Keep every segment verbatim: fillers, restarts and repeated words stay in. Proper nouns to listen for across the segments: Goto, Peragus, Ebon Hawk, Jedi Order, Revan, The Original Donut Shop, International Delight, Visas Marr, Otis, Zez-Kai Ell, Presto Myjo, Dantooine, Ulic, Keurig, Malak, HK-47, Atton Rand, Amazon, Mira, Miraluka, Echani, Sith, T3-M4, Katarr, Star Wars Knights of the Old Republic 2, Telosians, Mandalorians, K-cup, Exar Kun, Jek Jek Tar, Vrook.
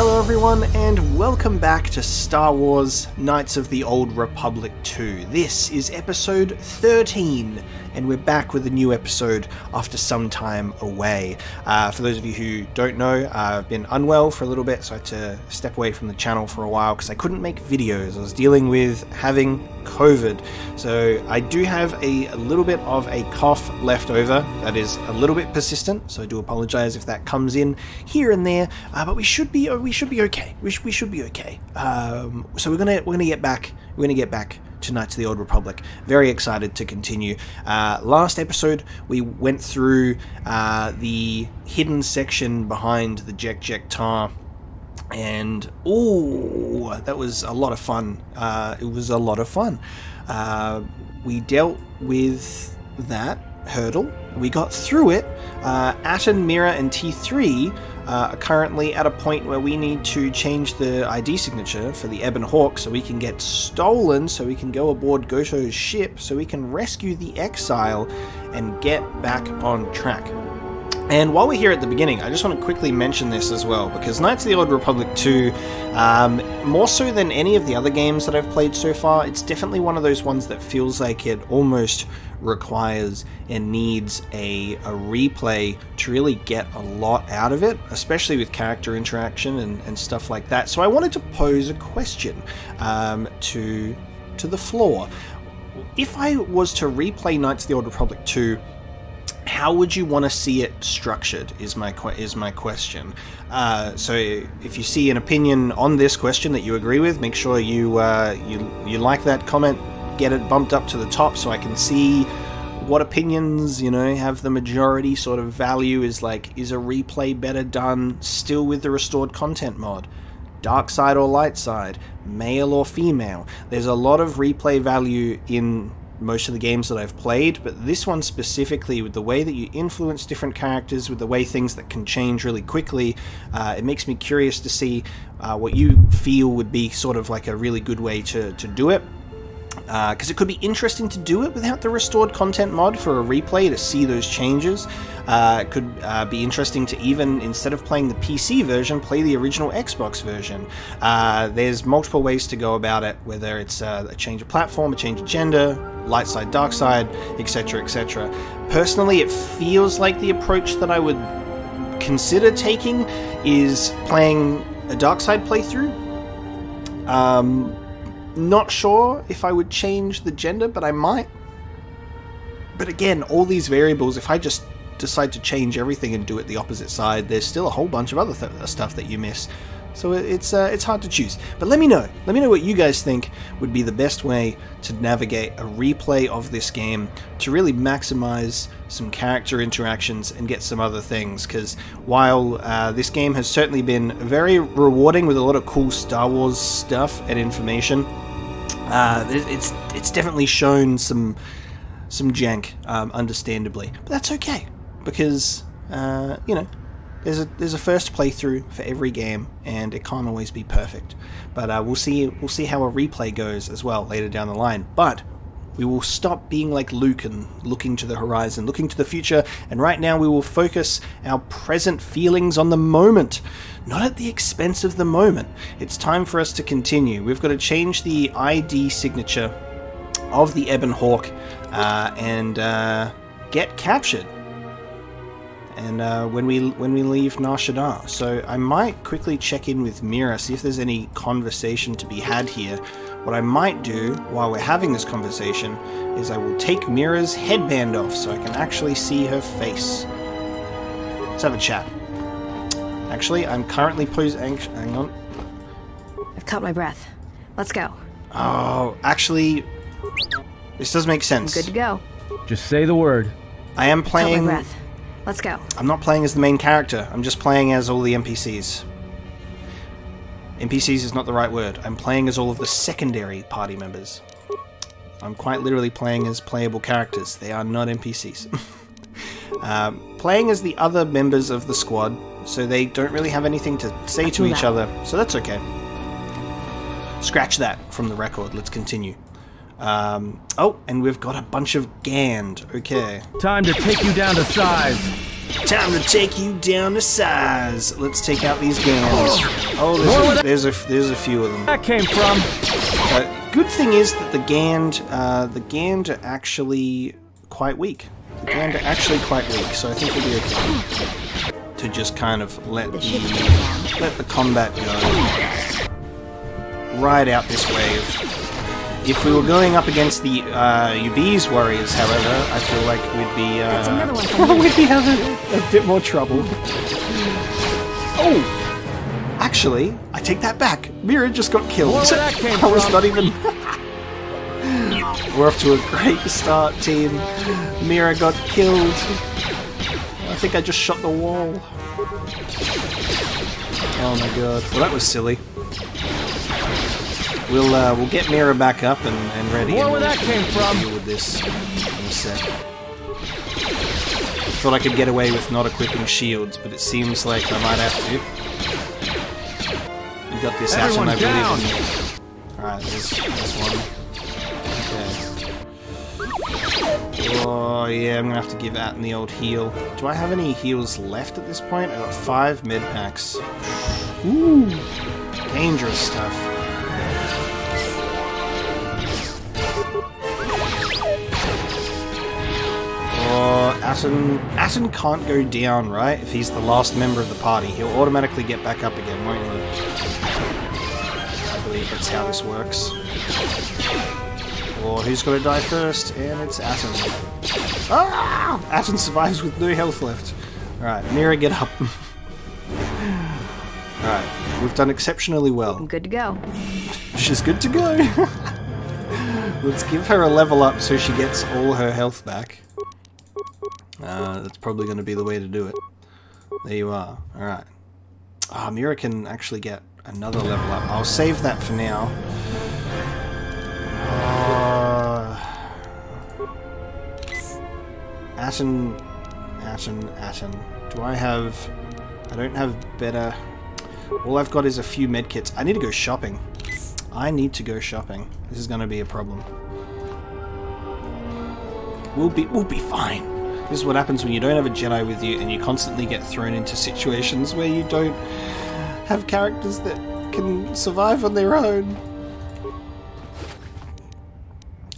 Hello everyone, and welcome back to Star Wars Knights of the Old Republic two. This is episode thirteen, and we're back with a new episode after some time away. Uh, for those of you who don't know, uh, I've been unwell for a little bit, so I had to step away from the channel for a while because I couldn't make videos. I was dealing with having COVID, so I do have a, a little bit of a cough left over that is a little bit persistent, so I do apologize if that comes in here and there, uh, but we should be we should be okay. We should, we should be okay. Um, so we're gonna we're gonna get back we're gonna get back to Knights of the Old Republic. Very excited to continue. Uh, last episode we went through uh, the hidden section behind the Jek Jek Tar. And oh, that was a lot of fun. Uh, it was a lot of fun. Uh, we dealt with that hurdle. We got through it. Uh, Atton, Mira, and T three uh, are currently at a point where we need to change the I D signature for the Ebon Hawk so we can get stolen, so we can go aboard Goto's ship, so we can rescue the exile and get back on track. And while we're here at the beginning, I just want to quickly mention this as well, because Knights of the Old Republic two, um, more so than any of the other games that I've played so far, it's definitely one of those ones that feels like it almost requires and needs a, a replay to really get a lot out of it, especially with character interaction and, and stuff like that. So I wanted to pose a question um, to, to the floor. If I was to replay Knights of the Old Republic two, how would you want to see it structured? Is my is my question. Uh, so if you see an opinion on this question that you agree with, make sure you uh, you you like that comment, get it bumped up to the top so I can see what opinions, you know, have the majority sort of value. Is like, is a replay better done still with the restored content mod? Dark side or light side? Male or female? There's a lot of replay value in most of the games that I've played, but this one specifically, with the way that you influence different characters, with the way things that can change really quickly, uh, it makes me curious to see uh, what you feel would be sort of like a really good way to, to do it. Because uh, it could be interesting to do it without the restored content mod for a replay to see those changes. Uh, it could uh, be interesting to even, instead of playing the P C version, play the original Xbox version. Uh, there's multiple ways to go about it, whether it's uh, a change of platform, a change of gender, light side, dark side, et cetera, et cetera. Personally, it feels like the approach that I would consider taking is playing a dark side playthrough. Um... Not sure if I would change the gender, but I might. But again, all these variables, if I just decide to change everything and do it the opposite side, there's still a whole bunch of other th stuff that you miss. So it's uh, it's hard to choose. But let me know. Let me know what you guys think would be the best way to navigate a replay of this game to really maximize some character interactions and get some other things. Because while uh, this game has certainly been very rewarding with a lot of cool Star Wars stuff and information, Uh, it's it's definitely shown some some jank, um, understandably, but that's okay because uh, you know, there's a there's a first playthrough for every game, and it can't always be perfect. But uh, we'll see we'll see how a replay goes as well later down the line. But we will stop being like Luke and looking to the horizon, looking to the future, and right now we will focus our present feelings on the moment, not at the expense of the moment. It's time for us to continue. We've got to change the I D signature of the Ebon Hawk uh, and uh, get captured. And uh, when we when we leave Nar Shaddaa, so I might quickly check in with Mira, see if there's any conversation to be had here. What I might do while we're having this conversation is I will take Mira's headband off so I can actually see her face. Let's have a chat. Actually, I'm currently posed. Hang on. I've caught my breath. Let's go. Oh, actually, this does make sense. I'm good to go. Just say the word. I am playing. Caught my breath. Let's go. I'm not playing as the main character. I'm just playing as all the N P Cs. N P Cs is not the right word. I'm playing as all of the secondary party members. I'm quite literally playing as playable characters. They are not N P Cs. um, playing as the other members of the squad, so they don't really have anything to say I to each that. other, so that's okay. Scratch that from the record. Let's continue. Um, oh, and we've got a bunch of Gand. Okay. Time to take you down to size. Time to take you down to size. Let's take out these guns. Oh, there's a, there's a, there's a few of them. That came from. Uh, good thing is that the Gand, uh, the Gand are actually quite weak. The Gand are actually quite weak, so I think we'll be okay to just kind of let the let the combat go right out this wave. If we were going up against the uh, U B's warriors, however, I feel like we'd be uh, well, we'd be having a bit more trouble. Oh, actually, I take that back. Mira just got killed. Well, that came I was from. Not even. We're off to a great start, team. Mira got killed. I think I just shot the wall. Oh my god! Well, that was silly. We'll uh, we'll get Mira back up and, and ready. Where and that came from? Deal with this in a sec. I thought I could get away with not equipping shields, but it seems like I might have to. You got this, Everyone Atom, I believe. All right, there's, there's one. Okay. Oh yeah, I'm gonna have to give Atom the old heal. Do I have any heals left at this point? I got five med packs. Ooh, dangerous stuff. Oh, Atton, Atton can't go down, right? If he's the last member of the party, he'll automatically get back up again, won't he? I believe that's how this works. Or oh, who's gonna die first? And it's Atton. Ah! Atton survives with no health left. Alright, Mira, get up. Alright, we've done exceptionally well. I'm good to go. She's good to go. Let's give her a level up so she gets all her health back. Uh, that's probably going to be the way to do it. There you are. Alright. Ah, oh, Mira can actually get another level up. I'll save that for now. Uh, Atton, Atton, Atton. Do I have... I don't have better... All I've got is a few medkits. I need to go shopping. I need to go shopping. This is going to be a problem. We'll be, we'll be fine. This is what happens when you don't have a Jedi with you and you constantly get thrown into situations where you don't have characters that can survive on their own.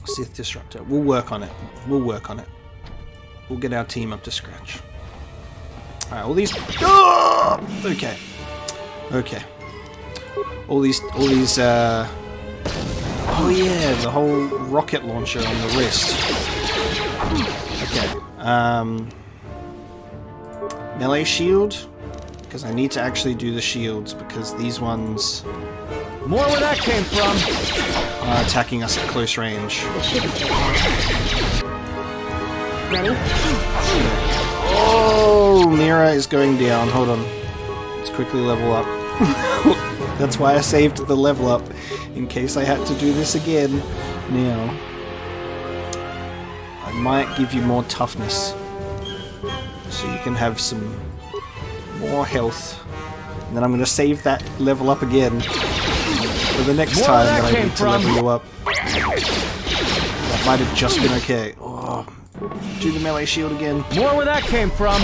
Sith Disruptor. We'll work on it. We'll work on it. We'll get our team up to scratch. Alright, all these... Oh! Okay. Okay. All these... All these, uh... Oh yeah, the whole rocket launcher on the wrist. Okay. Um, melee shield, because I need to actually do the shields, because these ones more where that came from are attacking us at close range. Ready? Oh, Mira is going down. Hold on, let's quickly level up. That's why I saved the level up, in case I had to do this again. Now. Might give you more toughness so you can have some more health, and then I'm going to save that level up again for the next more time that I need to level you up. That might have just been okay. Oh, do the melee shield again. More where that came from.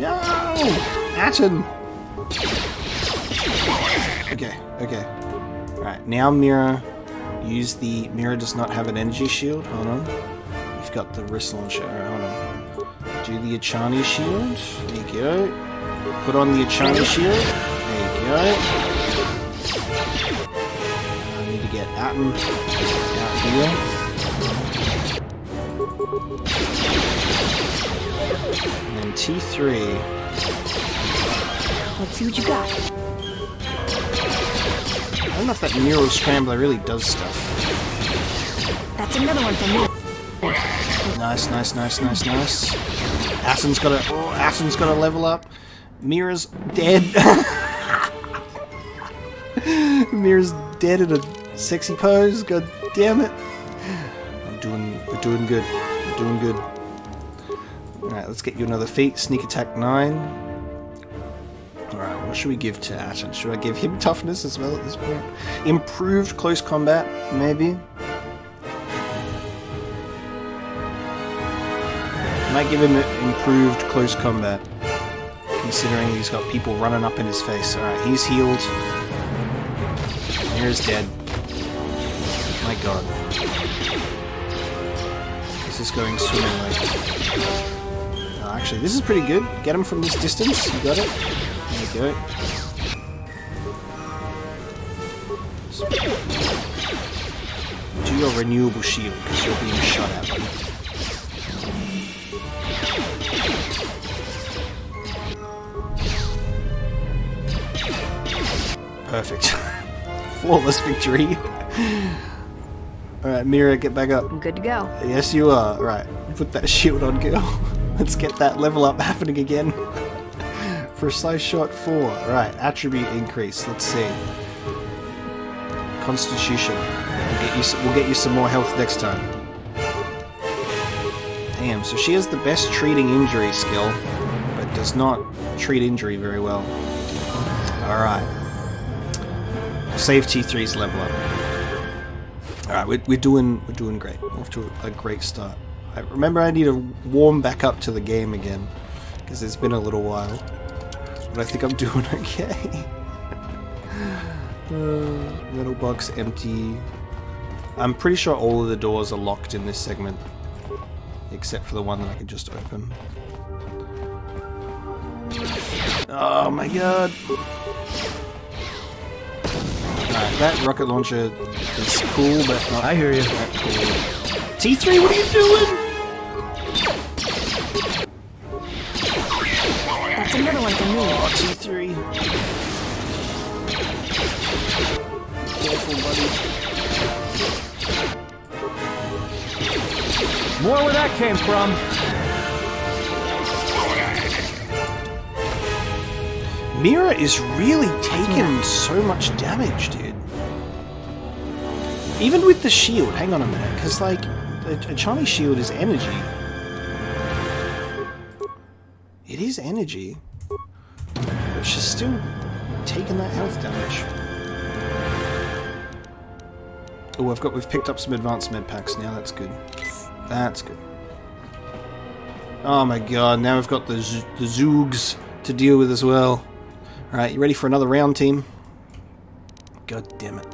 No, Atton. Okay, okay. Alright, now Mira, use the... Mira does not have an energy shield, hold on. You've got the wrist launcher, alright, hold on. Do the Echani shield, there you go. Put on the Echani shield, there you go. I need to get Atom out here. And then T three. Let's see what you got. I don't know if that Neural Scrambler really does stuff. That's another one for me. Nice, nice, nice, nice, nice. Atton's got a... Oh, Atton's got a level up. Mira's dead. Mira's dead in a sexy pose. God damn it. I'm doing... We're doing good. We're doing good. Alright, let's get you another feat. Sneak Attack nine. Alright, what should we give to Atton? Should I give him toughness as well at this point? Improved close combat, maybe? Might give him improved close combat, considering he's got people running up in his face. Alright, he's healed. Mira's dead. My god. This is going swimmingly. Oh, actually, this is pretty good. Get him from this distance. You got it. There you go. Do your renewable shield, because you're being shot at. Perfect. Flawless victory. Alright, Mira, get back up. I'm good to go. Yes, you are. Right. Put that shield on, girl. Let's get that level up happening again. Precise shot four. Right. Attribute increase. Let's see. Constitution. We'll get you, we'll get you some more health next time. Damn, so she has the best treating injury skill, but does not treat injury very well. Alright. Save T three's level up. Alright, we're, we're doing we're doing great. We're off to a great start. I remember I need to warm back up to the game again, because it's been a little while. But I think I'm doing okay. Uh, metal box empty. I'm pretty sure all of the doors are locked in this segment, except for the one that I could just open. Oh my god! Alright, that rocket launcher is cool, but not I hear you. That cool. T three, what are you doing? That's another one for me. Oh, T three. Careful, buddy. More where that came from. Mira is really taking so much damage, dude. Even with the shield, hang on a minute, because like Echani's shield is energy. It is energy. But she's still taking that health damage. Oh, I've got, we've picked up some advanced med packs now, that's good. That's good. Oh my god, now we've got the, the Zoogs to deal with as well. Alright, you ready for another round, team? God damn it.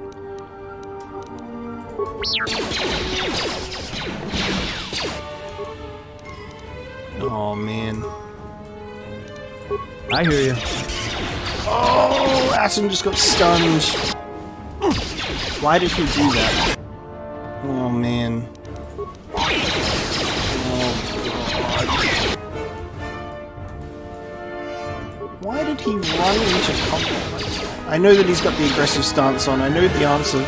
Oh man. I hear you. Oh, Atton just got stunned. Why did he do that? Oh man. Oh god. Why did he run into combat? I know that he's got the aggressive stance on, I know the answer.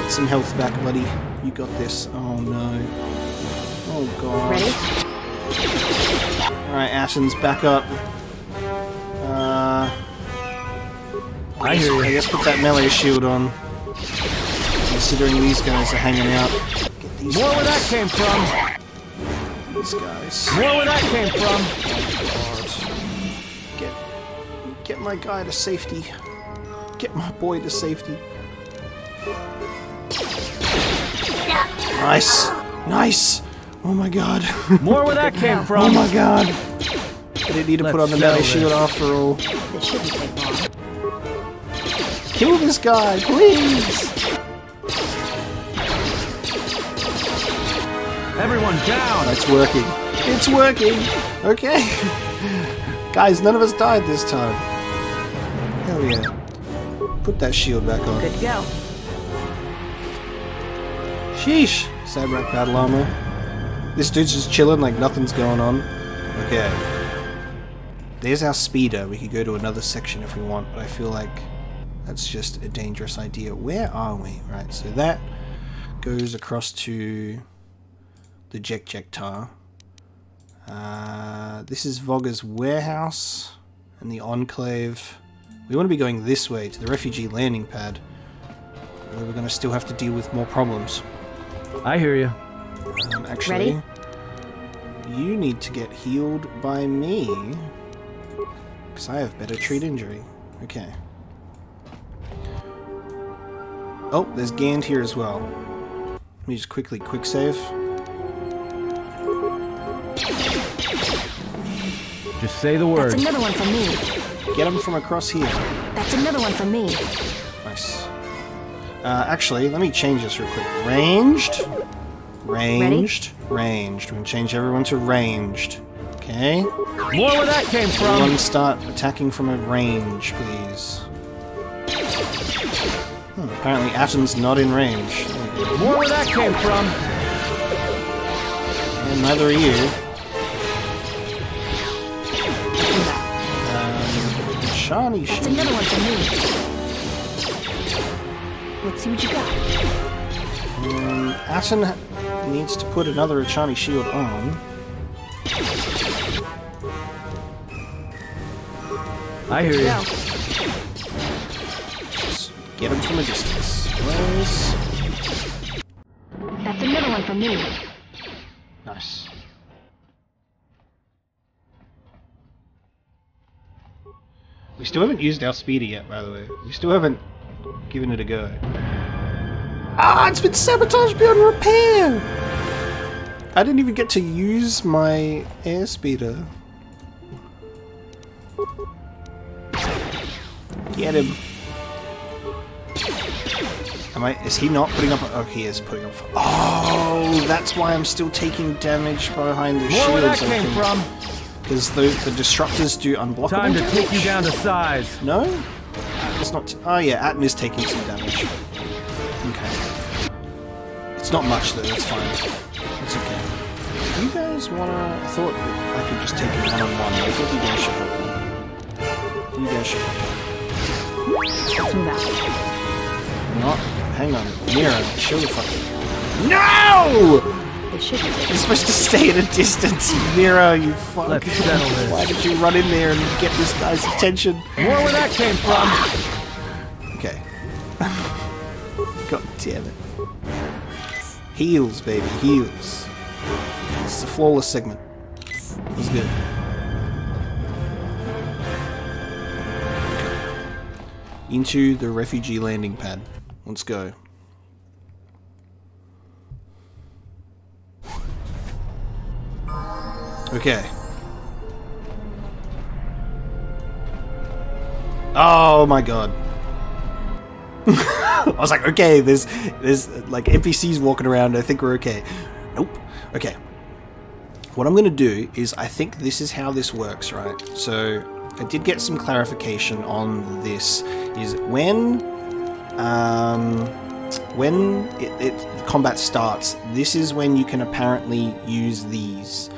Get some health back, buddy. You got this. Oh no. Oh god. Ready? Alright, Atton's back up. Uh, I hear you. I guess put that melee shield on, considering these guys are hanging out. Get these More guys. Where that came from! These guys. More where that came from! Get, get my guy to safety. Get my boy to safety. Nice! Nice! Oh my god. More where that came from! Oh my god! I didn't need to Let's put on the melee shield after all. It shouldn't take long. Kill this guy, please! Everyone down! It's working. It's working! Okay. Guys, none of us died this time. Hell yeah. Put that shield back on. Good to go. Sheesh. Sabrak battle armor. This dude's just chilling like nothing's going on. Okay. There's our speeder. We could go to another section if we want, but I feel like that's just a dangerous idea. Where are we? Right, so that goes across to the Jek Jek Tar. Uh, this is Vogga's warehouse and the Enclave. We want to be going this way, to the refugee landing pad, where we're going to still have to deal with more problems. I hear you. Um, actually, Ready? You need to get healed by me. I have better treat injury. Okay. Oh, there's Gand here as well. Let me just quickly quick save. Just say the word. That's another one for me. Get him from across here. That's another one for me. Nice. Uh, actually, let me change this real quick. Ranged. Ranged. Ready? Ranged. We're going to change everyone to ranged. Okay. More where that came from. Everyone start attacking from a range, please. Hmm, apparently Atton's not in range. More where that came from. And neither are you. Um, Shani. That's another one for me. Let's see what you got. Um, Atton needs to put another Echani shield on. I hear you. Let's get him from a distance. Where's... That's another one for me. Nice. We still haven't used our speeder yet, by the way. We still haven't given it a go. Ah, it's been sabotaged beyond repair! I didn't even get to use my air speeder. Get him. Am I, is he not putting up? Oh, he is putting up. Oh, that's why I'm still taking damage behind the shields. Where that came from? Because the, the destructors do unblockable damage. Time to take you down to size. No? It's not. Oh, yeah, Atton is taking some damage. Okay. It's not much, though. That's fine. It's okay. You guys want to. I thought I could just take it one on one. I think you guys should help me. You guys should help me. Not. Hang on. Mira, show the fucking. No! You're supposed to stay at a distance, Mira, you fuck. Let's settle this. Why did you run in there and get this guy's attention? More where that came from! Okay. God damn it. Heals, baby, heals. It's a flawless segment. It was good. Into the refugee landing pad. Let's go. Okay. Oh my god. I was like, okay, there's there's like N P Cs walking around. I think we're okay. Nope. Okay. What I'm gonna do is, I think this is how this works, right? So I did get some clarification on this, is when um, when it, it, combat starts, this is when you can apparently use these.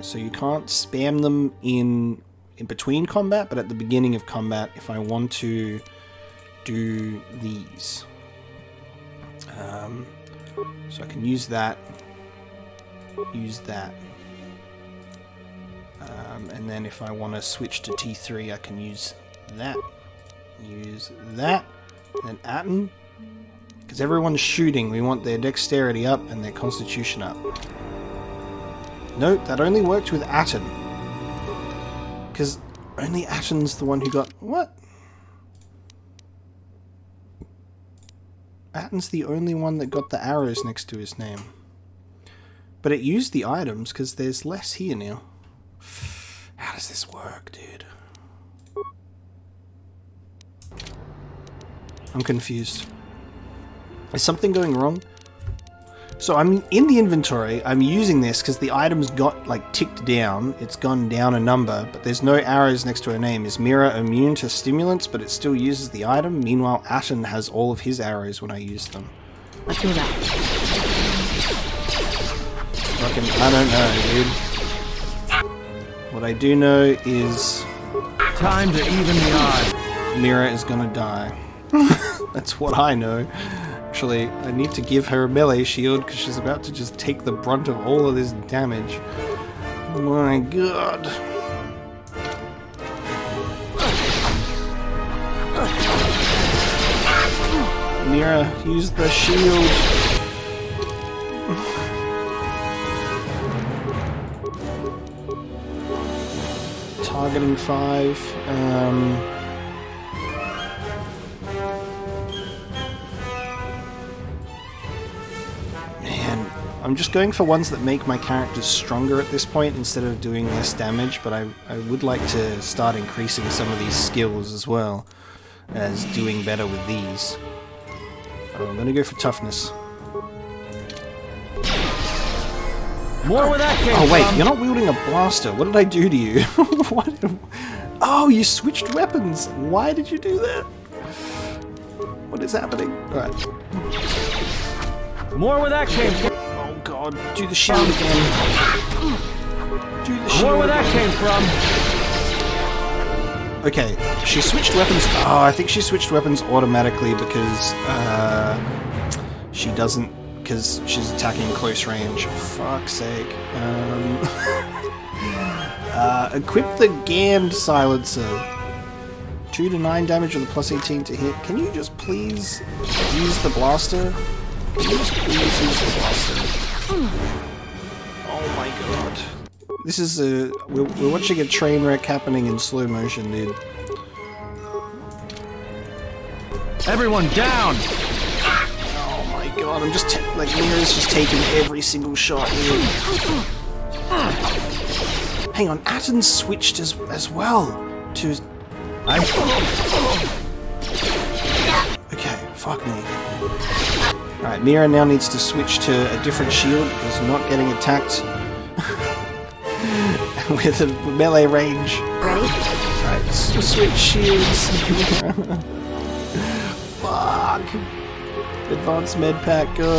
So you can't spam them in, in between combat, but at the beginning of combat, if I want to do these. Um, so I can use that, use that. Um, and then if I want to switch to T three, I can use that, use that, and then Atton. Because everyone's shooting, we want their dexterity up and their constitution up. Note, that only worked with Atton. Because only Atton's the one who got... What? Atton's the only one that got the arrows next to his name. But it used the items, because there's less here now. How does this work, dude? I'm confused. Is something going wrong? So I'm in the inventory, I'm using this because the item's got like ticked down, it's gone down a number, but there's no arrows next to her name. Is Mira immune to stimulants, but it still uses the item? Meanwhile, Atton has all of his arrows when I use them. Let's do that. Fucking, I don't know, dude. What I do know is... Time to even the odds. Mira is gonna die. That's what I know. Actually, I need to give her a melee shield because she's about to just take the brunt of all of this damage. Oh my god. Mira, use the shield. Targeting five. Um, I'm just going for ones that make my characters stronger at this point instead of doing less damage, but I, I would like to start increasing some of these skills as well as doing better with these. Oh, I'm going to go for toughness. More where that came from. Oh wait, you're not wielding a blaster. What did I do to you? What? Oh, you switched weapons. Why did you do that? What is happening? Alright. More where that came from. Oh god, do the shield again. Do the shield. More where that came from. Okay, she switched weapons. Oh, I think she switched weapons automatically because uh, she doesn't. Because she's attacking close range. Fuck's sake. Um, uh, equip the Gand silencer. two to nine damage with a plus eighteen to hit. Can you just please use the blaster? Can you just please use the blaster? Oh my god. This is a... We're, we're watching a train wreck happening in slow motion, dude. Everyone down! God, I'm just, like, Mira's just taking every single shot. Hang on, Atton switched as, as well to his... I'm... Okay, fuck me. Alright, Mira now needs to switch to a different shield because I'm not getting attacked with a melee range. Alright, switch shields. Fuck. Advanced med pack, go.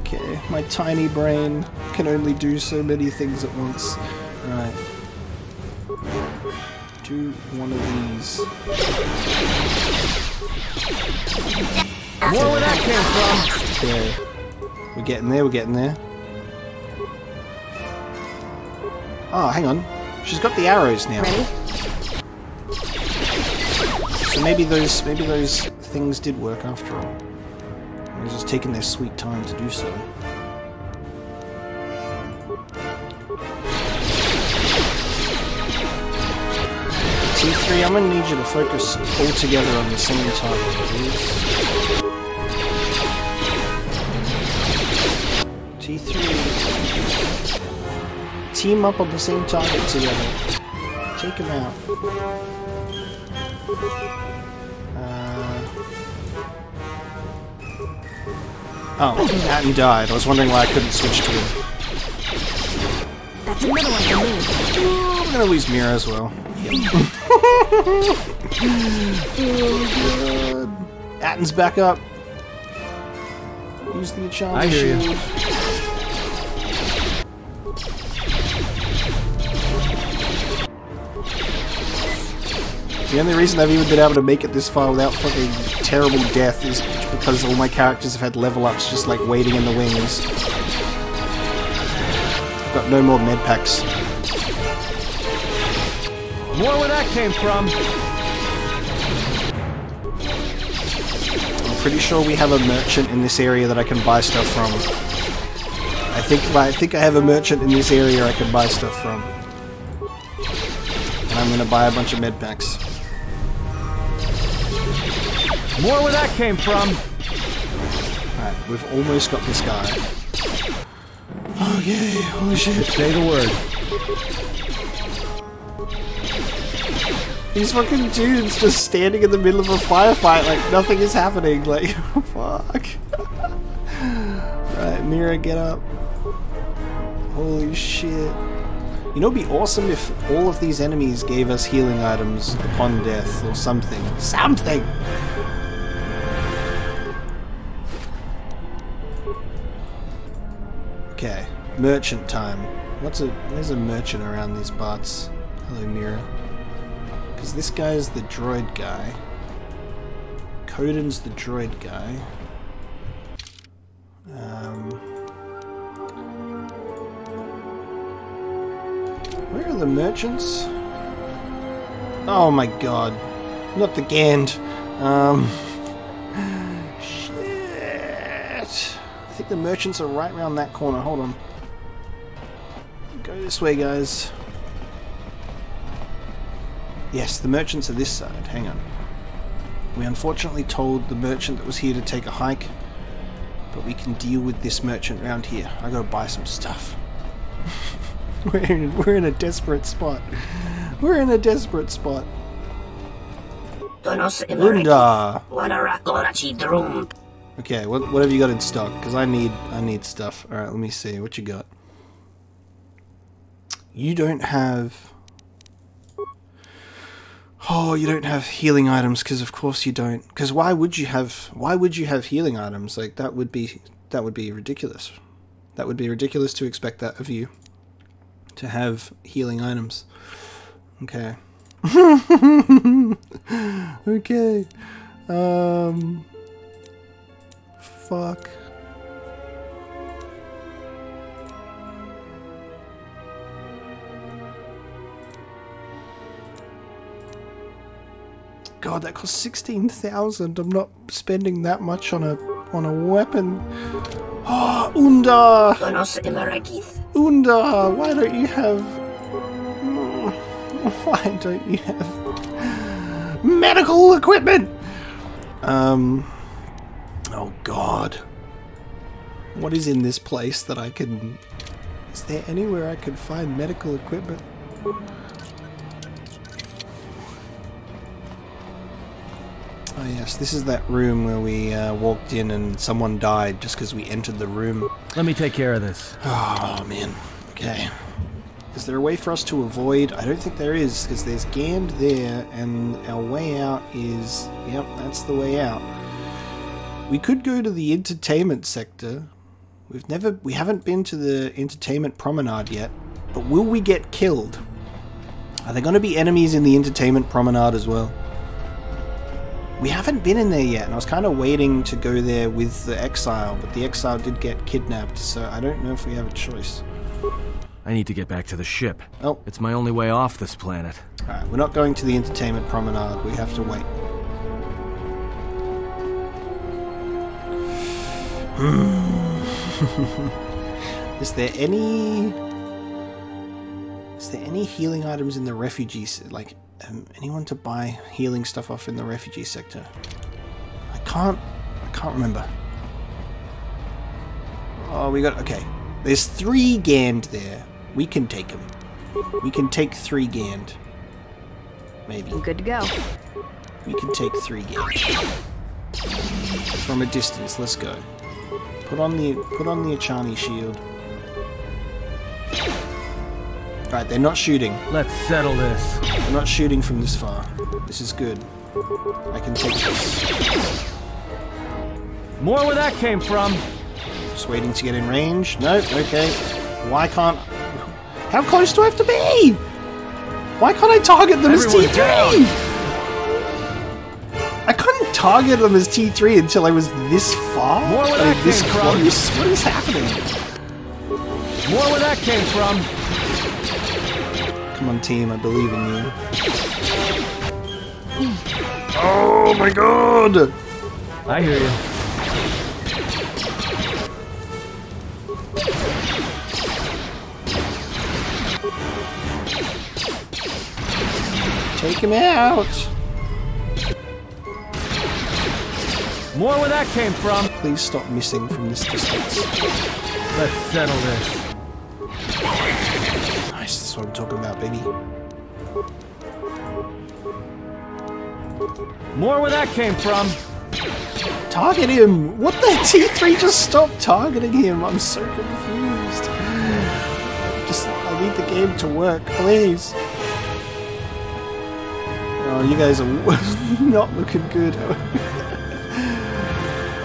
Okay, my tiny brain can only do so many things at once. Alright. Do one of these. Where would that come from? Okay. We're getting there, we're getting there. Ah, oh, hang on. She's got the arrows now. Ready? So maybe those maybe those things did work after all. They're just taking their sweet time to do so. T three, I'm gonna need you to focus all together on the same target, please. T three, team up on the same target together. Take him out. Uh... Oh, Atton died. I was wondering why I couldn't switch to him. That's another one for me. I'm gonna lose Mira as well. Yep. Oh, God. Atten's back up. Use the charm. I hear you. The only reason I've even been able to make it this far without fucking terrible death is because all my characters have had level ups just like waiting in the wings. I've got no more med packs. More where that came from! I'm pretty sure we have a merchant in this area that I can buy stuff from. I think I think I have a merchant in this area I can buy stuff from. And I'm gonna buy a bunch of med packs. More where that came from! Alright, we've almost got this guy. Oh yay, holy shit. Say the word. These fucking dudes just standing in the middle of a firefight like nothing is happening, like, fuck. Right, Mira, get up. Holy shit. You know, it'd be awesome if all of these enemies gave us healing items upon death or something. Something! Okay, merchant time. What's a... There's a merchant around these parts. Hello, Mira. Because this guy is the droid guy. Coden's the droid guy. Um... Where are the merchants? Oh my god. Not the Gand. Um, shit. I think the merchants are right around that corner. Hold on. Go this way, guys. Yes, the merchants are this side. Hang on. We unfortunately told the merchant that was here to take a hike, but we can deal with this merchant round here. I gotta buy some stuff. we're, in, we're in a desperate spot. We're in a desperate spot. Okay, what, what have you got in stock? Because I need, I need stuff. Alright, let me see. What you got? You don't have... Oh, you don't have healing items, because of course you don't. Because why would you have? Why would you have healing items? Like that would be that would be ridiculous. That would be ridiculous to expect that of you. To have healing items. Okay. okay. Um. Fuck. God, that cost sixteen thousand. I'm not spending that much on a on a weapon. Oh, Unda! Unda! Why don't you have? Why don't you have medical equipment? Um. Oh God. What is in this place that I can? Is there anywhere I could find medical equipment? Oh yes, this is that room where we uh, walked in and someone died just because we entered the room. Let me take care of this. Oh man, okay. Is there a way for us to avoid? I don't think there is, because there's Gand there and our way out is... Yep, that's the way out. We could go to the entertainment sector. We've never... We haven't been to the entertainment promenade yet, but will we get killed? Are there going to be enemies in the entertainment promenade as well? We haven't been in there yet, and I was kind of waiting to go there with the exile, but the exile did get kidnapped, so I don't know if we have a choice. I need to get back to the ship. Oh. It's my only way off this planet. Alright, we're not going to the entertainment promenade. We have to wait. Is there any... Is there any healing items in the refugees? Like... Um, anyone to buy healing stuff off in the refugee sector? I can't... I can't remember. Oh, we got... Okay. There's three Gand there. We can take them. We can take three Gand. Maybe. Good to go. We can take three Gand. From a distance, let's go. Put on the... Put on the Echani shield. Right, they're not shooting. Let's settle this. They're not shooting from this far. This is good. I can take this. More where that came from. Just waiting to get in range. Nope, okay. Why can't... How close do I have to be? Why can't I target them Everyone's as T three? Down. I couldn't target them as T three until I was this far? More where that came this from. Close? What is happening? More where that came from. Come on, team, I believe in you. Oh my god! I hear you. Take him out! More where that came from! Please stop missing from this distance. Let's settle this. Nice, that's what I'm talking about, baby. More where that came from! Target him! What the? T three just stopped targeting him! I'm so confused. Just, I need the game to work, please. Oh, you guys are not looking good.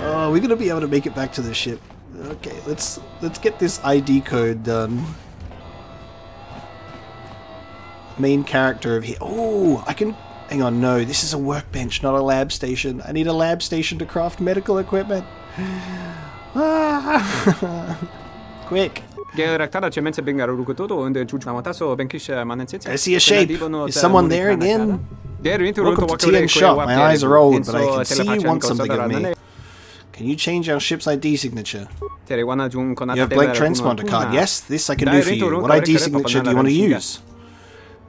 Oh, we're gonna be able to make it back to the ship. Okay, let's let's get this I D code done. Main character of here. Oh, I can... Hang on, no. This is a workbench, not a lab station. I need a lab station to craft medical equipment. Ah. Quick. I see a shape. Is someone there again? Welcome to T M Shop. My eyes are old, but I can see you want something of me. Can you change our ship's I D signature? You have blank transponder card, yes? This I can do for you. What I D signature do you want to use?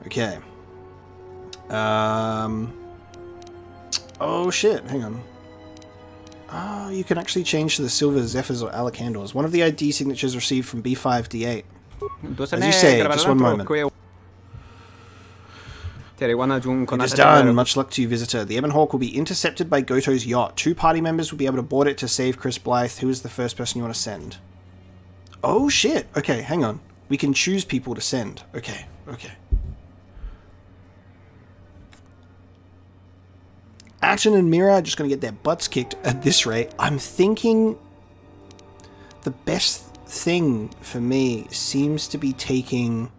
Okay. Um, Oh shit, hang on. Ah, oh, you can actually change to the silver zephyrs or alacandors. One of the I D signatures received from B five D eight. As you say, just one moment. It is done. Much luck to you, visitor. The Ebon Hawk will be intercepted by Goto's yacht. Two party members will be able to board it to save Chris Blythe. Who is the first person you want to send? Oh shit! Okay, hang on. We can choose people to send. Okay, okay. Atton and Mira are just going to get their butts kicked at this rate. I'm thinking the best thing for me seems to be taking...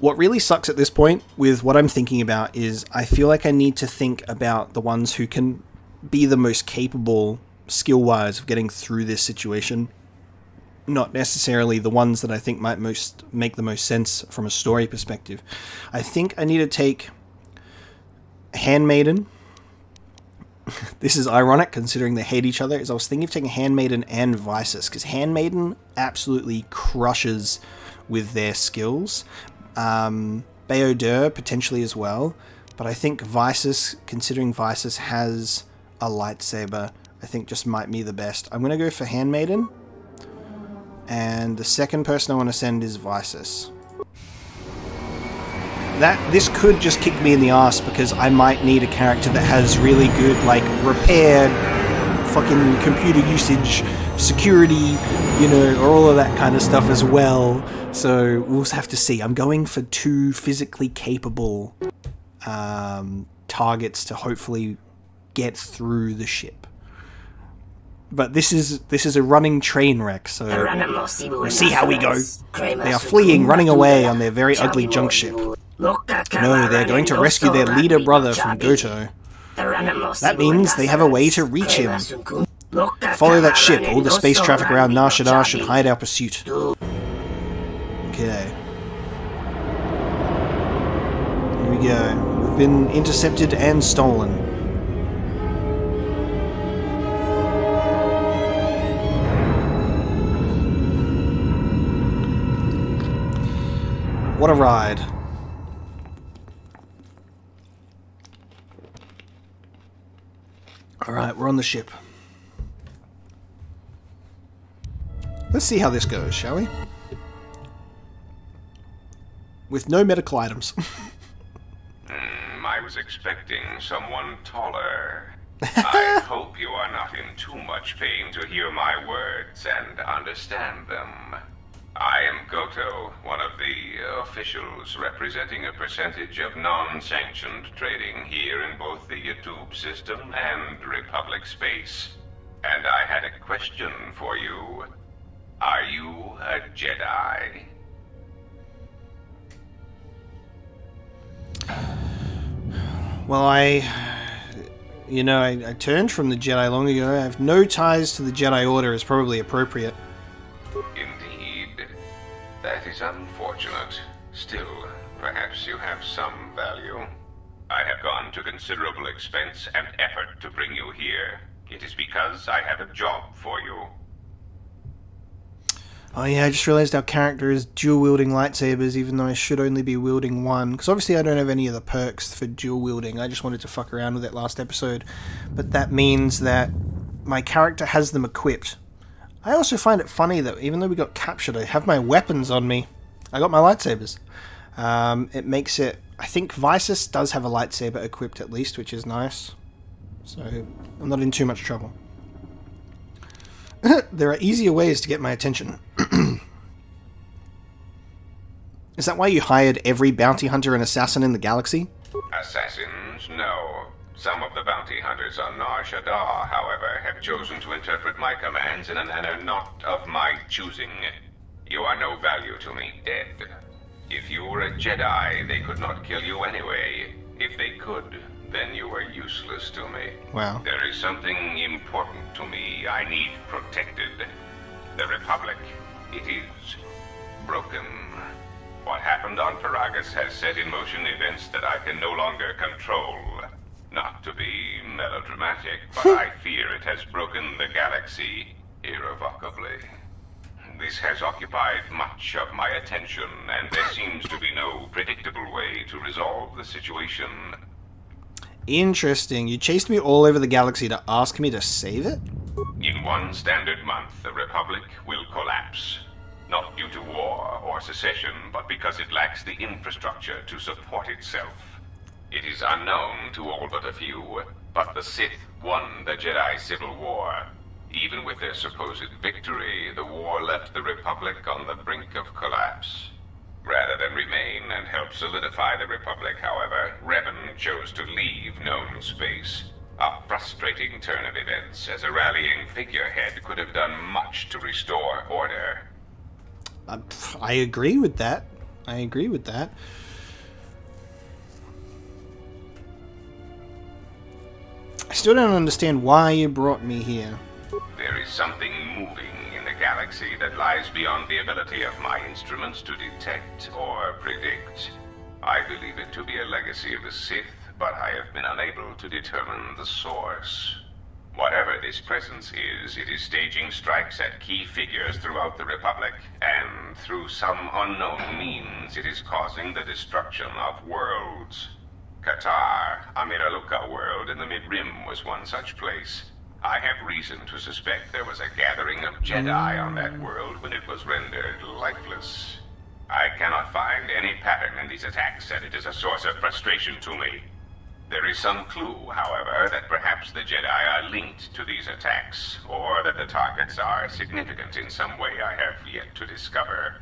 What really sucks at this point with what I'm thinking about is I feel like I need to think about the ones who can be the most capable skill-wise of getting through this situation. Not necessarily the ones that I think might most make the most sense from a story perspective. I think I need to take... Handmaiden. This is ironic considering they hate each other. Is I was thinking of taking Handmaiden and Visas, because Handmaiden absolutely crushes with their skills. Um, Bao-Dur potentially as well, but I think Visas, considering Visas has a lightsaber, I think just might be the best. I'm going to go for Handmaiden, and the second person I want to send is Visas. That, this could just kick me in the ass because I might need a character that has really good, like, repair, fucking computer usage, security, you know, or all of that kind of stuff as well. So we'll have to see. I'm going for two physically capable um, targets to hopefully get through the ship. But this is this is a running train wreck, so we'll see how we go. They are fleeing, running away on their very ugly junk ship. No, they're going to rescue their leader brother from Goto. That means they have a way to reach him. Follow that ship. All the space traffic around Nar Shaddaa should hide our pursuit. Okay. Here we go. We've been intercepted and stolen. What a ride. Alright, we're on the ship. Let's see how this goes, shall we? With no medical items. mm, I was expecting someone taller. I hope you are not in too much pain to hear my words and understand them. I am Goto, one of the officials representing a percentage of non-sanctioned trading here in both the YouTube system and Republic space. And I had a question for you. Are you a Jedi? Well, I... You know, I, I turned from the Jedi long ago. I have no ties to the Jedi Order is probably appropriate. That is unfortunate. Still, perhaps you have some value. I have gone to considerable expense and effort to bring you here. It is because I have a job for you. Oh yeah, I just realized our character is dual-wielding lightsabers, even though I should only be wielding one. Because obviously I don't have any of the perks for dual-wielding. I just wanted to fuck around with that last episode. But that means that my character has them equipped. I also find it funny that even though we got captured, I have my weapons on me. I got my lightsabers. Um, it makes it... I think Visas does have a lightsaber equipped at least, which is nice. So I'm not in too much trouble. There are easier ways to get my attention. Is that why you hired every bounty hunter and assassin in the galaxy? Assassins? No. Some of the bounty hunters on Nar Shaddaa, however, have chosen to interpret my commands in a manner not of my choosing. You are no value to me, dead. If you were a Jedi, they could not kill you anyway. If they could, then you were useless to me. Wow. There is something important to me I need protected. The Republic, it is broken. What happened on Peragus has set in motion events that I can no longer control. Not to be melodramatic, but I fear it has broken the galaxy irrevocably. This has occupied much of my attention, and there seems to be no predictable way to resolve the situation. Interesting. You chased me all over the galaxy to ask me to save it? In one standard month, the Republic will collapse. Not due to war or secession, but because it lacks the infrastructure to support itself. It is unknown to all but a few, but the Sith won the Jedi Civil War. Even with their supposed victory, the war left the Republic on the brink of collapse. Rather than remain and help solidify the Republic, however, Revan chose to leave known space. A frustrating turn of events, as a rallying figurehead could have done much to restore order. Uh, I agree with that. I agree with that. I still don't understand why you brought me here. There is something moving in the galaxy that lies beyond the ability of my instruments to detect or predict. I believe it to be a legacy of the Sith, but I have been unable to determine the source. Whatever this presence is, it is staging strikes at key figures throughout the Republic, and through some unknown means it is causing the destruction of worlds. Katarr, a Miraluka world in the Mid-Rim, was one such place. I have reason to suspect there was a gathering of Jedi on that world when it was rendered lifeless. I cannot find any pattern in these attacks, and it is a source of frustration to me. There is some clue, however, that perhaps the Jedi are linked to these attacks, or that the targets are significant in some way I have yet to discover.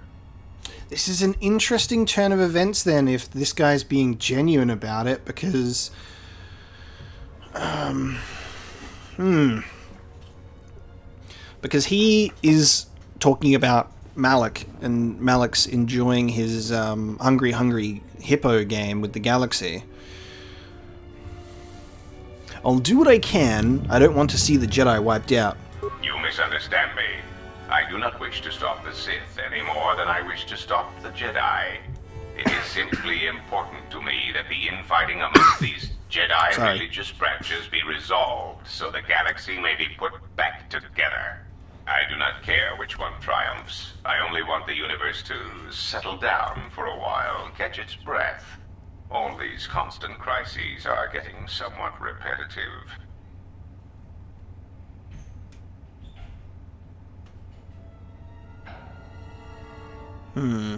This is an interesting turn of events, then, if this guy's being genuine about it, because... Um... Hmm. Because he is talking about Malak, and Malak's enjoying his um, Hungry Hungry Hippo game with the galaxy. I'll do what I can. I don't want to see the Jedi wiped out. You misunderstand me. I do not wish to stop the Sith any more than I wish to stop the Jedi. It is simply important to me that the infighting amongst these Jedi Sorry. religious branches be resolved so the galaxy may be put back together. I do not care which one triumphs. I only want the universe to settle down for a while, catch its breath. All these constant crises are getting somewhat repetitive. Hmm.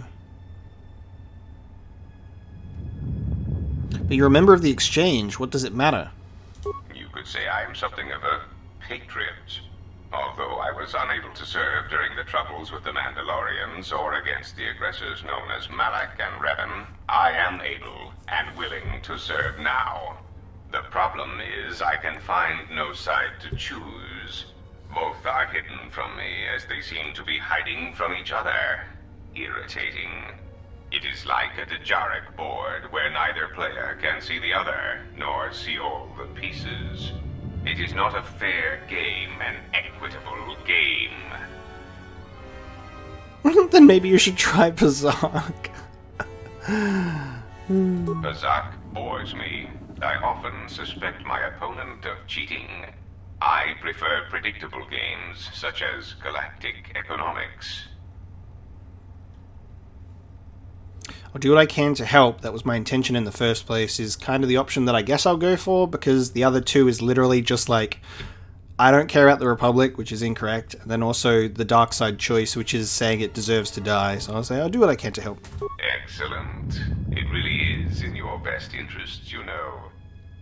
But you're a member of the Exchange. What does it matter? You could say I am something of a patriot. Although I was unable to serve during the troubles with the Mandalorians or against the aggressors known as Malak and Revan, I am able and willing to serve now. The problem is I can find no side to choose. Both are hidden from me as they seem to be hiding from each other. Irritating. It is like a Dejaric board where neither player can see the other, nor see all the pieces. It is not a fair game, an equitable game. Then maybe you should try Pazak. Pazak bores me. I often suspect my opponent of cheating. I prefer predictable games, such as Galactic Economics. I'll do what I can to help. That was my intention in the first place, is kind of the option that I guess I'll go for, because the other two is literally just like, I don't care about the Republic, which is incorrect, and then also the dark side choice, which is saying it deserves to die. So I'll say, I'll do what I can to help. Excellent. It really is in your best interests, you know.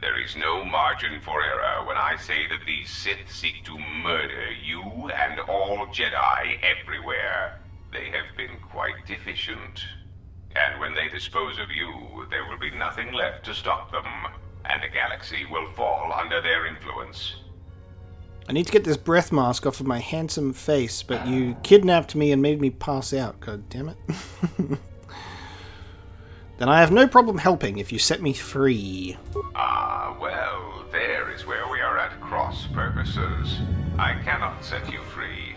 There is no margin for error when I say that these Sith seek to murder you and all Jedi everywhere. They have been quite deficient. And when they dispose of you, there will be nothing left to stop them, and the galaxy will fall under their influence. I need to get this breath mask off of my handsome face, but you kidnapped me and made me pass out, god damn it. Then I have no problem helping if you set me free. Ah, well, there is where we are at cross purposes. I cannot set you free.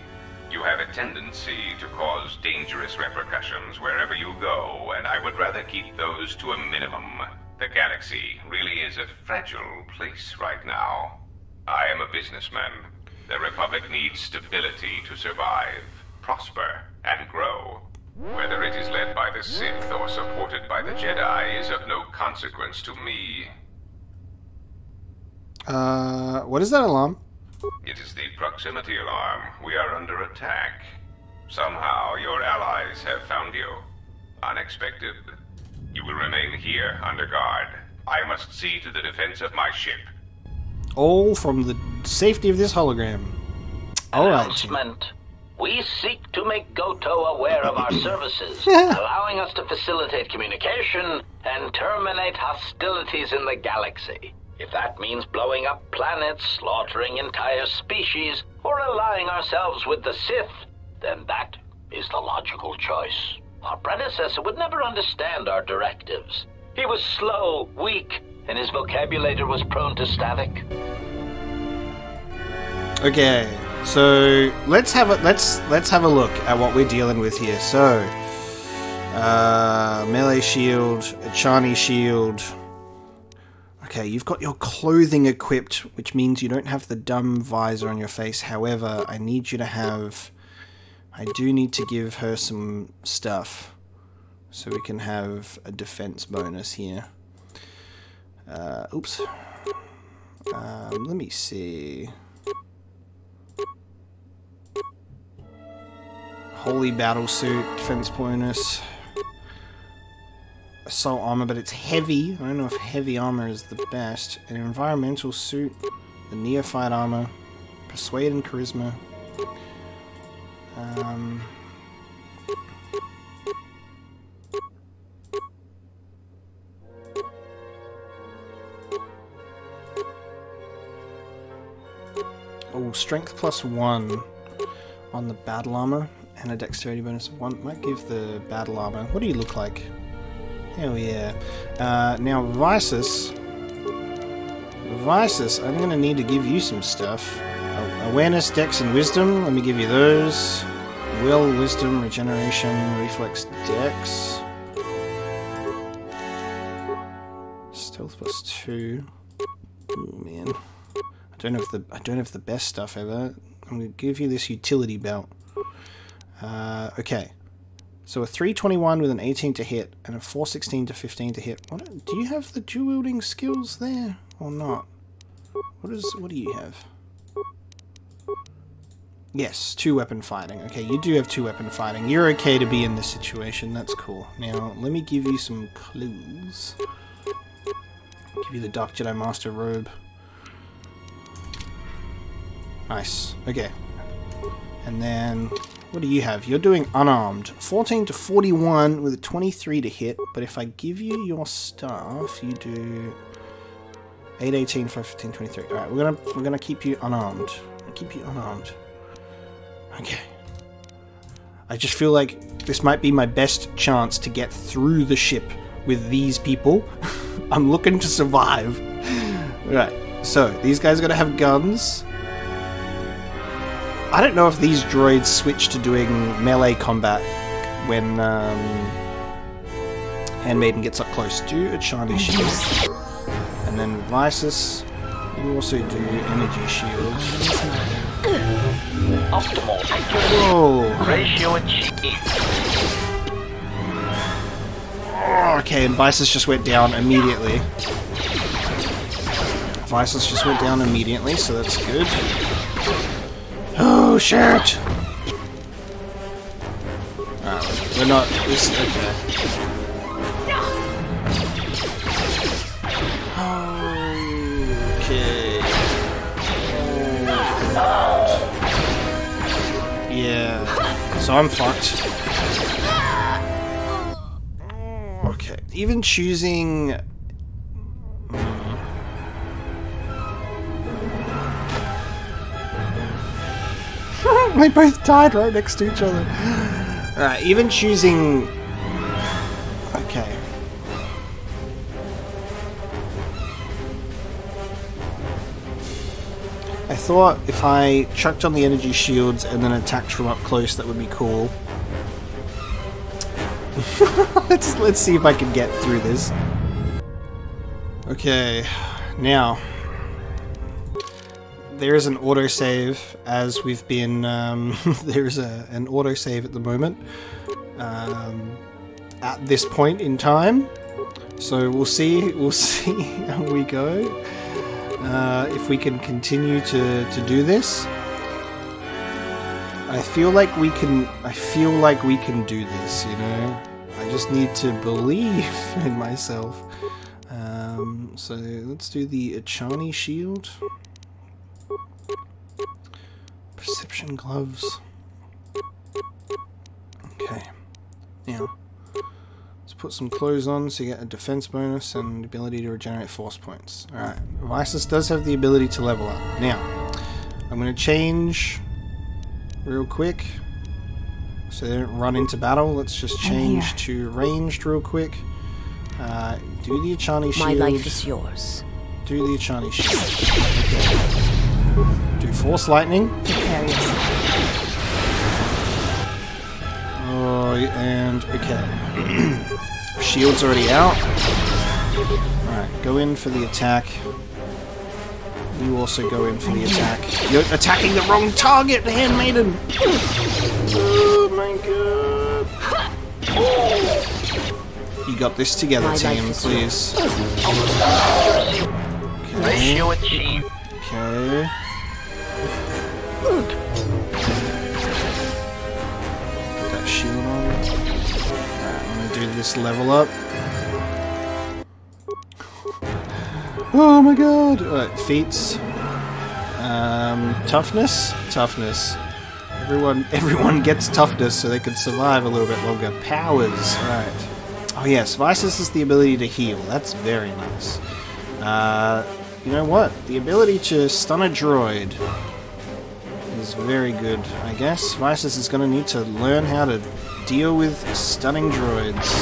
You have a tendency to cause dangerous repercussions wherever you go, and I would rather keep those to a minimum. The galaxy really is a fragile place right now. I am a businessman. The Republic needs stability to survive, prosper, and grow. Whether it is led by the Sith or supported by the Jedi is of no consequence to me. Uh, what is that alarm? It is the proximity alarm. We are under attack. Somehow your allies have found you. Unexpected. You will remain here under guard. I must see to the defense of my ship. All from the safety of this hologram. All right. Announcement. We seek to make Goto aware of our services, yeah. allowing us to facilitate communication and terminate hostilities in the galaxy. If that means blowing up planets, slaughtering entire species, or allying ourselves with the Sith, then that is the logical choice. Our predecessor would never understand our directives. He was slow, weak, and his vocabulary was prone to static. Okay, so let's have a let's let's have a look at what we're dealing with here. So, uh, melee shield, Echani shield. Okay, you've got your clothing equipped, which means you don't have the dumb visor on your face. However, I need you to have... I do need to give her some stuff. So we can have a defense bonus here. Uh, oops. Um, let me see. Holy battle suit, defense bonus. Assault armor, but it's heavy. I don't know if heavy armor is the best. An environmental suit, the neophyte armor, persuade and charisma. Um, oh, strength plus one on the battle armor and a dexterity bonus of one. Might give the battle armor. What do you look like? Hell yeah. Uh, now, Visas. Visas, I'm going to need to give you some stuff. Uh, awareness, dex, and wisdom. Let me give you those. Will, wisdom, regeneration, reflex, dex. Stealth plus two. Oh, man. I don't have the, I don't have the best stuff ever. I'm going to give you this utility belt. Uh, okay. So a three twenty-one with an eighteen to hit, and a four sixteen to fifteen to hit. What, do you have the dual wielding skills there, or not? What is? What do you have? Yes, two weapon fighting. Okay, you do have two weapon fighting. You're okay to be in this situation, that's cool. Now, let me give you some clues. Give you the Dark Jedi Master robe. Nice, okay. And then... what do you have? You're doing unarmed. fourteen to forty-one with a twenty-three to hit, but if I give you your staff, you do eight, eighteen, five, fifteen, twenty-three. Alright, we're gonna we're gonna keep you unarmed. I'll keep you unarmed. Okay. I just feel like this might be my best chance to get through the ship with these people. I'm looking to survive. Alright, so these guys are gonna have guns. I don't know if these droids switch to doing melee combat when um, Handmaiden gets up close. Do a Chinese shield. And then Visus, you also do energy shield. Optimal. Whoa. Ratio achieved. Okay, and Visus just went down immediately. Visus just went down immediately, so that's good. Oh shit! Alright, we're not. This okay. Okay. Oh. Yeah. So I'm fucked. Okay. Even choosing. They both died right next to each other. Alright, even choosing... okay. I thought if I chucked on the energy shields and then attacked from up close, that would be cool. let's, let's see if I can get through this. Okay, now... there is an autosave as we've been, um, there is a, an autosave at the moment, um, at this point in time. So we'll see, we'll see how we go. uh, if we can continue to, to do this. I feel like we can, I feel like we can do this, you know? I just need to believe in myself. Um, so let's do the Echani shield. Perception gloves. Okay. Now, let's put some clothes on so you get a defense bonus and ability to regenerate force points. Alright, Visas does have the ability to level up. Now, I'm going to change real quick so they don't run into battle. Let's just change to ranged real quick. Uh, do the Echani shield. My life is yours. Do the Echani shield. Okay. Do force lightning. Prepare yourself. Oh, and okay. Shield's already out. Alright, go in for the attack. You also go in for the attack. You're attacking the wrong target, Handmaiden! Oh my god! Oh. You got this together, team, please. Okay. Okay. Put that shield on. Alright, I'm gonna do this level up. Oh my god! Alright, feats. Um, toughness? Toughness. Everyone everyone gets toughness so they can survive a little bit longer. Powers! Alright. Oh yes, Visas is the ability to heal. That's very nice. Uh, you know what? The ability to stun a droid is very good, I guess. Visas is going to need to learn how to deal with stunning droids.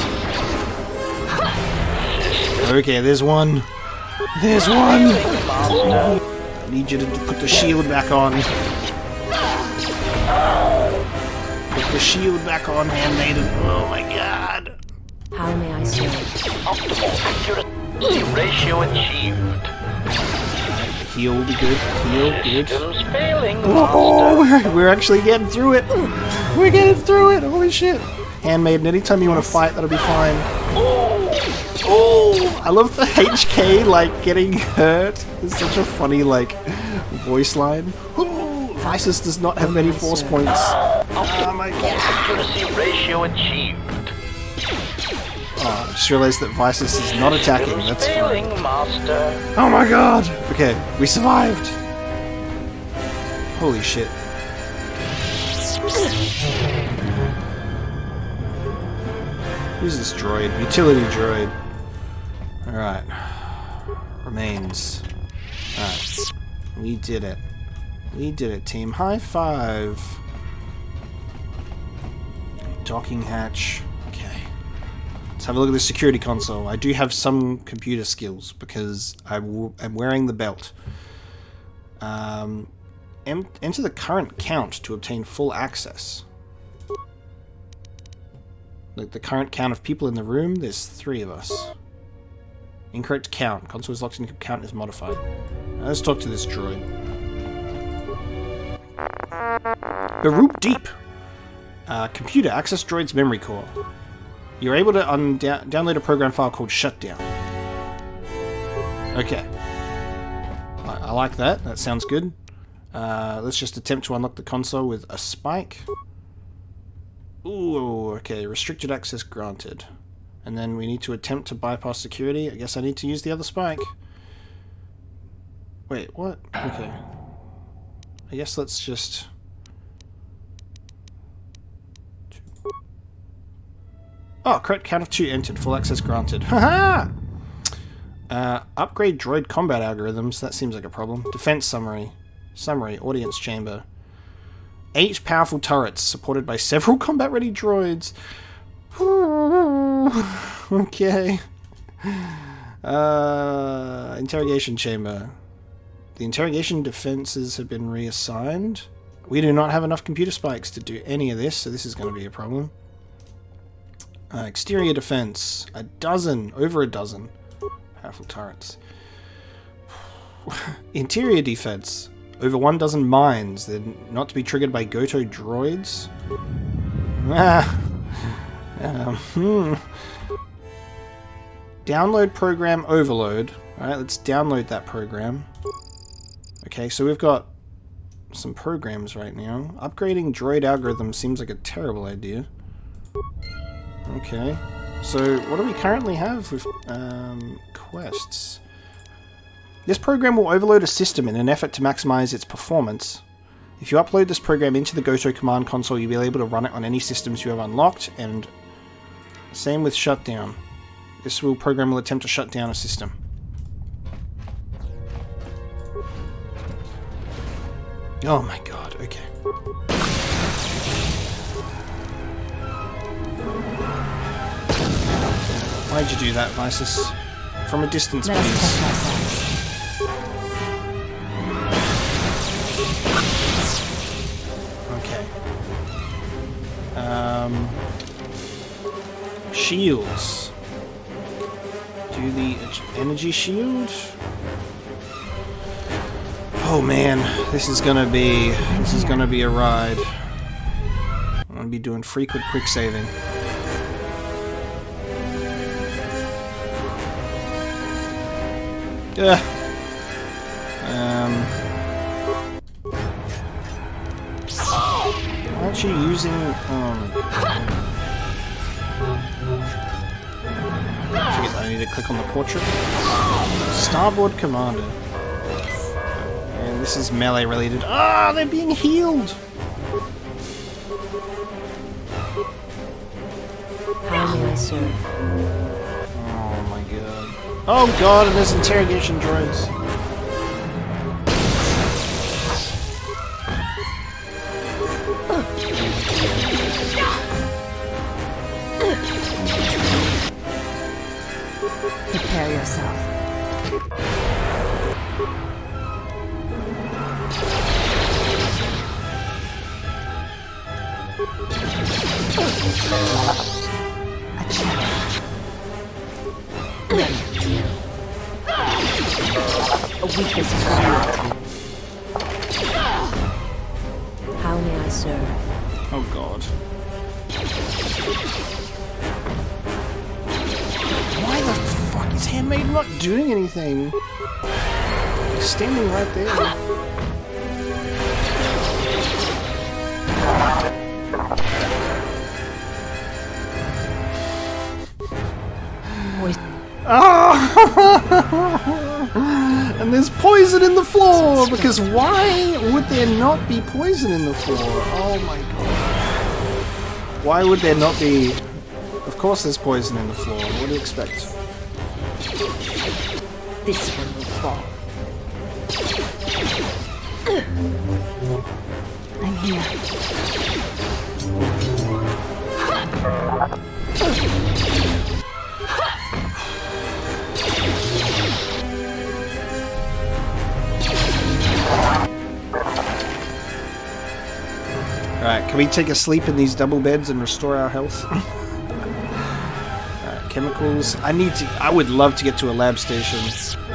Okay, there's one. There's one! No. I need you to put the shield back on. Put the shield back on, Handmaiden. Oh my god. How may I serve? Optimal accuracy ratio achieved. Heal good, heal good. Oh, we're actually getting through it. We're getting through it, holy shit. Handmaiden, anytime you want to fight, that'll be fine. Oh, I love the H K, like, getting hurt. It's such a funny, like, voice line. Ooh, Visas does not have many force points. Oh my god. Accuracy ratio achieved. Oh, I just realized that Visas is not attacking. That's fine. Oh my god! Okay, we survived! Holy shit. Who's this droid? Utility droid. Alright. Remains. Alright. We did it. We did it, team. High five. Docking hatch. Okay. Let's have a look at the security console. I do have some computer skills because I w I'm wearing the belt. Um, em enter the current count to obtain full access. Like the current count of people in the room, there's three of us. Incorrect count. Console is locked in. Count is modified. Now let's talk to this droid. Baroop Deep. Uh, computer, access droid's memory core. You're able to un download a program file called Shutdown. Okay. I, I like that. That sounds good. Uh, let's just attempt to unlock the console with a spike. Ooh, okay. Restricted access granted. And then we need to attempt to bypass security. I guess I need to use the other spike. Wait, what? Okay. I guess let's just... Oh, correct count of two entered. Full access granted. Haha! Uh, upgrade droid combat algorithms. That seems like a problem. Defense summary. Summary. Audience chamber. Eight powerful turrets supported by several combat-ready droids. Okay. Uh, interrogation chamber. The interrogation defenses have been reassigned. We do not have enough computer spikes to do any of this, so this is going to be a problem. Uh, exterior defense. A dozen. Over a dozen. Powerful turrets. Interior defense. Over one dozen mines. They're not to be triggered by Goto droids. Ah! Um, hmm. Download program overload. Alright, let's download that program. Okay, so we've got some programs right now. Upgrading droid algorithm seems like a terrible idea. Okay, so what do we currently have with um, quests? This program will overload a system in an effort to maximize its performance. If you upload this program into the Goto command console, you'll be able to run it on any systems you have unlocked, and same with shutdown. This will program will attempt to shut down a system. Oh my god, okay. Why'd you do that, Visas? From a distance, please. Um, shields. Do the energy shield? Oh man, this is gonna be this is gonna be a ride. I'm gonna be doing frequent quick saving. Yeah. Um. Why aren't you using? Um, I forget that I need to click on the portrait. Starboard Commander. And this is melee related. Ah, oh, they're being healed! Oh my god. Oh god, and there's interrogation droids. Prepare yourself. A challenge. A weakness priority. How may I serve? Oh god. Why the fuck is Handmaiden not doing anything? Standing right there. Oh! And there's poison in the floor! Because why would there not be poison in the floor? Oh my god. Why would there not be... Of course there's poison in the floor, what do you expect? This one will fall. I'm here. Alright, can we take a sleep in these double beds and restore our health? Chemicals. I need to. I would love to get to a lab station.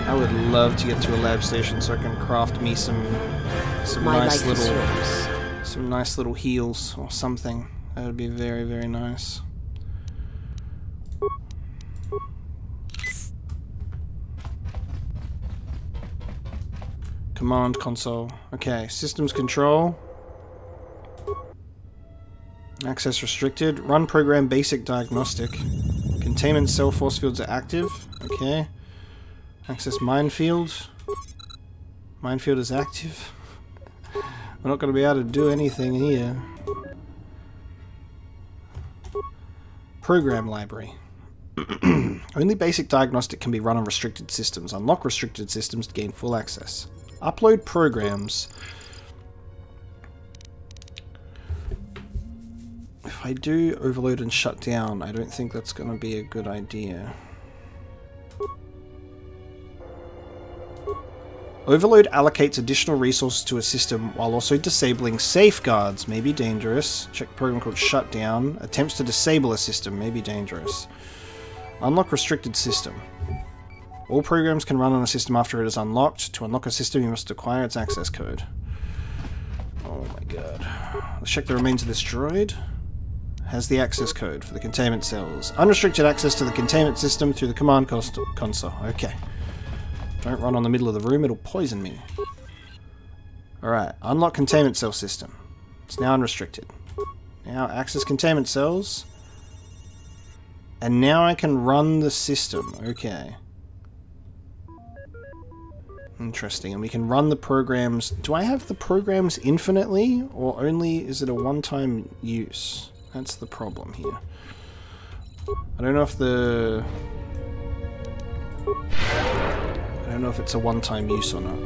I would love to get to a lab station so I can craft me some some My nice little some nice little heals or something. That would be very very nice. Command console. Okay, systems control. Access restricted. Run program basic diagnostic. Containment cell force fields are active. Okay. Access minefield. Minefield is active. We're not going to be able to do anything here. Program library. Only basic diagnostic can be run on restricted systems. Unlock restricted systems to gain full access. Upload programs. If I do overload and shut down, I don't think that's going to be a good idea. Overload allocates additional resources to a system while also disabling safeguards, may be dangerous. Check program called Shutdown. Attempts to disable a system, may be dangerous. Unlock restricted system. All programs can run on a system after it is unlocked. To unlock a system, you must acquire its access code. Oh my god. Let's check the remains of this droid. Has the access code for the containment cells. Unrestricted access to the containment system through the command console. Okay. Don't run on the middle of the room, it'll poison me. Alright, unlock containment cell system. It's now unrestricted. Now access containment cells. And now I can run the system. Okay. Interesting. And we can run the programs. Do I have the programs infinitely? Or only is it a one-time use? That's the problem here. I don't know if the... I don't know if it's a one-time use or not.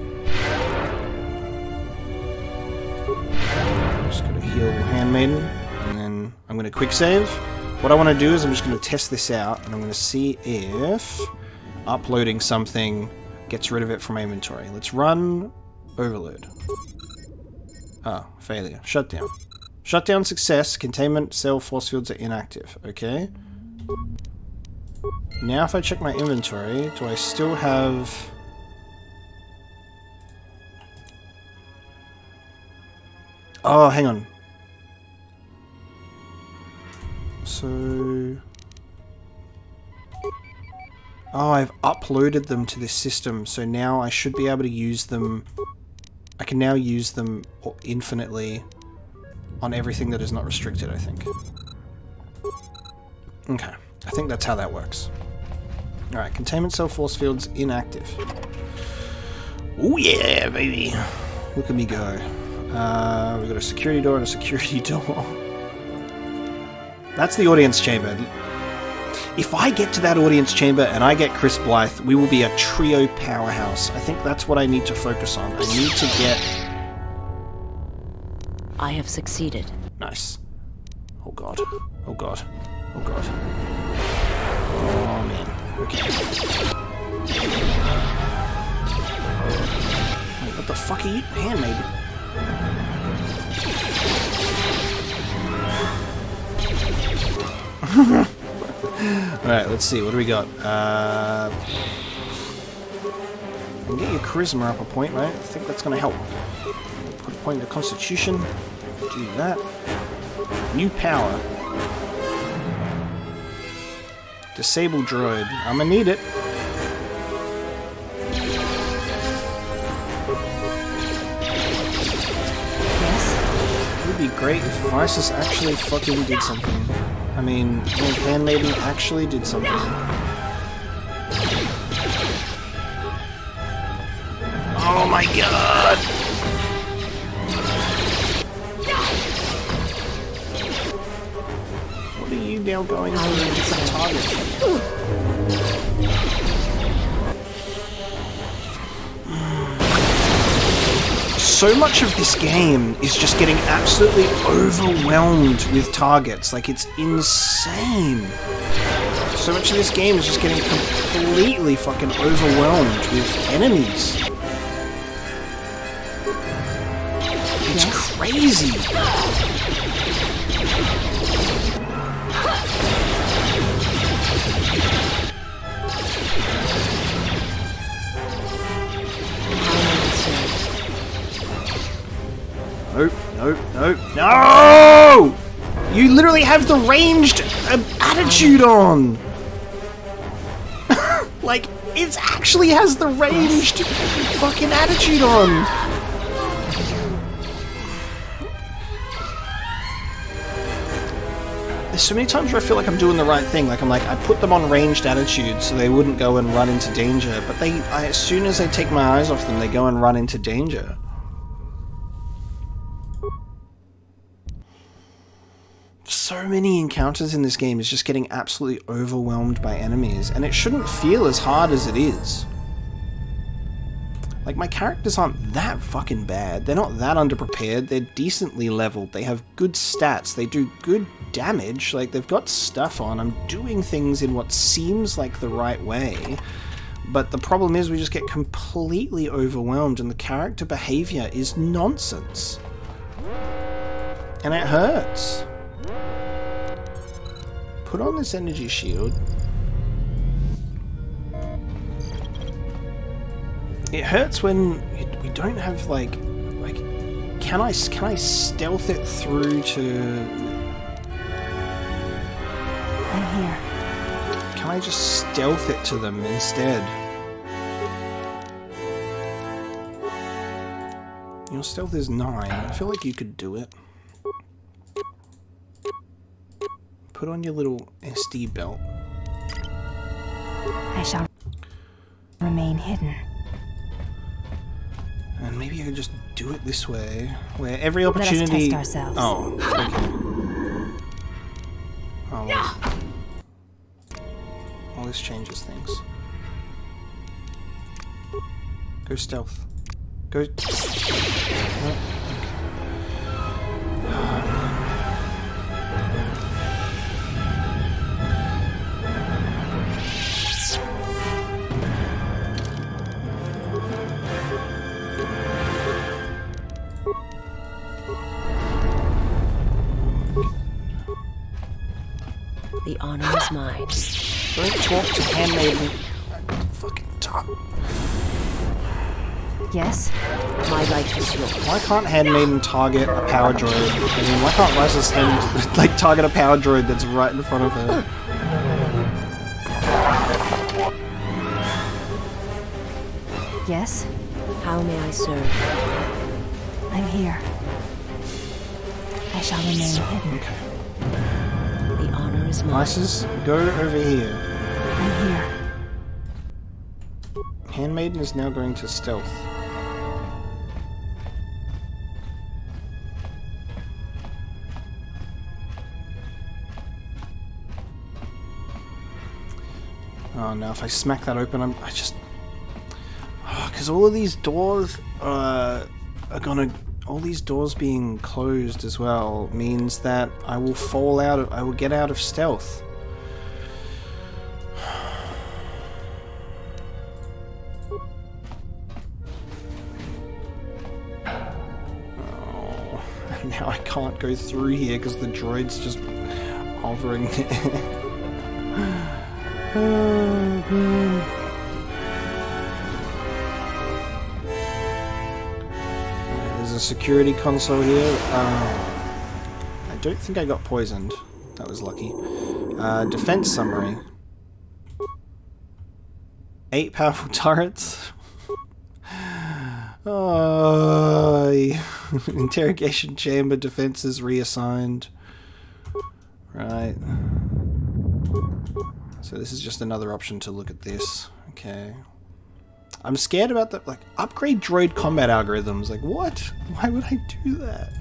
I'm just going to heal Handmaiden. And then I'm going to quick save. What I want to do is I'm just going to test this out, and I'm going to see if uploading something gets rid of it from my inventory. Let's run overload. Ah, failure. Shutdown. Shutdown success. Containment cell force fields are inactive. Okay. Now if I check my inventory, do I still have... Oh, hang on. So... Oh, I've uploaded them to this system, so now I should be able to use them... I can now use them infinitely on everything that is not restricted, I think. Okay, I think that's how that works. Alright, containment cell force fields inactive. Oh yeah, baby! Look at me go. Uh, we've got a security door and a security door. That's the audience chamber. If I get to that audience chamber and I get Chris Blythe, we will be a trio powerhouse. I think that's what I need to focus on. I need to get... I have succeeded. Nice. Oh god. Oh god. Oh god. Oh man. Okay. Wait, what the fuck are you? Handmaiden. Alright, let's see, what do we got? Uh, I can get your charisma up a point, right? I think that's going to help. Put a point in the constitution. Do that. New power. Disable droid. I'm going to need it. Yes. It would be great if Visas actually fucking did something. I mean, if Handmaiden actually did something. Oh my god! What are you now going on with this target? So much of this game is just getting absolutely overwhelmed with targets, like it's insane. So much of this game is just getting completely fucking overwhelmed with enemies. It's crazy. Nope, nope, nope. No! You literally have the ranged uh, attitude on! Like, it actually has the ranged fucking attitude on! There's so many times where I feel like I'm doing the right thing. Like, I'm like, I put them on ranged attitude so they wouldn't go and run into danger. But they, I, as soon as I take my eyes off them, they go and run into danger. So many encounters in this game is just getting absolutely overwhelmed by enemies, and it shouldn't feel as hard as it is. Like, my characters aren't that fucking bad, they're not that underprepared, they're decently leveled, they have good stats, they do good damage, like, they've got stuff on, I'm doing things in what seems like the right way, but the problem is we just get completely overwhelmed, and the character behavior is nonsense. And it hurts. Put on this energy shield. It hurts when we don't have like, like, can I can I stealth it through to? I'm here. Can I just stealth it to them instead? Your stealth is nine. I feel like you could do it. Put on your little S D belt. I shall remain hidden. And maybe I could just do it this way, where every opportunity. Let us test ourselves. Oh, okay. Oh. Well. Well, this changes things. Go stealth. Go. Oh, okay. Oh, the honor is mine. Don't talk to Handmaiden. Fucking talk. Yes? My life is yours. Why can't Handmaiden target a power droid? I mean, why can't Lysis Hand like target a power droid that's right in front of her? Yes? How may I serve? I'm here. I shall remain hidden. Okay. Lysis, go over here. I'm here. Handmaiden is now going to stealth. Oh no, if I smack that open, I'm, I just... Because oh, all of these doors uh, are gonna... All these doors being closed as well means that I will fall out of- I will get out of stealth. Oh, and now I can't go through here because the droid's just hovering there. Oh, man. A security console here. Uh, I don't think I got poisoned. That was lucky. Uh, defense summary. Eight powerful turrets. Oh, interrogation chamber defenses reassigned. Right. So this is just another option to look at this. Okay. I'm scared about that, like, upgrade droid combat algorithms. Like, what? Why would I do that?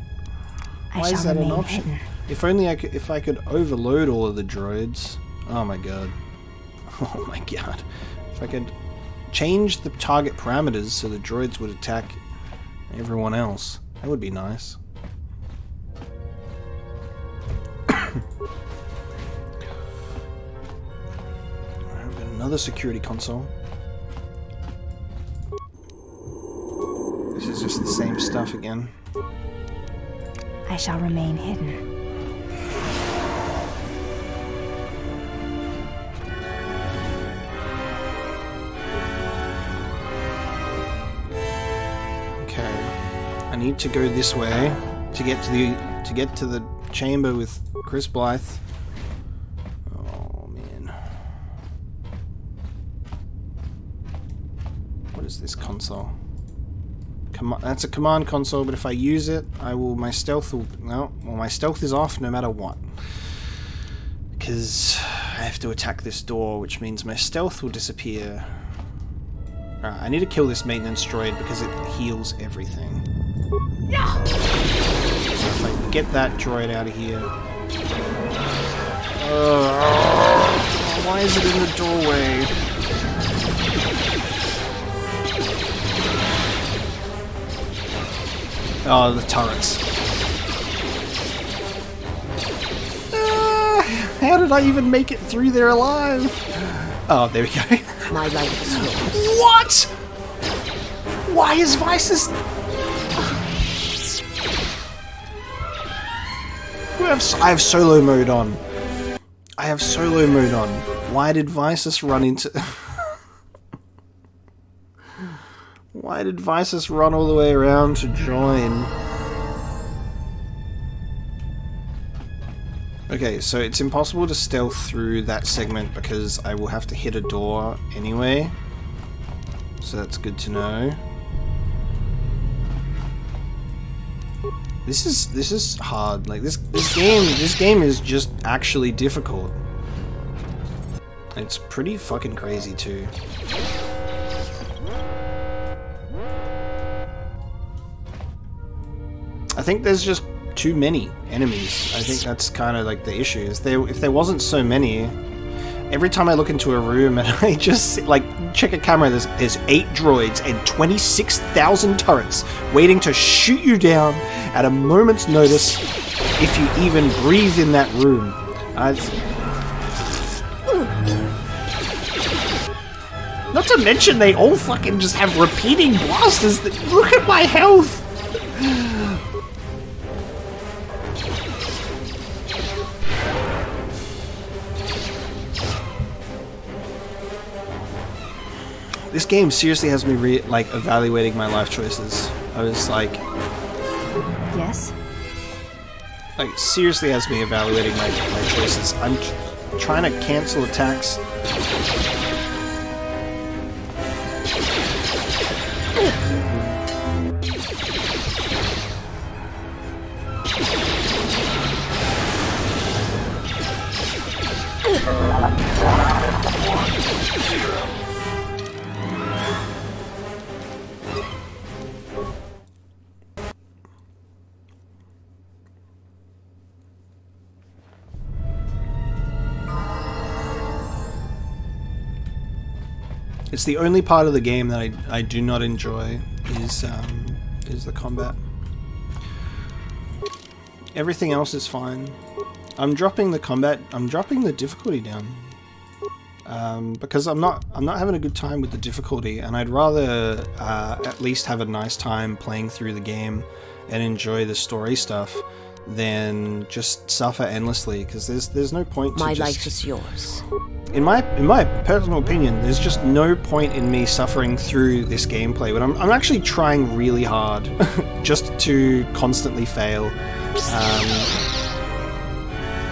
Why is that an option? Hidden. If only I could, if I could overload all of the droids. Oh my god. Oh my god. If I could change the target parameters so the droids would attack everyone else, that would be nice. I've got another security console. This is just the same stuff again. I shall remain hidden. Okay. I need to go this way to get to the to get to the chamber with Chris Blythe. Oh man. What is this console? That's a command console, but if I use it, I will. My stealth will. No, well, my stealth is off no matter what. Because I have to attack this door, which means my stealth will disappear. Alright, I need to kill this maintenance droid because it heals everything. Yeah. So if I can get that droid out of here. Oh, why is it in the doorway? Oh, the turrets. Ah, how did I even make it through there alive? Oh, there we go. My life is yours. What? Why is Vices... I have solo mode on. I have solo mode on. Why did Vices run into... Why did Vices run all the way around to join? Okay, so it's impossible to stealth through that segment because I will have to hit a door anyway. So that's good to know. This is this is hard. Like this this game this game is just actually difficult. It's pretty fucking crazy too. I think there's just too many enemies. I think that's kind of like the issue. Is there, if there wasn't so many, every time I look into a room and I just like check a camera, there's there's eight droids and twenty-six thousand turrets waiting to shoot you down at a moment's notice if you even breathe in that room. I've... Not to mention they all fucking just have repeating blasters that... Look at my health! This game seriously has me re like evaluating my life choices. I was like, yes. Like seriously has me evaluating my my choices. I'm tr trying to cancel attacks. It's the only part of the game that I, I do not enjoy is um, is the combat. Everything else is fine. I'm dropping the combat. I'm dropping the difficulty down um, because I'm not I'm not having a good time with the difficulty, and I'd rather uh, at least have a nice time playing through the game and enjoy the story stuff than just suffer endlessly. Because there's there's no point. My to just, life is yours. In my in my personal opinion, there's just no point in me suffering through this gameplay when I'm, I'm actually trying really hard just to constantly fail. Um,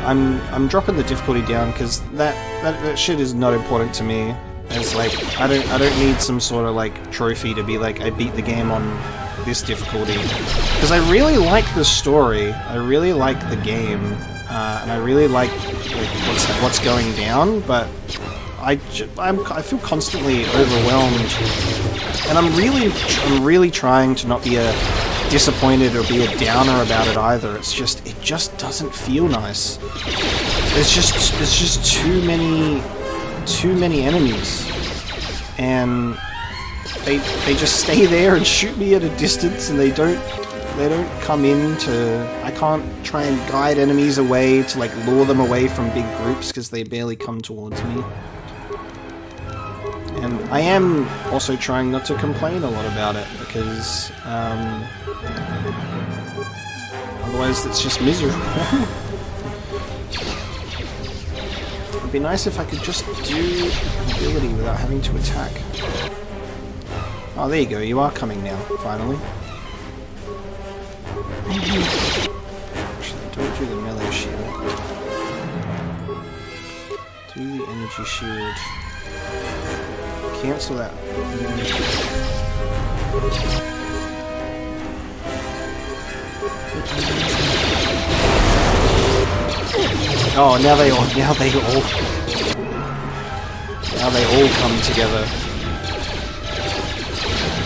I'm I'm dropping the difficulty down because that, that that shit is not important to me. It's like I don't I don't need some sort of like trophy to be like I beat the game on this difficulty, because I really like the story. I really like the game. Uh, and I really like, like what's, what's going down, but I I'm, I feel constantly overwhelmed, and I'm really I'm really trying to not be a disappointed or be a downer about it either. It's just it just doesn't feel nice. There's just there's just too many too many enemies, and they they just stay there and shoot me at a distance, and they don't. They don't come in to... I can't try and guide enemies away to, like, lure them away from big groups because they barely come towards me. And I am also trying not to complain a lot about it because, um... otherwise it's just miserable. It'd be nice if I could just do ability without having to attack. Oh, there you go. You are coming now, finally. Actually, don't do the melee shield. Do the energy shield. Cancel that. Oh, now they all. Now they all. Now they all come together.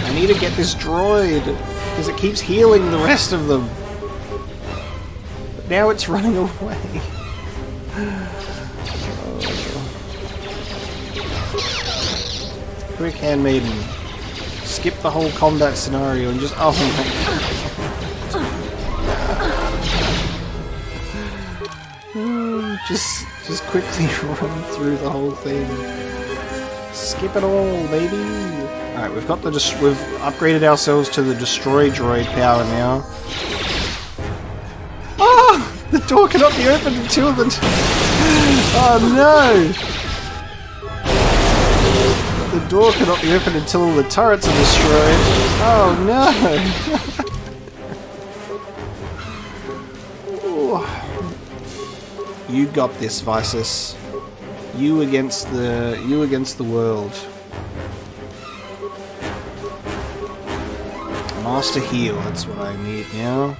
I need to get this droid. Because it keeps healing the rest of them. But now it's running away. Oh. Quick, Handmaiden. Skip the whole combat scenario and just... Oh my god. Just, just quickly run through the whole thing. Skip it all, baby. Alright, we've got the dis we've upgraded ourselves to the destroy droid power now. Oh! The door cannot be opened in two of them. Oh no! The door cannot be opened until all the turrets are destroyed. Oh no! You got this, Visas. You against the you against the world. Master heal, that's what I need now.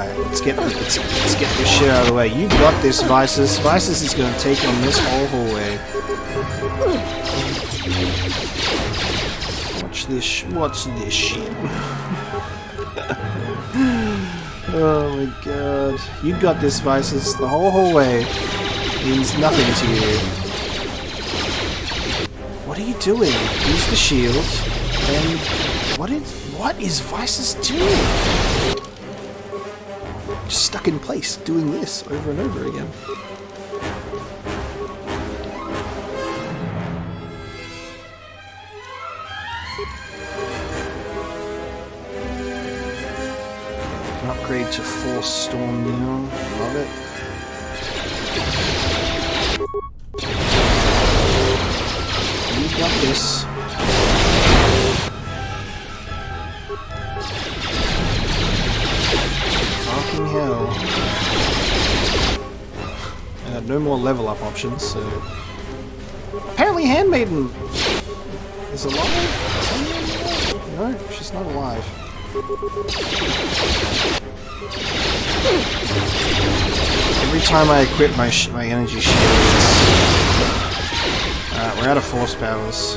Alright, let's get let's, let's get this shit out of the way. You got this, Visas. Visas is gonna take on this whole hallway. Watch this. What's this shit? Oh my god. You got this, Visas. The whole hallway means nothing to you. What are you doing? Use the shield. And what is what is Visas doing? Just stuck in place, doing this over and over again. Upgrade to Force Storm now. Love it. You got this. Fucking hell. Uh, no more level up options, so... Apparently Handmaiden is alive? No, she's not alive. Every time I equip my sh my energy shields, uh, we're out of force powers.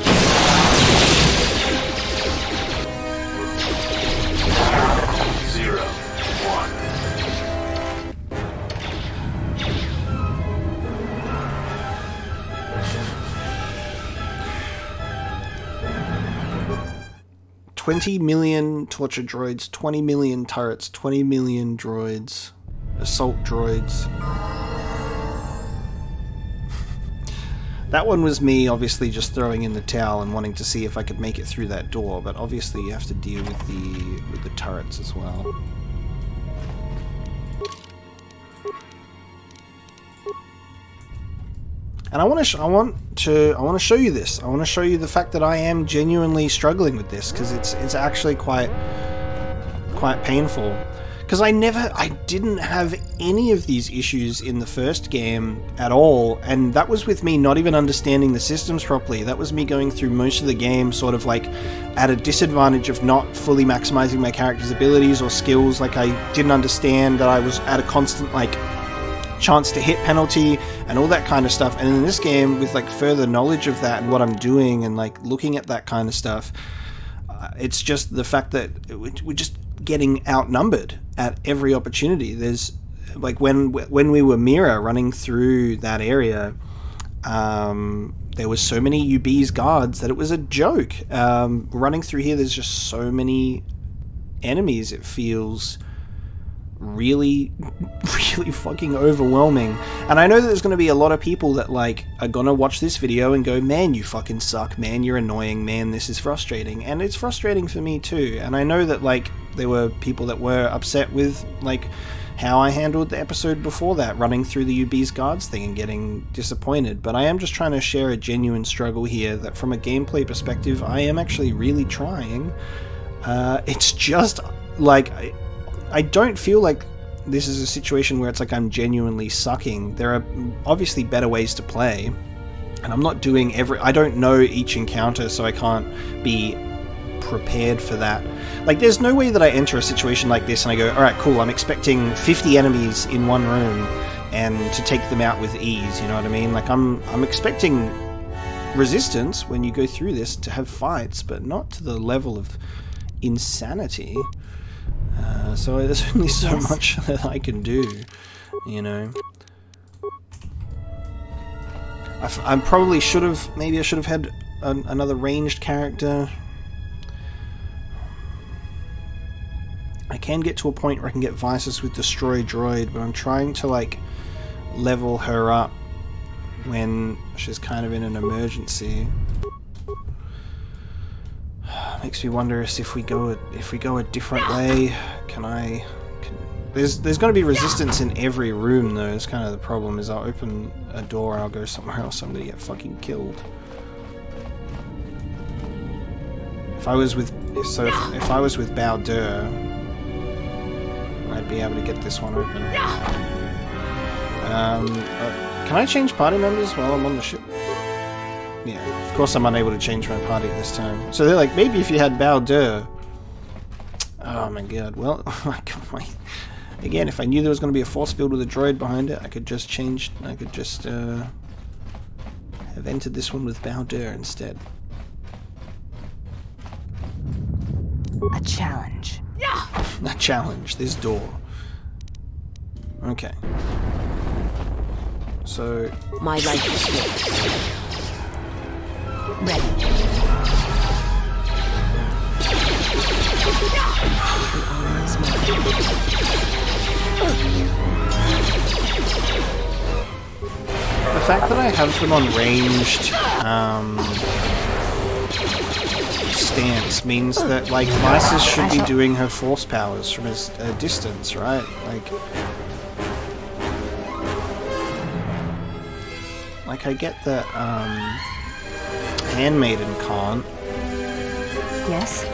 Zero, one. Twenty million torture droids, twenty million turrets, twenty million droids. Assault droids. That one was me obviously just throwing in the towel and wanting to see if I could make it through that door, but obviously you have to deal with the with the turrets as well. And I want to sh I want to I want to show you this. I want to show you the fact that I am genuinely struggling with this, because it's it's actually quite quite painful. Because I never, I didn't have any of these issues in the first game at all, and that was with me not even understanding the systems properly. That was me going through most of the game sort of like at a disadvantage of not fully maximizing my character's abilities or skills. Like I didn't understand that I was at a constant like chance to hit penalty and all that kind of stuff. And in this game, with like further knowledge of that and what I'm doing and like looking at that kind of stuff, uh, it's just the fact that we're just getting outnumbered at every opportunity. There's like when when we were Mira running through that area, um, there was so many U B's guards that it was a joke. Um, running through here, there's just so many enemies. It feels really, really fucking overwhelming. And I know that there's going to be a lot of people that like are going to watch this video and go, man, you fucking suck, man, you're annoying, man, this is frustrating. And it's frustrating for me too. And I know that like there were people that were upset with like how I handled the episode before that, running through the U B's guards thing and getting disappointed. But I am just trying to share a genuine struggle here that from a gameplay perspective, I am actually really trying. Uh, it's just like, I, I don't feel like this is a situation where it's like I'm genuinely sucking. There are obviously better ways to play, and I'm not doing every, I don't know each encounter, so I can't be prepared for that. Like there's no way that I enter a situation like this and I go, all right, cool, I'm expecting fifty enemies in one room and to take them out with ease, you know what I mean? Like I'm I'm expecting resistance when you go through this, to have fights, but not to the level of insanity. Uh, so there's only so yes. much that I can do, you know. I, f I probably should have, maybe I should have had an another ranged character. I can get to a point where I can get Visas with Destroy Droid, but I'm trying to like level her up when she's kind of in an emergency. Makes me wonder if we go if we go a different way. Can I? Can, there's there's going to be resistance in every room though. It's kind of the problem. Is I'll open a door and I'll go somewhere else. I'm going to get fucking killed. If I was with if so if, if I was with Bao-Dur, I'd be able to get this one open. Um, uh, can I change party members while I'm on the ship? Yeah, of course I'm unable to change my party this time. So they're like, maybe if you had Bao-Dur. Oh my god, well, my, Again, if I knew there was going to be a force field with a droid behind it, I could just change, I could just uh, have entered this one with Bao-Dur instead. A challenge. Yeah. A challenge, this door. Okay. So... My life is good. Ready. The fact that I have them on ranged um, stance means that, like, Lysis should be doing her force powers from a uh, distance, right? Like... Like, I get that, um... Handmaiden can't. Yes?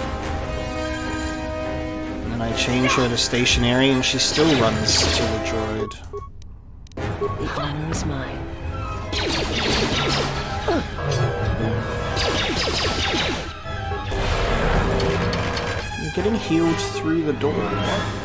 And then I change her to stationary and she still runs to the droid. The honor is mine. You're getting healed through the door, right?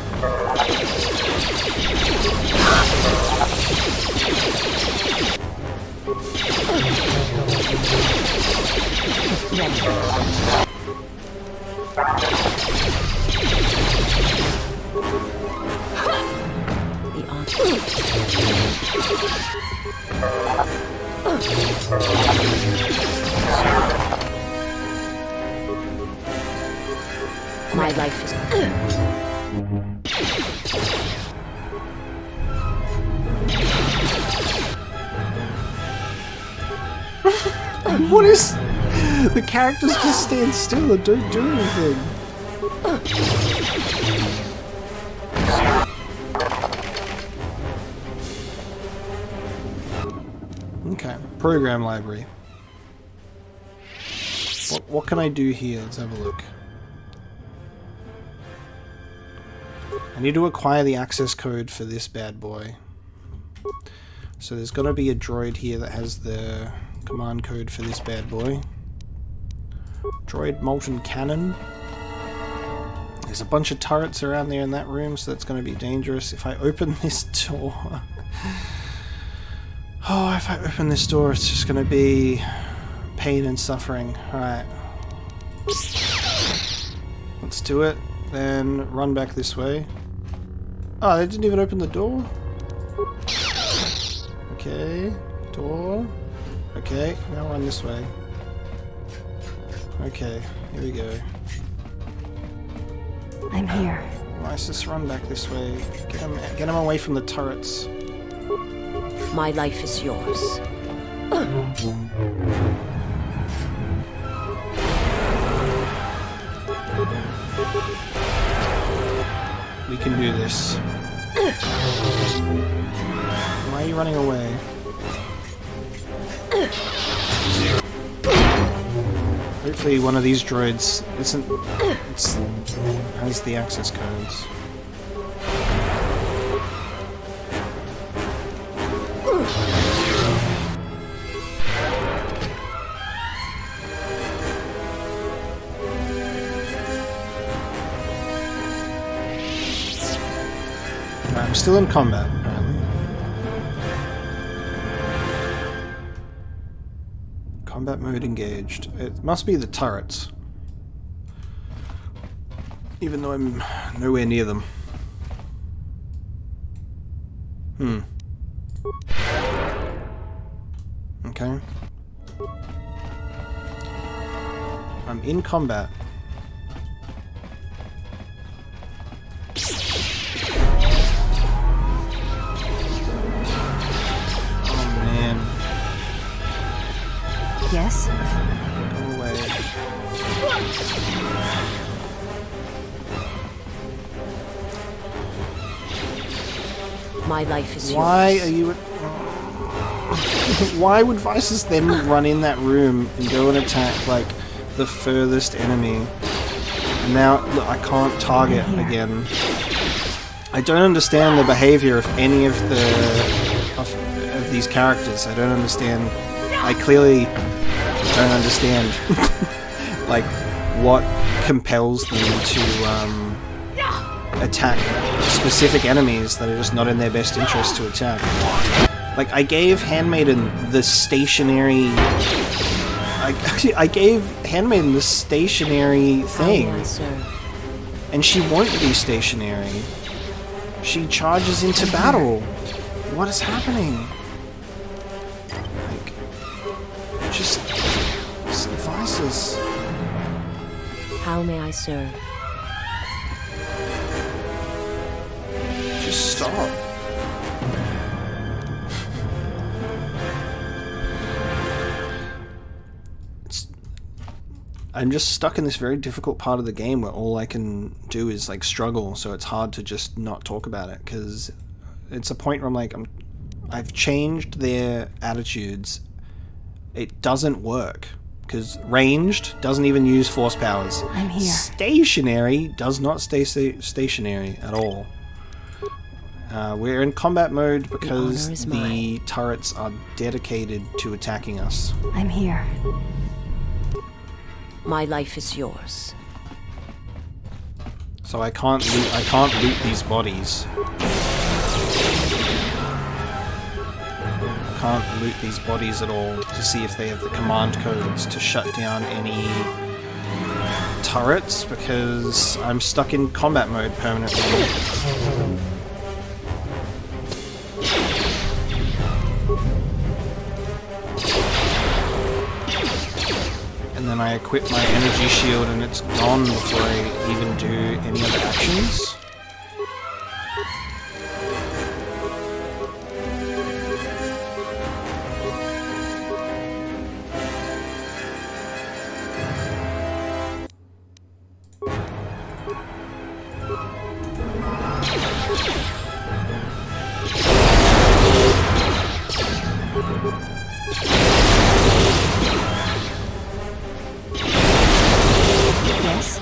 My life is What is... The characters just stand still and don't do anything. Okay, program library. What, what can I do here? Let's have a look. I need to acquire the access code for this bad boy. So there's gotta be a droid here that has the... command code for this bad boy. Droid molten cannon. There's a bunch of turrets around there in that room, so that's going to be dangerous. If I open this door... oh, if I open this door, it's just going to be pain and suffering. Alright. Let's do it. Then run back this way. Oh, they didn't even open the door? Okay. Door. Okay, now run this way. Okay, here we go. I'm here. Lysis, run back this way. Get him, get him away from the turrets. My life is yours. We can do this. Why are you running away? Hopefully one of these droids isn't it's, has the access codes. I'm still in combat. Combat mode engaged. It must be the turrets. Even though I'm nowhere near them. Hmm. Okay. I'm in combat. Yes. Go away. My life is Why yours. Why are you... Why would Vices then run in that room and go and attack, like, the furthest enemy? And now look, I can't target again. I don't understand the behavior of any of the... of, of these characters. I don't understand... I clearly... don't understand, like, what compels them to um, attack specific enemies that are just not in their best interest to attack. Like, I gave Handmaiden the stationary... I, I gave Handmaiden the stationary thing. And she won't be stationary. She charges into battle. What is happening? Like, just... Vices. How may I serve? Just stop. It's, I'm just stuck in this very difficult part of the game where all I can do is like struggle, so it's hard to just not talk about it, because it's a point where I'm like, I'm, I've changed their attitudes. It doesn't work. Because ranged doesn't even use force powers. I'm here. Stationary does not stay sta stationary at all. Uh, we're in combat mode because the, the turrets are dedicated to attacking us. I'm here. My life is yours. So I can't loot, I can't loot these bodies. Can't loot these bodies at all to see if they have the command codes to shut down any turrets, because I'm stuck in combat mode permanently. And then I equip my energy shield and it's gone before I even do any other actions.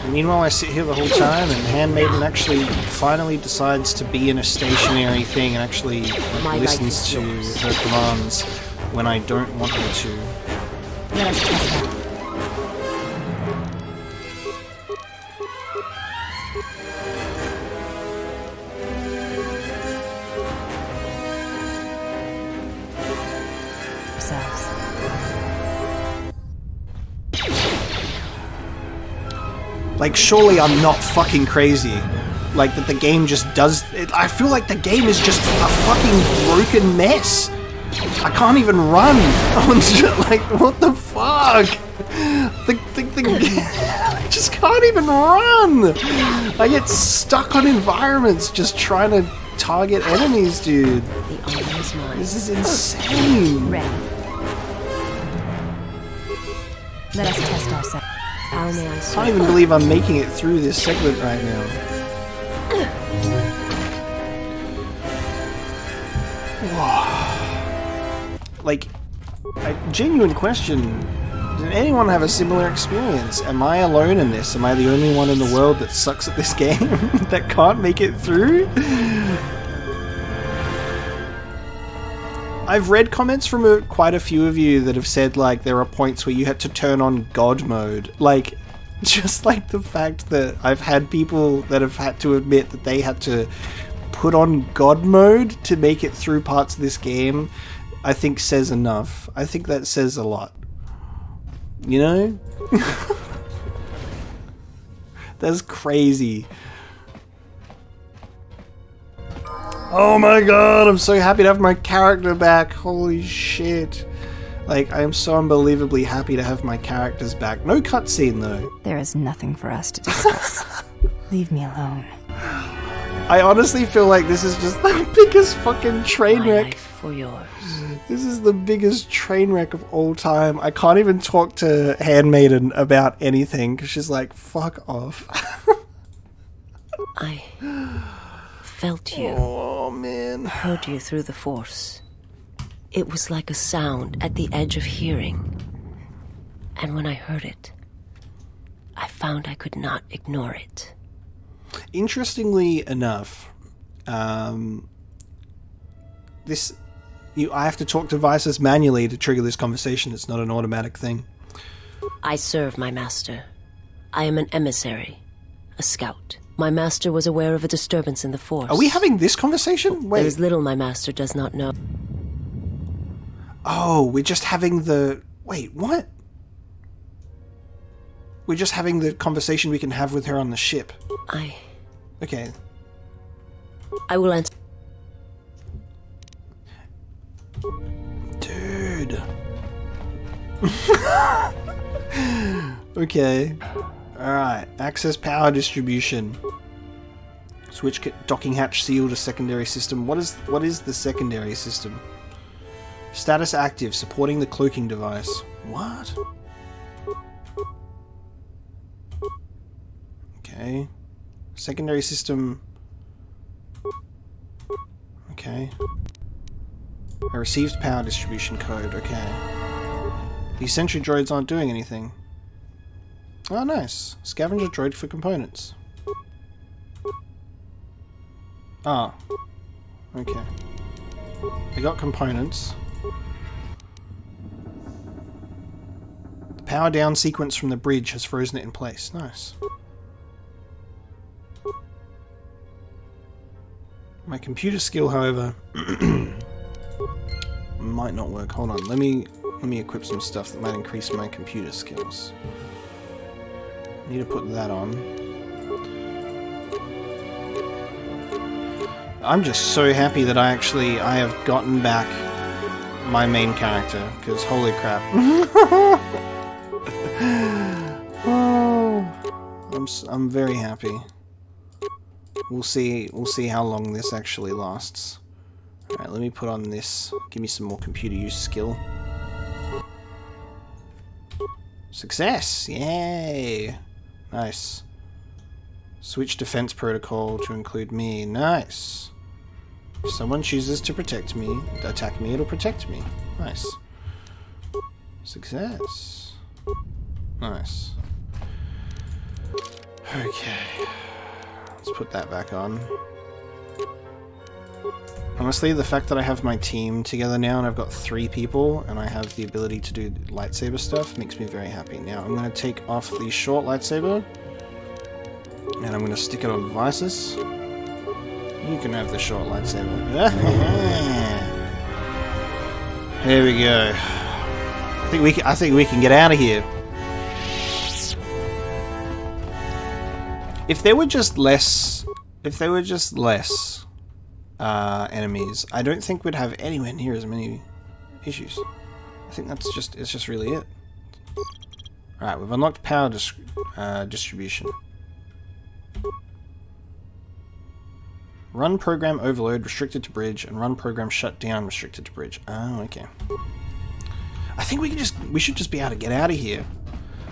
Meanwhile, I sit here the whole time, and Handmaiden actually finally decides to be in a stationary thing and actually like, listens to her commands when I don't want her to. Like, surely I'm not fucking crazy. Like, that the game just does... It, I feel like the game is just a fucking broken mess. I can't even run. I'm just, like, what the fuck? The, the, the, I just can't even run. I get stuck on environments just trying to target enemies, dude. This is insane. Let us test ourselves. I can't even believe I'm making it through this segment right now. Whoa. Like, a genuine question. Did anyone have a similar experience? Am I alone in this? Am I the only one in the world that sucks at this game? That can't make it through? I've read comments from a, quite a few of you that have said, like, there are points where you had to turn on God mode. Like, just like the fact that I've had people that have had to admit that they had to put on God mode to make it through parts of this game, I think says enough. I think that says a lot. You know? That's crazy. Oh my god, I'm so happy to have my character back. Holy shit. Like, I am so unbelievably happy to have my characters back. No cutscene, though. There is nothing for us to discuss. Leave me alone. I honestly feel like this is just the biggest fucking train wreck. My life for yours. This is the biggest train wreck of all time. I can't even talk to Handmaiden about anything, because she's like, fuck off. I... felt you. Oh, man. Heard you through the force. It was like a sound at the edge of hearing. And when I heard it, I found I could not ignore it. Interestingly enough, um, this you I have to talk to Visas manually to trigger this conversation. It's not an automatic thing. I serve my master. I am an emissary, a scout. my master was aware of a disturbance in the Force. Are we having this conversation? Wait. There is little my master does not know. Oh, we're just having the... Wait, what? We're just having the conversation we can have with her on the ship. I... Okay. I will answer... Dude. Okay. Alright. Access power distribution. Switch docking hatch sealed to secondary system. What is, what is the secondary system? Status active. Supporting the cloaking device. What? Okay. Secondary system. Okay. I received power distribution code. Okay. These sentry droids aren't doing anything. Oh, nice. Scavenger droid for components. Ah. Okay. I got components. The power down sequence from the bridge has frozen it in place. Nice. My computer skill, however, might not work. Hold on, let me let me equip some stuff that might increase my computer skills. Need to put that on. I'm just so happy that I actually I have gotten back my main character, because holy crap! Oh, I'm I'm very happy. We'll see, we'll see how long this actually lasts. Alright, let me put on this. Give me some more computer use skill. Success! Yay! Nice. Switch defense protocol to include me. Nice! If someone chooses to protect me, attack me, it'll protect me. Nice. Success. Nice. Okay. Let's put that back on. Honestly, the fact that I have my team together now and I've got three people and I have the ability to do lightsaber stuff makes me very happy. Now I'm going to take off the short lightsaber and I'm going to stick it on Visas. You can have the short lightsaber. Here we go. I think we can, I think we can get out of here. If there were just less, if there were just less uh, enemies, I don't think we'd have anywhere near as many issues. I think that's just, it's just really it. Alright, we've unlocked power dis uh, distribution. Run program overload restricted to bridge, and run program shutdown restricted to bridge. Oh, okay. I think we can just, we should just be able to get out of here.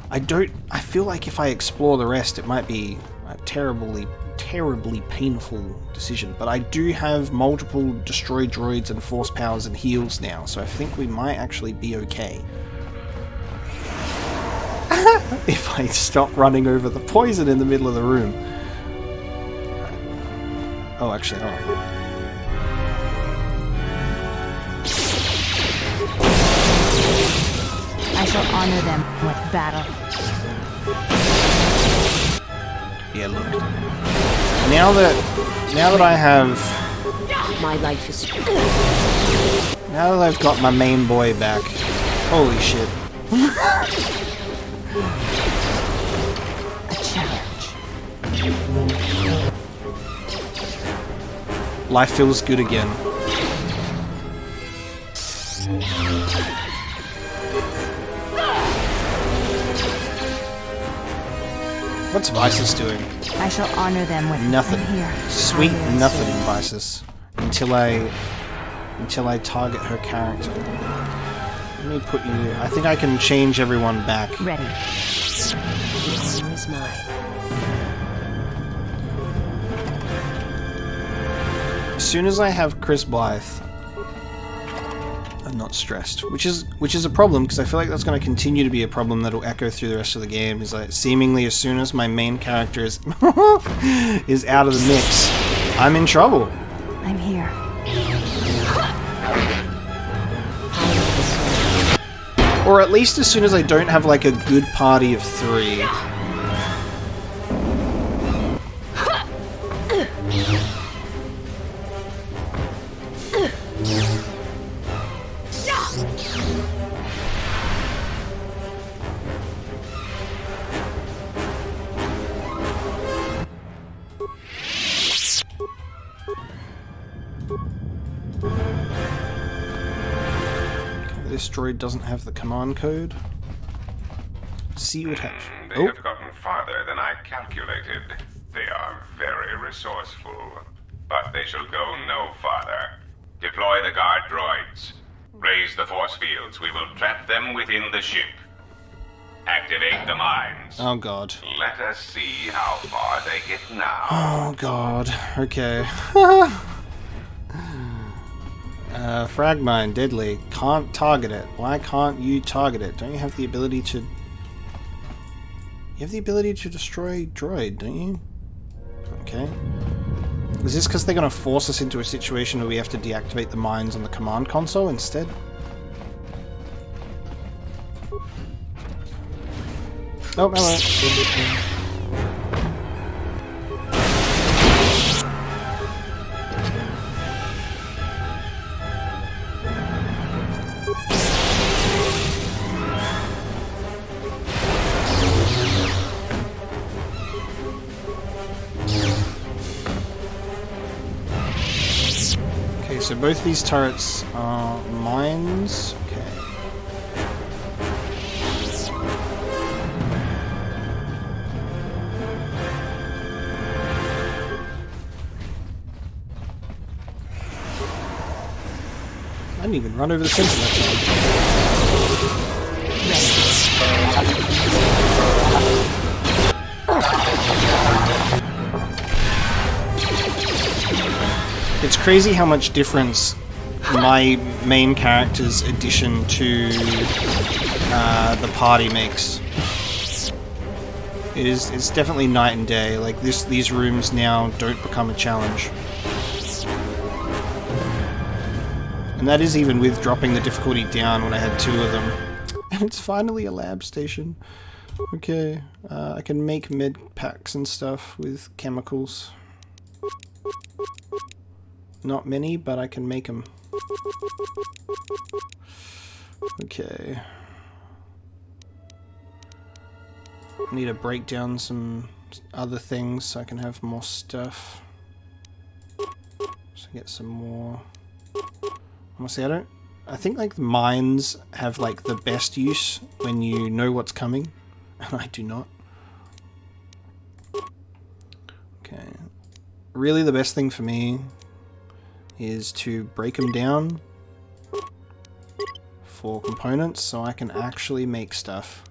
I don't, I feel like if I explore the rest, it might be a terribly, terribly painful decision. But I do have multiple destroy droids and force powers and heals now, so I think we might actually be okay. If I stop running over the poison in the middle of the room. Oh, actually, hold on. I shall honor them with battle. Yeah, look. Now that, now that I have my life is now that I've got my main boy back. Holy shit! A challenge. Life feels good again. What's Visas doing? I shall honor them with nothing. Here. Sweet nothing, Visas. Until I, until I target her character. Let me put you. I think I can change everyone back. Ready. Where's mine? As soon as I have Chris Blythe, I'm not stressed, which is which is a problem, because I feel like that's going to continue to be a problem that'll echo through the rest of the game. Is like seemingly as soon as my main character is is out of the mix, I'm in trouble. I'm here. Or at least as soon as I don't have like a good party of three. This droid doesn't have the command code. See what happens. Mm, they oh. have gotten farther than I calculated. They are very resourceful. But they shall go no farther. Deploy the guard droids. Raise the force fields. We will trap them within the ship. Activate the mines. Oh, God. Let us see how far they get now. Oh, God. Okay. uh, frag mine, deadly. Can't target it. Why can't you target it? Don't you have the ability to... You have the ability to destroy droid, don't you? Okay. Is this because they're going to force us into a situation where we have to deactivate the mines on the command console instead? Oh, hello. Okay, so both these turrets are mines. I didn't even run over the center that time. It's crazy how much difference my main character's addition to uh, the party makes. It is, it's definitely night and day. Like this, these rooms now don't become a challenge. And that is even with dropping the difficulty down when I had two of them. And it's finally a lab station. Okay, uh, I can make med packs and stuff with chemicals. Not many, but I can make them. Okay. I need to break down some other things so I can have more stuff. So get some more... Honestly, I don't... I think, like, the mines have, like, the best use when you know what's coming. And I do not. Okay. Really, the best thing for me is to break them down for components so I can actually make stuff.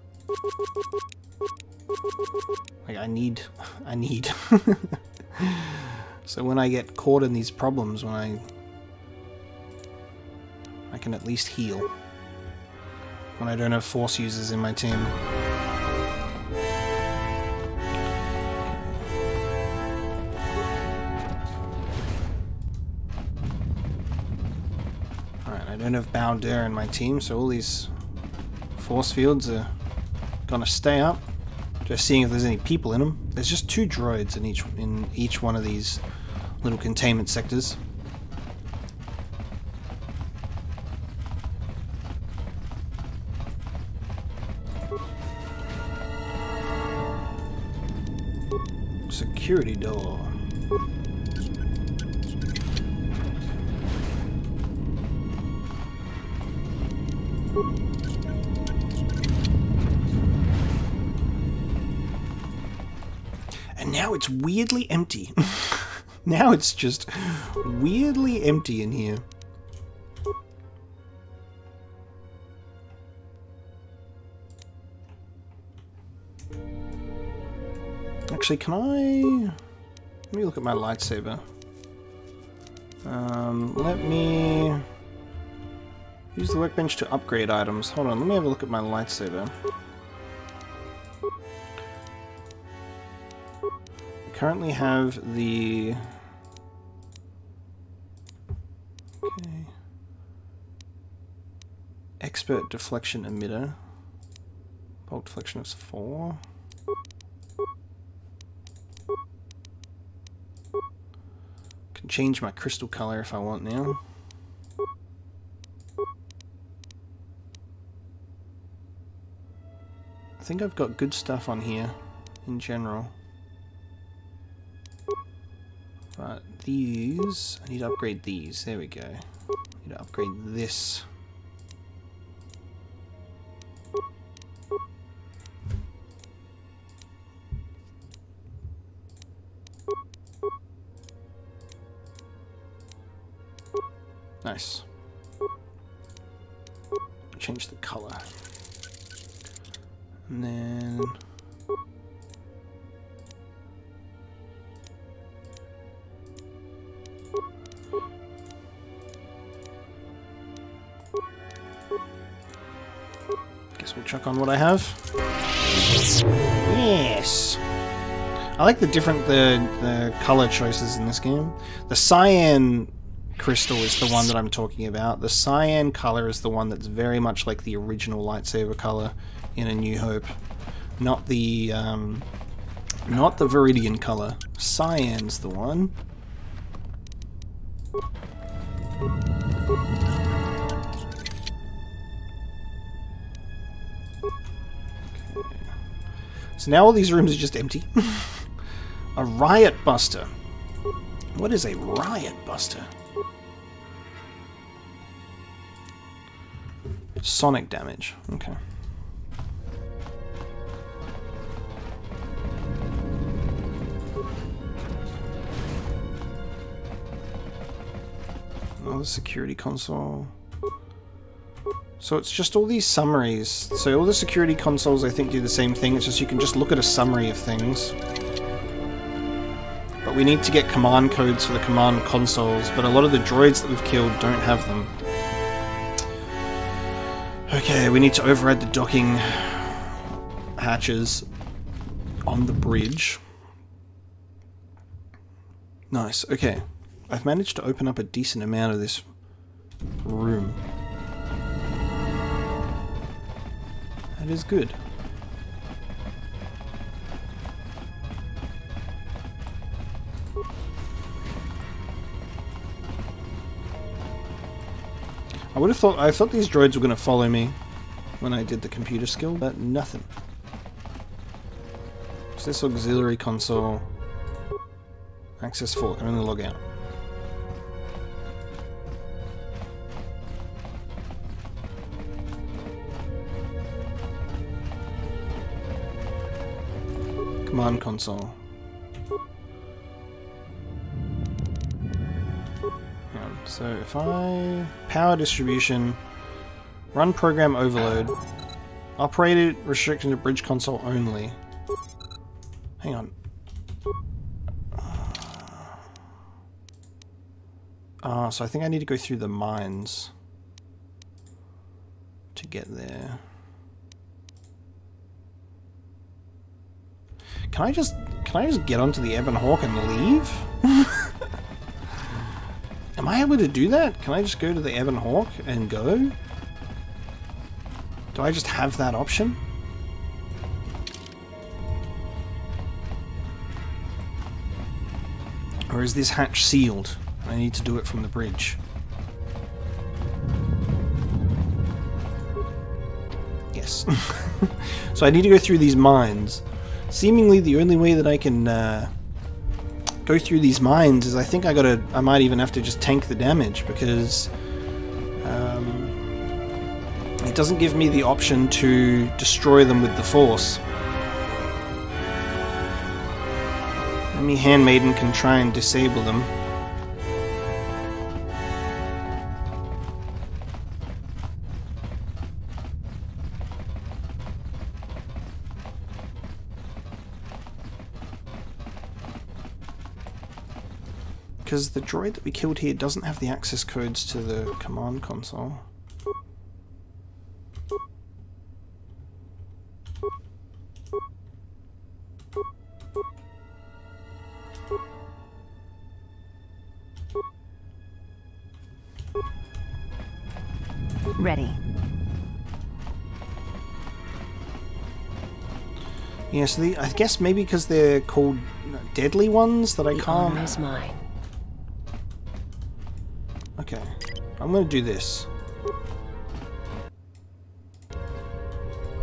Like, I need... I need. So when I get caught in these problems, when I... I can at least heal when I don't have force users in my team. Alright, I don't have Bao-Dur in my team, so all these force fields are gonna stay up. Just seeing if there's any people in them. There's just two droids in each in each one of these little containment sectors. Security door. And now it's weirdly empty. Now it's just weirdly empty in here. Actually, can I... Let me look at my lightsaber. Um, let me... Use the workbench to upgrade items. Hold on, let me have a look at my lightsaber. I currently have the... Okay. Expert deflection emitter. Bolt deflection is four. Can change my crystal color if I want now. I think I've got good stuff on here in general. But these, I need to upgrade these. There we go. I need to upgrade this. Nice. Change the color. And then... guess we'll chuck on what I have. Yes! I like the different the, the color choices in this game. The cyan crystal is the one that I'm talking about. The cyan color is the one that's very much like the original lightsaber color in A New Hope, not the um, not the Viridian color. Cyan's the one. Okay. So now all these rooms are just empty. A riot buster. What is a riot buster? Sonic damage. Okay. Another security console. So it's just all these summaries. So all the security consoles, I think, do the same thing. It's just you can just look at a summary of things. But we need to get command codes for the command consoles, but a lot of the droids that we've killed don't have them. Okay, we need to override the docking hatches on the bridge. Nice, okay. I've managed to open up a decent amount of this room. That is good. I would have thought I thought these droids were going to follow me when I did the computer skill, but nothing. Is this auxiliary console? Access full. I'm going to log out. Command console. So if I... power distribution, run program overload, operated restriction to bridge console only. Hang on. Ah, uh, so I think I need to go through the mines to get there. Can I just... can I just get onto the Ebon Hawk and leave? Am I able to do that? Can I just go to the Ebon Hawk and go? Do I just have that option? Or is this hatch sealed? I need to do it from the bridge. Yes. So I need to go through these mines. Seemingly the only way that I can... Uh, go through these mines is I think I gotta I might even have to just tank the damage, because um, it doesn't give me the option to destroy them with the force. Only Handmaiden can try and disable them. Because the droid that we killed here doesn't have the access codes to the command console. Ready. Yeah, so the, I guess maybe because they're called deadly ones that I the can't... honor is mine. Okay, I'm gonna do this.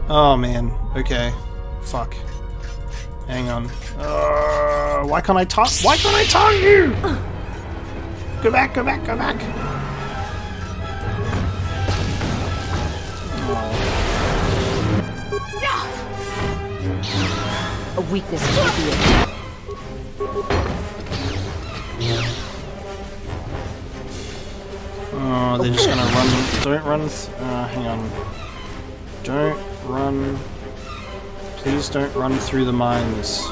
Oh man, okay. Fuck. Hang on. Uh, why can't I talk? Why can't I talk to you? Go back, go back, go back. A weakness may be it. Uh, they're just gonna run. Don't run. Uh, hang on. Don't run. Please don't run through the mines.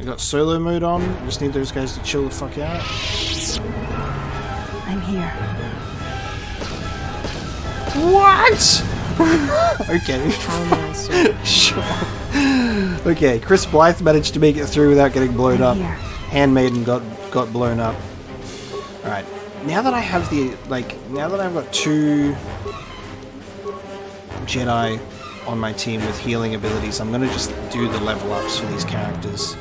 We got solo mode on. We just need those guys to chill the fuck out. I'm here. What? Okay. Sure. Okay, Chris Blythe managed to make it through without getting blown up. Handmaiden got got blown up. All right. Now that I have the like, now that I've got two Jedi on my team with healing abilities, I'm gonna just do the level ups for these characters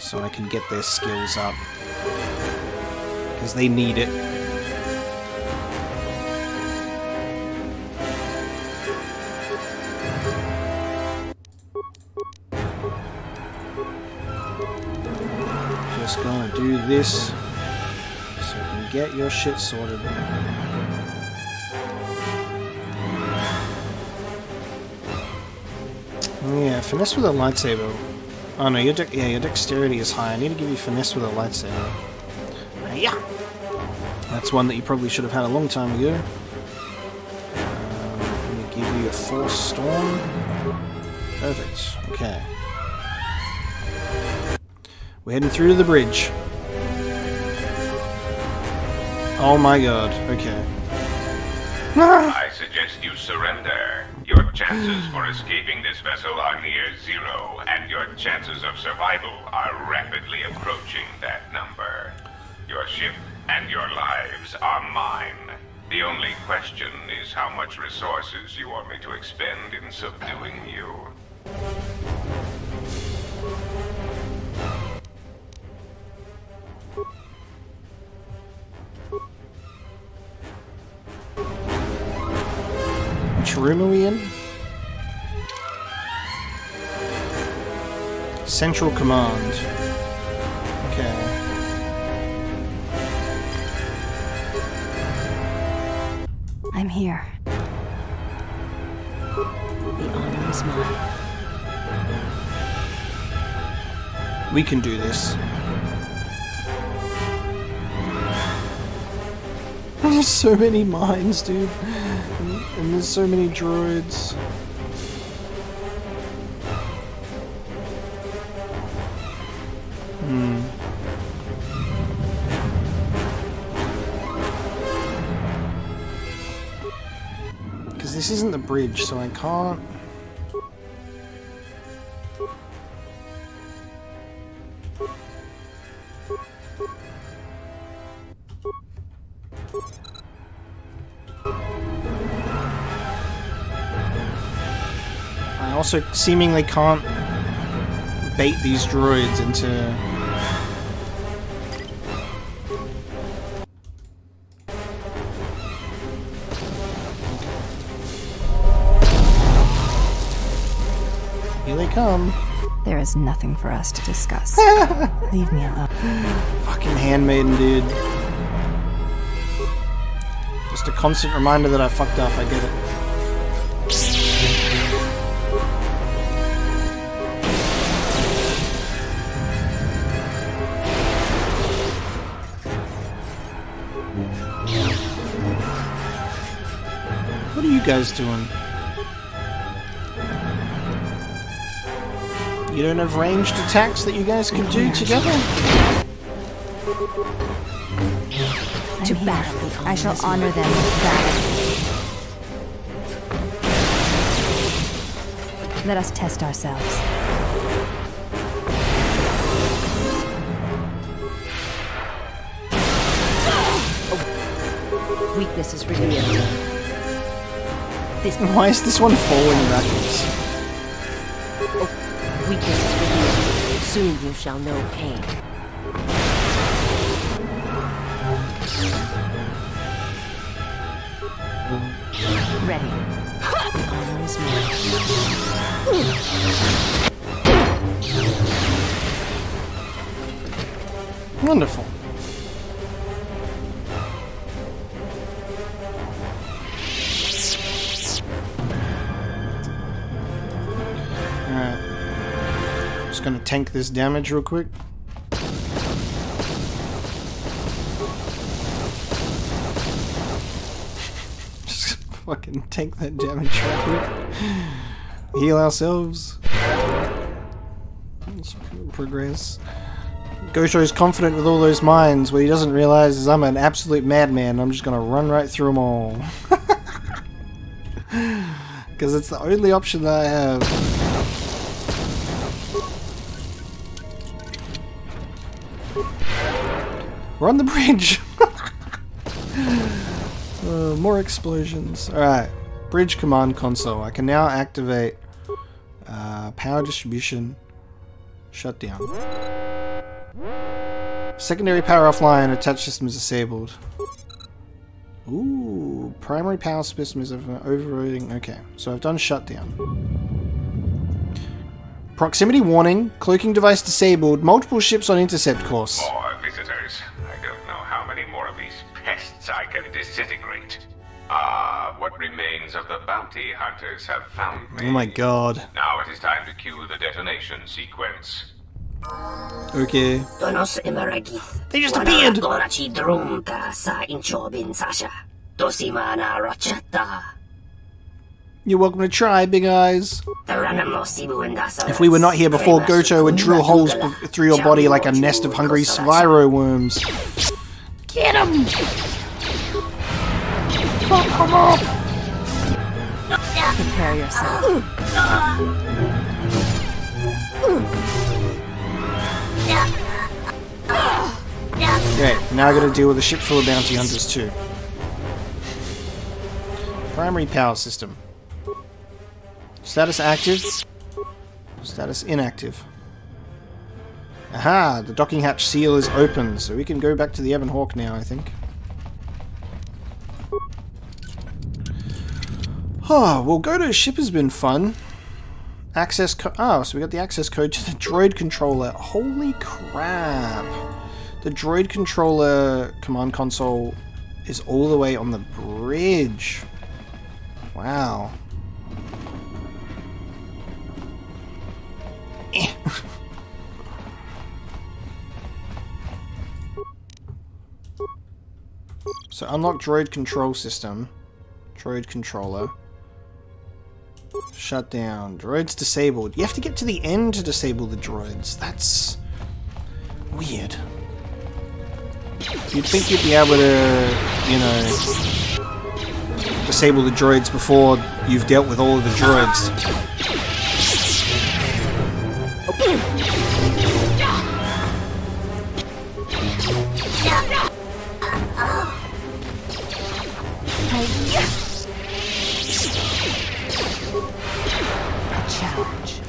so I can get their skills up because they need it. Do this so you can get your shit sorted. Yeah, finesse with a lightsaber. Oh no, your de yeah, your dexterity is high. I need to give you finesse with a lightsaber. Yeah, that's one that you probably should have had a long time ago. Um, let me give you a force storm. Perfect. Okay. We're heading through to the bridge. Oh my god, okay. I suggest you surrender. Your chances for escaping this vessel are near zero, and your chances of survival are rapidly approaching that number. Your ship and your lives are mine. The only question is how much resources you want me to expend in subduing you. Which room are we in? Central Command. Okay. I'm here. The honor is mine. We can do this. There's so many mines, dude. And there's so many droids. Hmm. Because this isn't the bridge, so I can't... Also, seemingly can't bait these droids into. Here they come. There is nothing for us to discuss. Leave me alone. Fucking Handmaiden, dude. Just a constant reminder that I fucked up. I get it. Guys doing? You don't have ranged attacks that you guys can do together? To battle. I shall honor them with battle. Let us test ourselves. Oh. Weakness is revealed. Why is this one falling backwards? Oh, weakness is revealed. Soon you shall know pain. Ready. Honor is mine. Wonderful. tank this damage real quick. Just fucking tank that damage real quick. Heal ourselves. Let's progress. Goto is confident with all those mines. What he doesn't realize is I'm an absolute madman. I'm just gonna run right through them all. Because it's the only option that I have. We're on the bridge! uh, more explosions. Alright. Bridge command console. I can now activate uh, power distribution shutdown. Secondary power offline. Attached system is disabled. Ooh. Primary power system is overloading. Okay. So I've done shutdown. Proximity warning. Cloaking device disabled. Multiple ships on intercept course. More visitors. I can disintegrate. Ah, what remains of the bounty hunters have found me. Oh my god. Now it is time to cue the detonation sequence. Okay. They just appeared! You're welcome to try, big eyes. If we were not here before, Goto would drill holes through your body like a nest of hungry Spyro worms. Get him! Fuck him up! Prepare yourself. Great, now I gotta deal with a ship full of bounty hunters too. Primary power system. Status active. Status inactive. Aha! The docking hatch seal is open, so we can go back to the Ebon Hawk now, I think. Oh, well, Goto's ship has been fun. Access code... Oh, so we got the access code to the droid controller. Holy crap! The droid controller command console is all the way on the bridge. Wow. Eh. So unlock droid control system, droid controller, shut down, droids disabled. You have to get to the end to disable the droids, that's weird. You'd think you'd be able to, you know, disable the droids before you've dealt with all of the droids.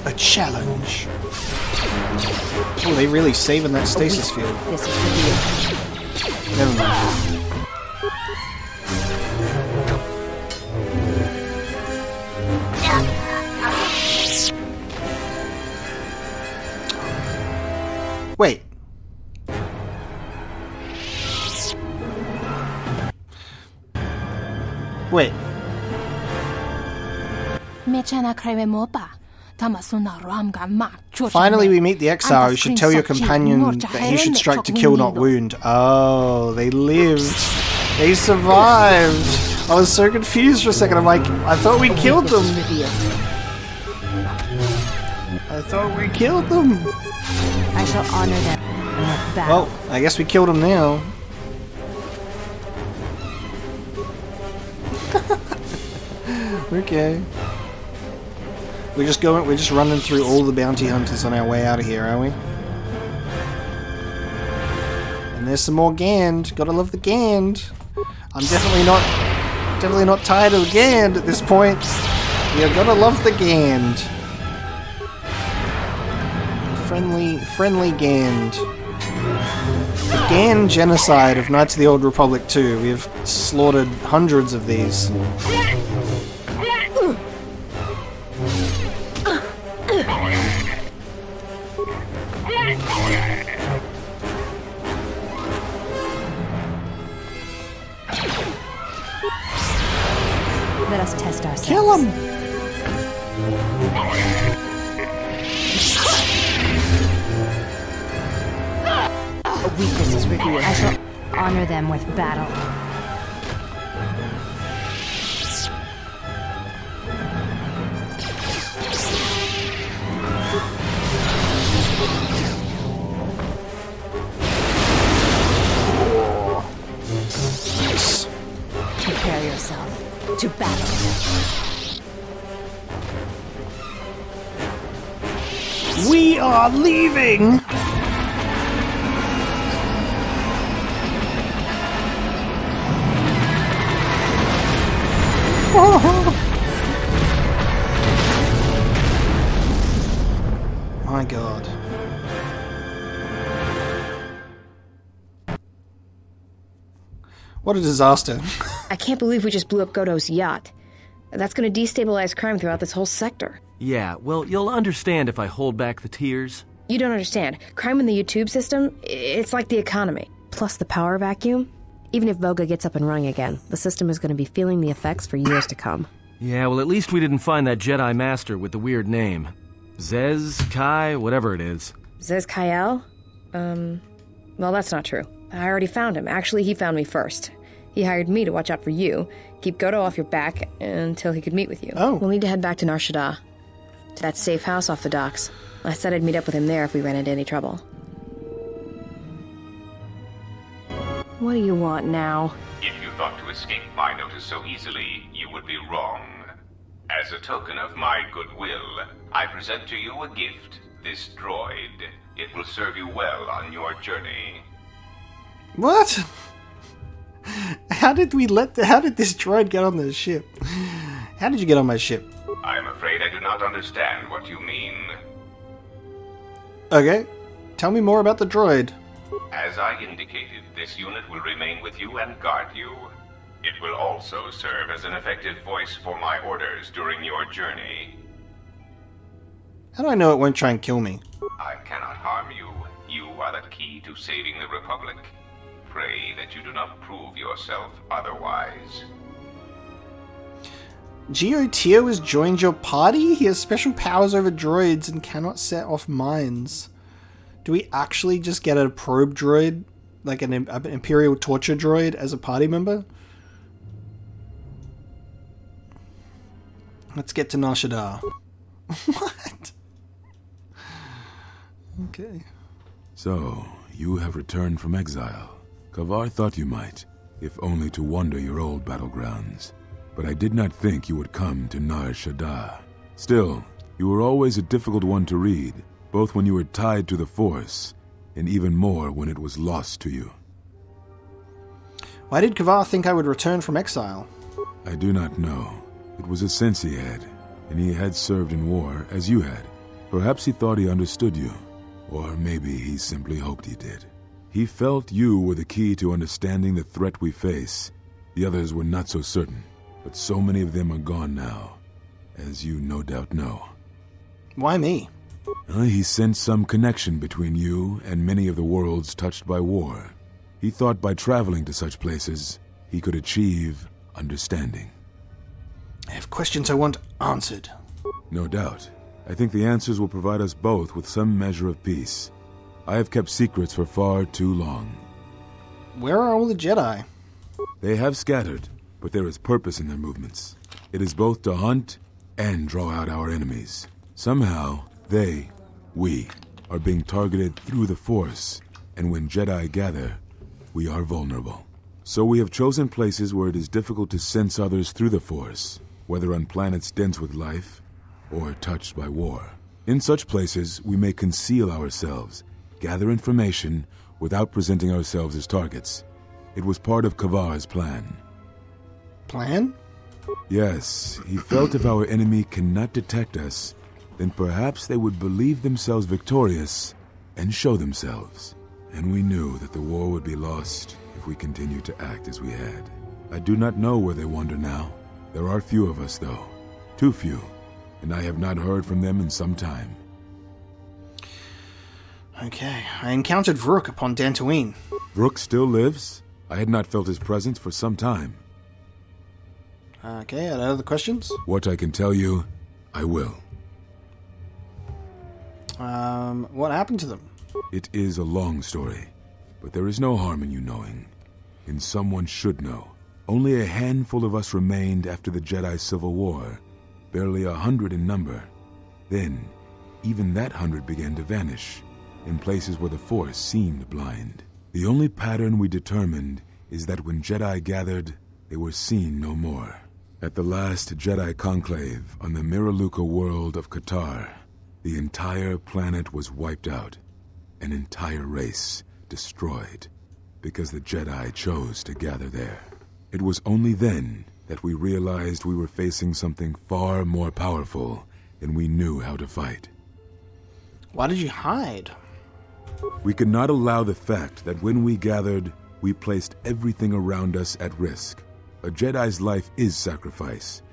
A challenge. Oh, they really saving that stasis field. Never mind. Wait. Wait. Finally we meet the exile. You should tell your companion that he should strike to kill, not wound. Oh, they lived. They survived. I was so confused for a second. I'm like, I thought we killed them. I thought we killed them. I shall honor them. Well, I guess we killed them now. Okay. We're just going. We're just running through all the bounty hunters on our way out of here, are we? And there's some more Gand. Gotta love the Gand. I'm definitely not, definitely not tired of the Gand at this point. You gotta love the Gand. Friendly, friendly Gand. The Gand genocide of Knights of the Old Republic two. We have slaughtered hundreds of these. Let us test ourselves. Kill him! a weakness is revealed. I shall honor them with battle. Prepare yourself to battle. We are leaving! My God. What a disaster. I can't believe we just blew up Goto's yacht. That's going to destabilize crime throughout this whole sector. Yeah, well, you'll understand if I hold back the tears. You don't understand. Crime in the YouTube system, it's like the economy. Plus the power vacuum. Even if Vogga gets up and running again, the system is going to be feeling the effects for years to come. Yeah, well, at least we didn't find that Jedi Master with the weird name. Zez-Kai, whatever it is. Zez-Kai Ell? Um, well, that's not true. I already found him. Actually, he found me first. He hired me to watch out for you, keep Goto off your back until he could meet with you. Oh. We'll need to head back to Nar Shaddaa, to that safe house off the docks. I said I'd meet up with him there if we ran into any trouble. What do you want now? If you thought to escape my notice so easily, you would be wrong. As a token of my goodwill, I present to you a gift, this droid. It will serve you well on your journey. What? How did we let the, how did this droid get on the ship? How did you get on my ship? I'm afraid I do not understand what you mean. Okay, tell me more about the droid. As I indicated, this unit will remain with you and guard you. It will also serve as an effective voice for my orders during your journey. How do I know it won't try and kill me? I cannot harm you. You are the key to saving the Republic. Pray that you do not prove yourself otherwise. Geo-Tio has joined your party? He has special powers over droids and cannot set off mines. Do we actually just get a probe droid, like an, an Imperial torture droid, as a party member? Let's get to Nar Shaddaa. What? Okay. So, you have returned from exile. Kavarr thought you might, if only to wander your old battlegrounds. But I did not think you would come to Nar Shaddaa. Still, you were always a difficult one to read, both when you were tied to the Force, and even more when it was lost to you. Why did Kavarr think I would return from exile? I do not know. It was a sense he had, and he had served in war, as you had. Perhaps he thought he understood you, or maybe he simply hoped he did. He felt you were the key to understanding the threat we face. The others were not so certain, but so many of them are gone now, as you no doubt know. Why me? Uh, he sensed some connection between you and many of the worlds touched by war. He thought by traveling to such places, he could achieve understanding. I have questions I want answered. No doubt. I think the answers will provide us both with some measure of peace. I have kept secrets for far too long. Where are all the Jedi? They have scattered, but there is purpose in their movements. It is both to hunt and draw out our enemies. Somehow, They, we, are being targeted through the Force, and when Jedi gather, we are vulnerable. So we have chosen places where it is difficult to sense others through the Force, whether on planets dense with life or touched by war. In such places, we may conceal ourselves, gather information without presenting ourselves as targets. It was part of Kavar's plan. Plan? Yes, he felt if our enemy cannot detect us, then perhaps they would believe themselves victorious and show themselves. And we knew that the war would be lost if we continued to act as we had. I do not know where they wander now. There are few of us, though. Too few. And I have not heard from them in some time. Okay. I encountered Vrook upon Dantooine. Vrook still lives? I had not felt his presence for some time. Okay, are there other questions? What I can tell you, I will. Um, what happened to them? It is a long story, But there is no harm in you knowing. And someone should know. Only a handful of us remained after the Jedi Civil War, barely a hundred in number. Then, even that hundred began to vanish, in places where the Force seemed blind. The only pattern we determined is that when Jedi gathered, they were seen no more. At the last Jedi conclave on the Miraluka world of Katarr, the entire planet was wiped out, an entire race destroyed, because the Jedi chose to gather there. It was only then that we realized we were facing something far more powerful than we knew how to fight. Why did you hide? We could not allow the fact that when we gathered, we placed everything around us at risk. A Jedi's life is sacrifice,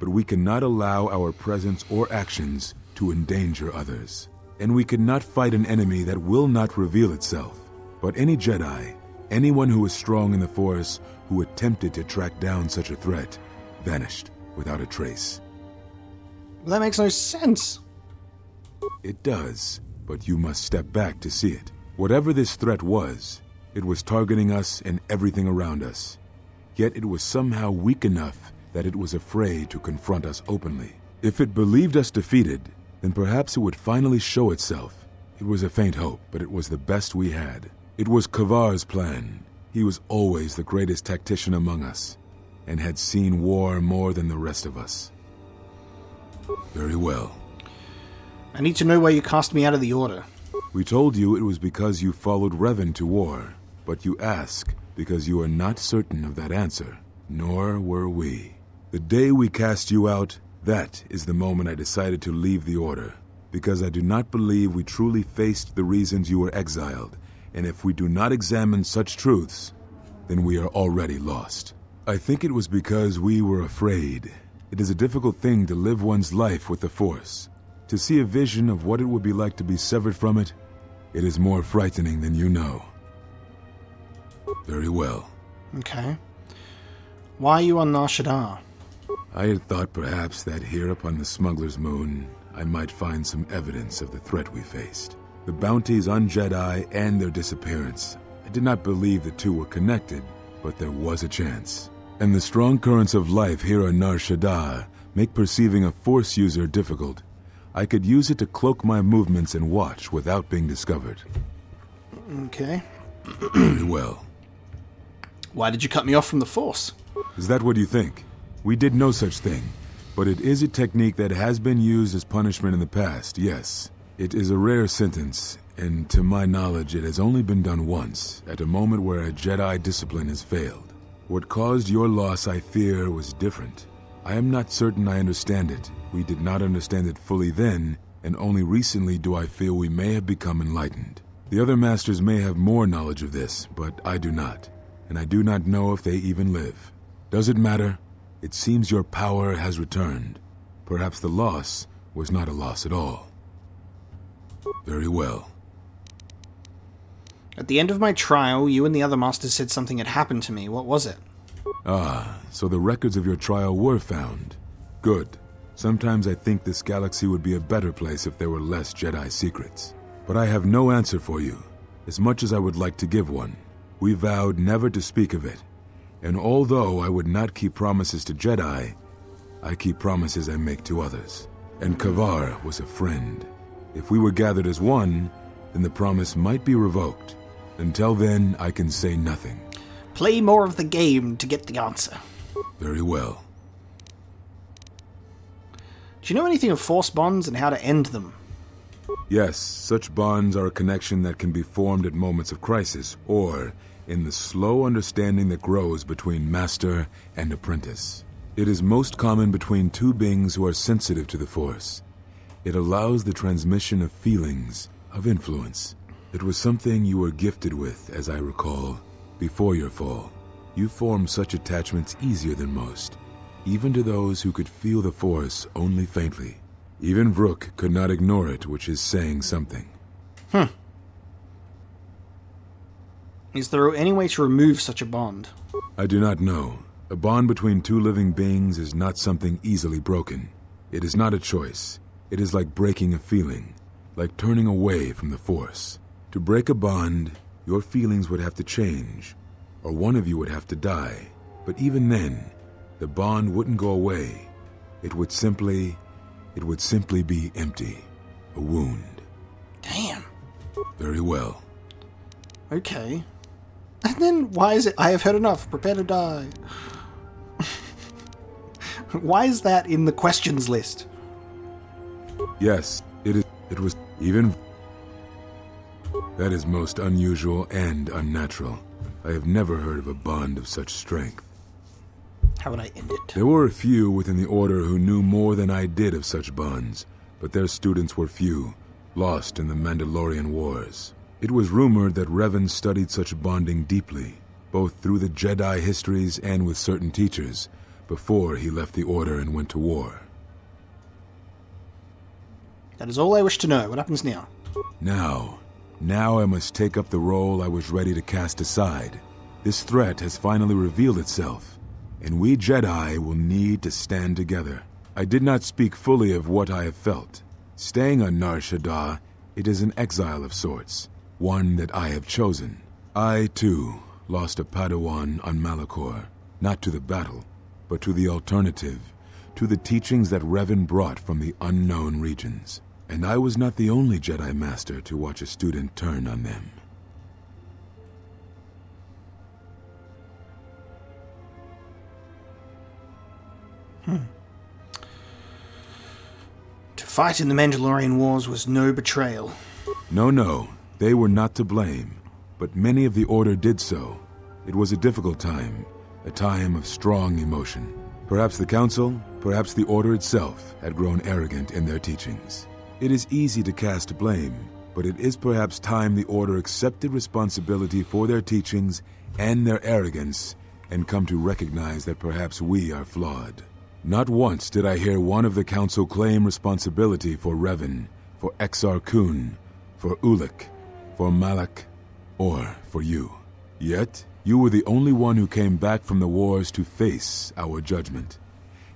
but we cannot allow our presence or actions to endanger others. And we could not fight an enemy that will not reveal itself. But any Jedi, anyone who was strong in the Force, who attempted to track down such a threat, vanished without a trace. That makes no sense. It does, but you must step back to see it. Whatever this threat was, it was targeting us and everything around us. Yet it was somehow weak enough that it was afraid to confront us openly. If it believed us defeated, then perhaps it would finally show itself. It was a faint hope, but it was the best we had. It was Kavar's plan. He was always the greatest tactician among us, and had seen war more than the rest of us. Very well. I need to know why you cast me out of the Order. We told you it was because you followed Revan to war, but you ask because you are not certain of that answer, nor were we. The day we cast you out, that is the moment I decided to leave the Order, because I do not believe we truly faced the reasons you were exiled. And if we do not examine such truths, then we are already lost. I think it was because we were afraid. It is a difficult thing to live one's life with the Force. To see a vision of what it would be like to be severed from it, it is more frightening than you know. Very well. Okay. Why are you on Nar Shaddaa? I had thought perhaps that here upon the Smuggler's Moon, I might find some evidence of the threat we faced. The bounties on Jedi and their disappearance. I did not believe the two were connected, but there was a chance. And the strong currents of life here on Nar Shaddaa make perceiving a Force user difficult. I could use it to cloak my movements and watch without being discovered. Okay. Very well. Why did you cut me off from the Force? Is that what you think? We did no such thing, but it is a technique that has been used as punishment in the past, yes. It is a rare sentence, and to my knowledge it has only been done once, at a moment where a Jedi discipline has failed. What caused your loss, I fear, was different. I am not certain I understand it. We did not understand it fully then, and only recently do I feel we may have become enlightened. The other masters may have more knowledge of this, but I do not, and I do not know if they even live. Does it matter? It seems your power has returned. Perhaps the loss was not a loss at all. Very well. At the end of my trial, you and the other masters said something had happened to me. What was it? Ah, so the records of your trial were found. Good. Sometimes I think this galaxy would be a better place if there were less Jedi secrets. But I have no answer for you, as much as I would like to give one. We vowed never to speak of it, and although I would not keep promises to Jedi, I keep promises I make to others. And Kavarr was a friend. If we were gathered as one, then the promise might be revoked. Until then, I can say nothing. Play more of the game to get the answer. Very well. Do you know anything of Force bonds and how to end them? Yes, such bonds are a connection that can be formed at moments of crisis, or in the slow understanding that grows between master and apprentice. It is most common between two beings who are sensitive to the Force. It allows the transmission of feelings, of influence. It was something you were gifted with, as I recall, before your fall. You formed such attachments easier than most, even to those who could feel the Force only faintly. Even Vrook could not ignore it, which is saying something. Huh. Is there any way to remove such a bond? I do not know. A bond between two living beings is not something easily broken. It is not a choice. It is like breaking a feeling, like turning away from the Force. To break a bond, Your feelings would have to change, or one of you would have to die. But even then, the bond wouldn't go away. It would simply, it would simply be empty. A wound. Damn. Very well. Okay. And then why is it, I have heard enough, prepare to die. Why is that in the questions list? Yes, it is. It was even... That is most unusual and unnatural. I have never heard of a bond of such strength. How would I end it? There were a few within the Order who knew more than I did of such bonds, but their students were few, lost in the Mandalorian Wars. It was rumored that Revan studied such bonding deeply, both through the Jedi histories and with certain teachers, before he left the Order and went to war. That is all I wish to know. What happens now? Now... Now I must take up the role I was ready to cast aside. This threat has finally revealed itself, and we Jedi will need to stand together. I did not speak fully of what I have felt. Staying on Nar Shaddaa, it is an exile of sorts, one that I have chosen. I, too, lost a Padawan on Malachor, not to the battle, but to the alternative, to the teachings that Revan brought from the unknown regions. And I was not the only Jedi Master to watch a student turn on them. Hmm. To fight in the Mandalorian Wars was no betrayal. No, no. They were not to blame. But many of the Order did so. It was a difficult time. A time of strong emotion. Perhaps the Council, perhaps the Order itself, had grown arrogant in their teachings. It is easy to cast blame, but it is perhaps time the Order accepted responsibility for their teachings and their arrogance and come to recognize that perhaps we are flawed. Not once did I hear one of the Council claim responsibility for Revan, for Exar Kun, for Ulic, for Malak, or for you. Yet, you were the only one who came back from the wars to face our judgment.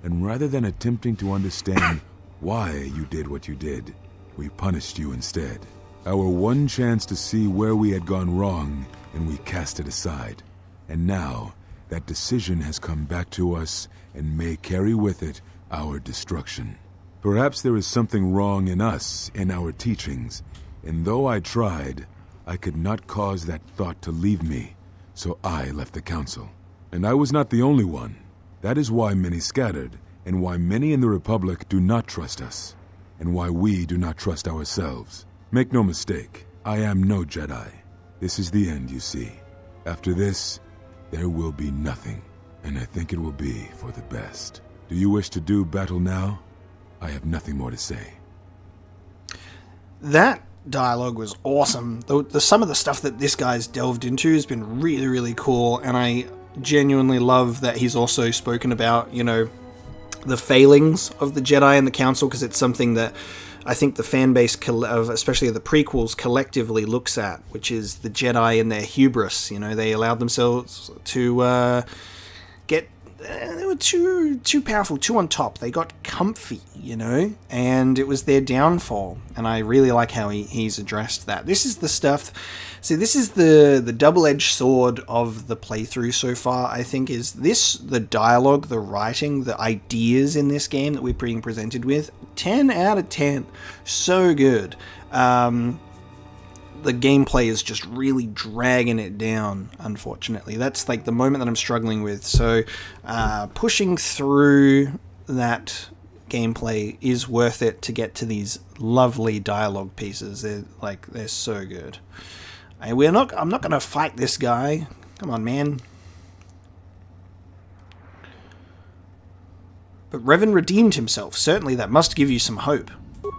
And rather than attempting to understand why you did what you did, we punished you instead. Our one chance to see where we had gone wrong, and we cast it aside. And now, that decision has come back to us and may carry with it our destruction. Perhaps there is something wrong in us, in our teachings, and though I tried, I could not cause that thought to leave me, so I left the Council. And I was not the only one. That is why many scattered, and why many in the Republic do not trust us, and why we do not trust ourselves. Make no mistake, I am no Jedi. This is the end, you see. After this, there will be nothing, and I think it will be for the best. Do you wish to do battle now? I have nothing more to say. That dialogue was awesome. The, the, some of the stuff that this guy's delved into has been really, really cool, and I genuinely love that he's also spoken about, you know, the failings of the Jedi and the Council, because it's something that I think the fan base, of, especially of the prequels, collectively looks at, which is the Jedi and their hubris. You know, they allowed themselves to uh, get... Uh, they were too, too powerful, too on top. They got comfy, you know, and it was their downfall. And I really like how he, he's addressed that. This is the stuff... See, this is the, the double-edged sword of the playthrough so far, I think, is this, the dialogue, the writing, the ideas in this game that we're being presented with. ten out of ten. So good. Um, the gameplay is just really dragging it down, unfortunately. That's, like, the moment that I'm struggling with. So, uh, pushing through that gameplay is worth it to get to these lovely dialogue pieces. They're, like, they're so good. Hey, we're not. I'm not going to fight this guy. Come on, man. But Revan redeemed himself. Certainly that must give you some hope.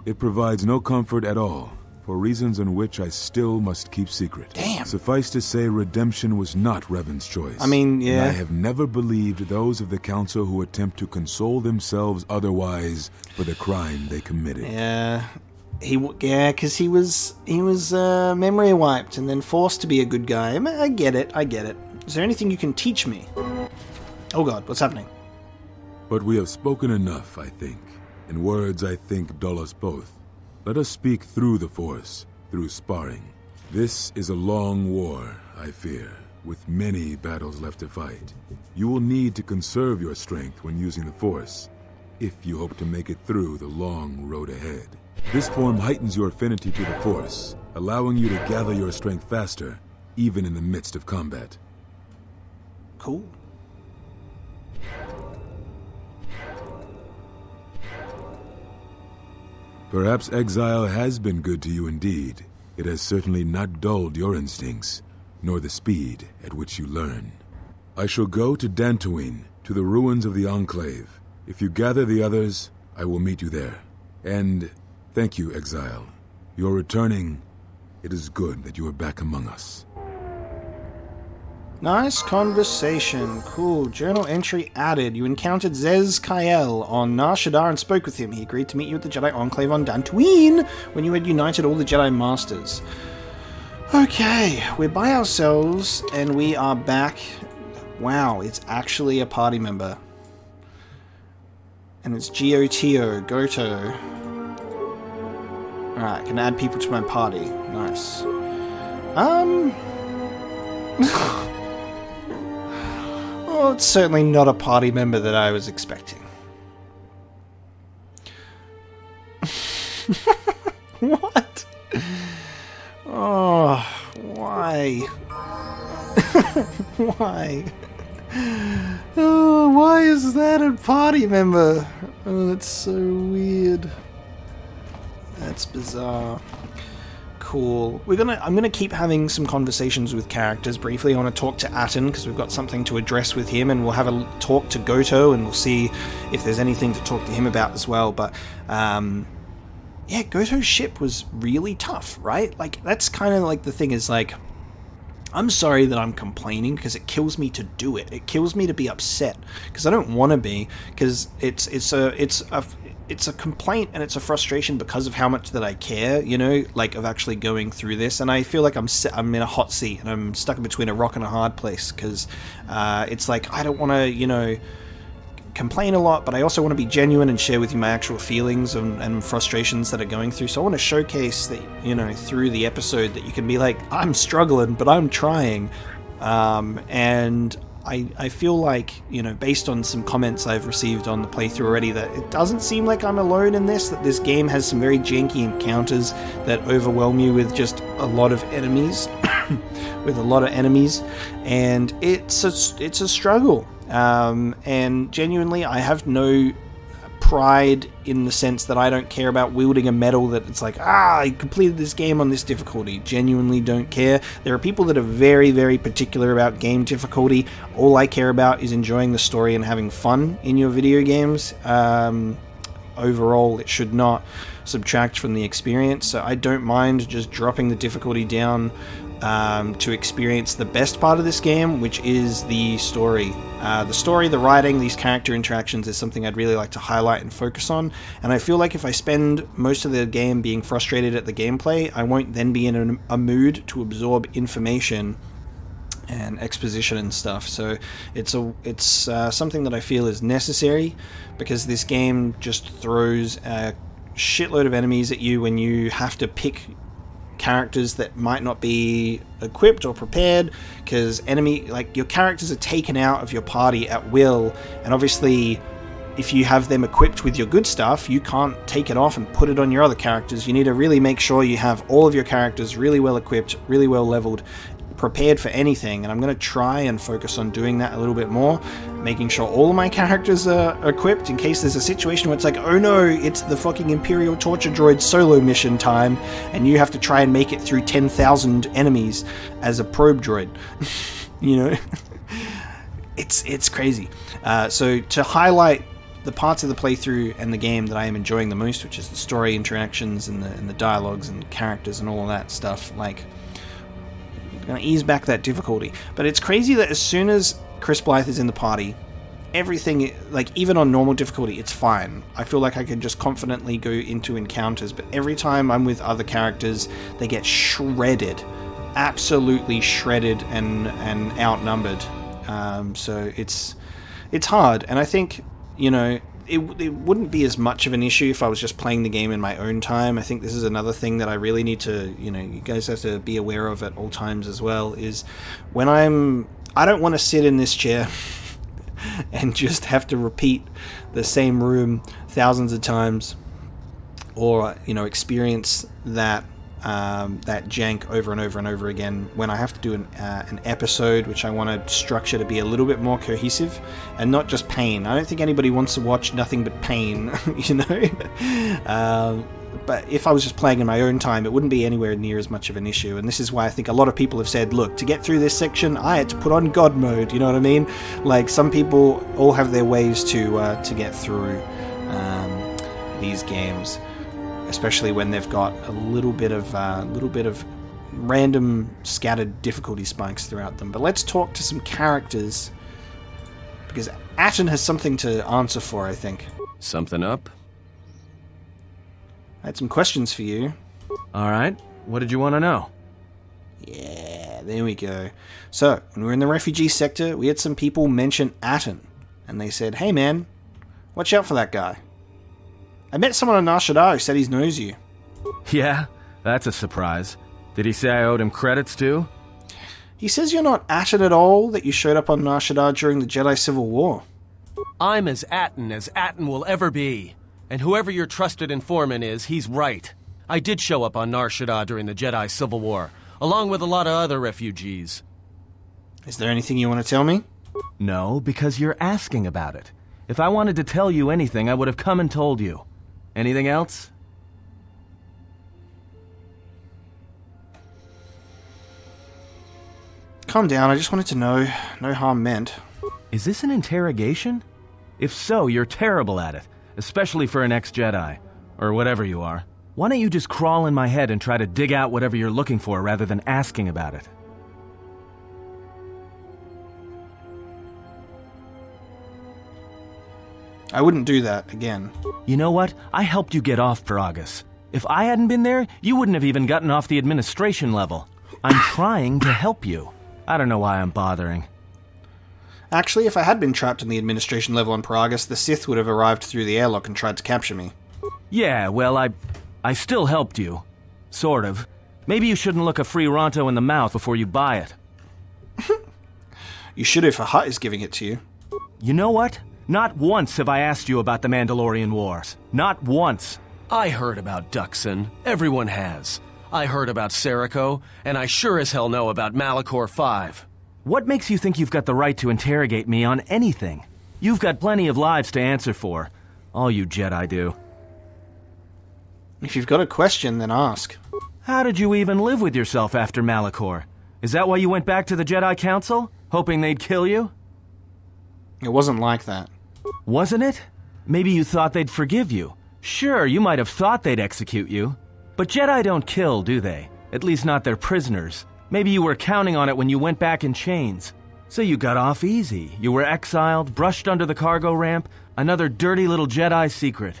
It provides no comfort at all, for reasons on which I still must keep secret. Damn. Suffice to say, redemption was not Revan's choice. I mean, yeah. And I have never believed those of the Council who attempt to console themselves otherwise for the crime they committed. Yeah. He yeah, because he was he was uh, memory wiped and then forced to be a good guy. I, mean, I get it, I get it. Is there anything you can teach me? Oh God, what's happening? But we have spoken enough, I think, and words I think dull us both. Let us speak through the Force, through sparring, This is a long war, I fear, with many battles left to fight. You will need to conserve your strength when using the Force, if you hope to make it through the long road ahead. This form heightens your affinity to the Force, allowing you to gather your strength faster, even in the midst of combat. Cool. Perhaps exile has been good to you indeed. It has certainly not dulled your instincts, nor the speed at which you learn. I shall go to Dantooine, to the ruins of the Enclave. If you gather the others, I will meet you there. And thank you, Exile. You're returning. It is good that you are back among us. Nice conversation. Cool. Journal entry added. You encountered Zez-Kai Ell on Nar Shaddaa and spoke with him. He agreed to meet you at the Jedi Enclave on Dantooine when you had united all the Jedi Masters. Okay, we're by ourselves and we are back. Wow, it's actually a party member. And it's G O T O, Goto. Alright, I can add people to my party. Nice. Um... Well, it's certainly not a party member that I was expecting. What? Oh, why? Why? Oh, why is that a party member? Oh, that's so weird. That's bizarre. Cool. We're gonna. I'm gonna keep having some conversations with characters briefly. I want to talk to Atton because we've got something to address with him, and we'll have a talk to Goto, and we'll see if there's anything to talk to him about as well. But um, yeah, Goto's ship was really tough, right? Like that's kind of like the thing is like. I'm sorry that I'm complaining because it kills me to do it. It kills me to be upset because I don't want to be because it's it's a it's a it's a complaint and it's a frustration because of how much that I care, you know, like of actually going through this. And I feel like I'm I'm in a hot seat and I'm stuck in between a rock and a hard place because uh, it's like I don't want to, you know, complain a lot, but I also want to be genuine and share with you my actual feelings and, and frustrations that are going through. So I want to showcase that, you know, through the episode that you can be like, I'm struggling, but I'm trying. Um, and I, I feel like, you know, based on some comments I've received on the playthrough already, that it doesn't seem like I'm alone in this, that this game has some very janky encounters that overwhelm you with just a lot of enemies, with a lot of enemies. And it's a, it's a struggle. Um, and genuinely, I have no pride in the sense that I don't care about wielding a medal that it's like, ah, I completed this game on this difficulty. Genuinely don't care. There are people that are very, very particular about game difficulty. All I care about is enjoying the story and having fun in your video games. Um, overall, it should not subtract from the experience. So I don't mind just dropping the difficulty down Um, to experience the best part of this game, which is the story. Uh, the story, the writing, these character interactions is something I'd really like to highlight and focus on, and I feel like if I spend most of the game being frustrated at the gameplay, I won't then be in a, a mood to absorb information and exposition and stuff. So it's a it's uh, something that I feel is necessary because this game just throws a shitload of enemies at you when you have to pick characters that might not be equipped or prepared because enemy like your characters are taken out of your party at will, and obviously if you have them equipped with your good stuff you can't take it off and put it on your other characters. You need to really make sure you have all of your characters really well equipped, really well leveled, prepared for anything, and I'm going to try and focus on doing that a little bit more, making sure all of my characters are equipped in case there's a situation where it's like, oh no, it's the fucking Imperial Torture Droid solo mission time, and you have to try and make it through ten thousand enemies as a probe droid. You know? it's, it's crazy. Uh, so to highlight the parts of the playthrough and the game that I am enjoying the most, which is the story interactions and the, and the dialogues and characters and all of that stuff, like, gonna ease back that difficulty. But it's crazy that as soon as Chris Blythe is in the party, everything, like even on normal difficulty, it's fine. I feel like I can just confidently go into encounters, but every time I'm with other characters, they get shredded, absolutely shredded and and outnumbered. Um, so it's it's hard, and I think, you know, it, it wouldn't be as much of an issue if I was just playing the game in my own time. I think this is another thing that I really need to, you know, you guys have to be aware of at all times as well, is when I'm, I don't want to sit in this chair and just have to repeat the same room thousands of times, or, you know, experience that um, that jank over and over and over again. When I have to do an, uh, an episode, which I want to structure to be a little bit more cohesive and not just pain. I don't think anybody wants to watch nothing but pain, you know? uh, but if I was just playing in my own time, it wouldn't be anywhere near as much of an issue. And this is why I think a lot of people have said, look, to get through this section, I had to put on God mode, you know what I mean? Like, some people all have their ways to, uh, to get through um, these games, especially when they've got a little bit of uh, little bit of random scattered difficulty spikes throughout them. But let's talk to some characters, because Atton has something to answer for, I think. Something up? I had some questions for you. All right. What did you want to know? Yeah, there we go. So, when we were in the refugee sector, we had some people mention Atton, and they said, hey man, watch out for that guy. I met someone on Nar Shaddaa who said he knows you. Yeah, that's a surprise. Did he say I owed him credits too? He says you're not Atton at all, that you showed up on Nar Shaddaa during the Jedi Civil War. I'm as Atton as Atton will ever be. And whoever your trusted informant is, he's right. I did show up on Nar Shaddaa during the Jedi Civil War, along with a lot of other refugees. Is there anything you want to tell me? No, because you're asking about it. If I wanted to tell you anything, I would have come and told you. Anything else? Calm down, I just wanted to know. No harm meant. Is this an interrogation? If so, you're terrible at it, especially for an ex-Jedi, or whatever you are. Why don't you just crawl in my head and try to dig out whatever you're looking for rather than asking about it? I wouldn't do that again. You know what? I helped you get off Peragus. If I hadn't been there, you wouldn't have even gotten off the administration level. I'm trying to help you. I don't know why I'm bothering. Actually, if I had been trapped in the administration level on Peragus, the Sith would have arrived through the airlock and tried to capture me. Yeah, well, I... I still helped you. Sort of. Maybe you shouldn't look a free Ronto in the mouth before you buy it. You should if a Hutt is giving it to you. You know what? Not once have I asked you about the Mandalorian Wars. Not once. I heard about Duxon. Everyone has. I heard about Seriko, and I sure as hell know about Malachor five. What makes you think you've got the right to interrogate me on anything? You've got plenty of lives to answer for. All you Jedi do. If you've got a question, then ask. How did you even live with yourself after Malachor? Is that why you went back to the Jedi Council? Hoping they'd kill you? It wasn't like that. Wasn't it? Maybe you thought they'd forgive you. Sure, you might have thought they'd execute you. But Jedi don't kill, do they? At least not their prisoners. Maybe you were counting on it when you went back in chains. So you got off easy. You were exiled, brushed under the cargo ramp. Another dirty little Jedi secret.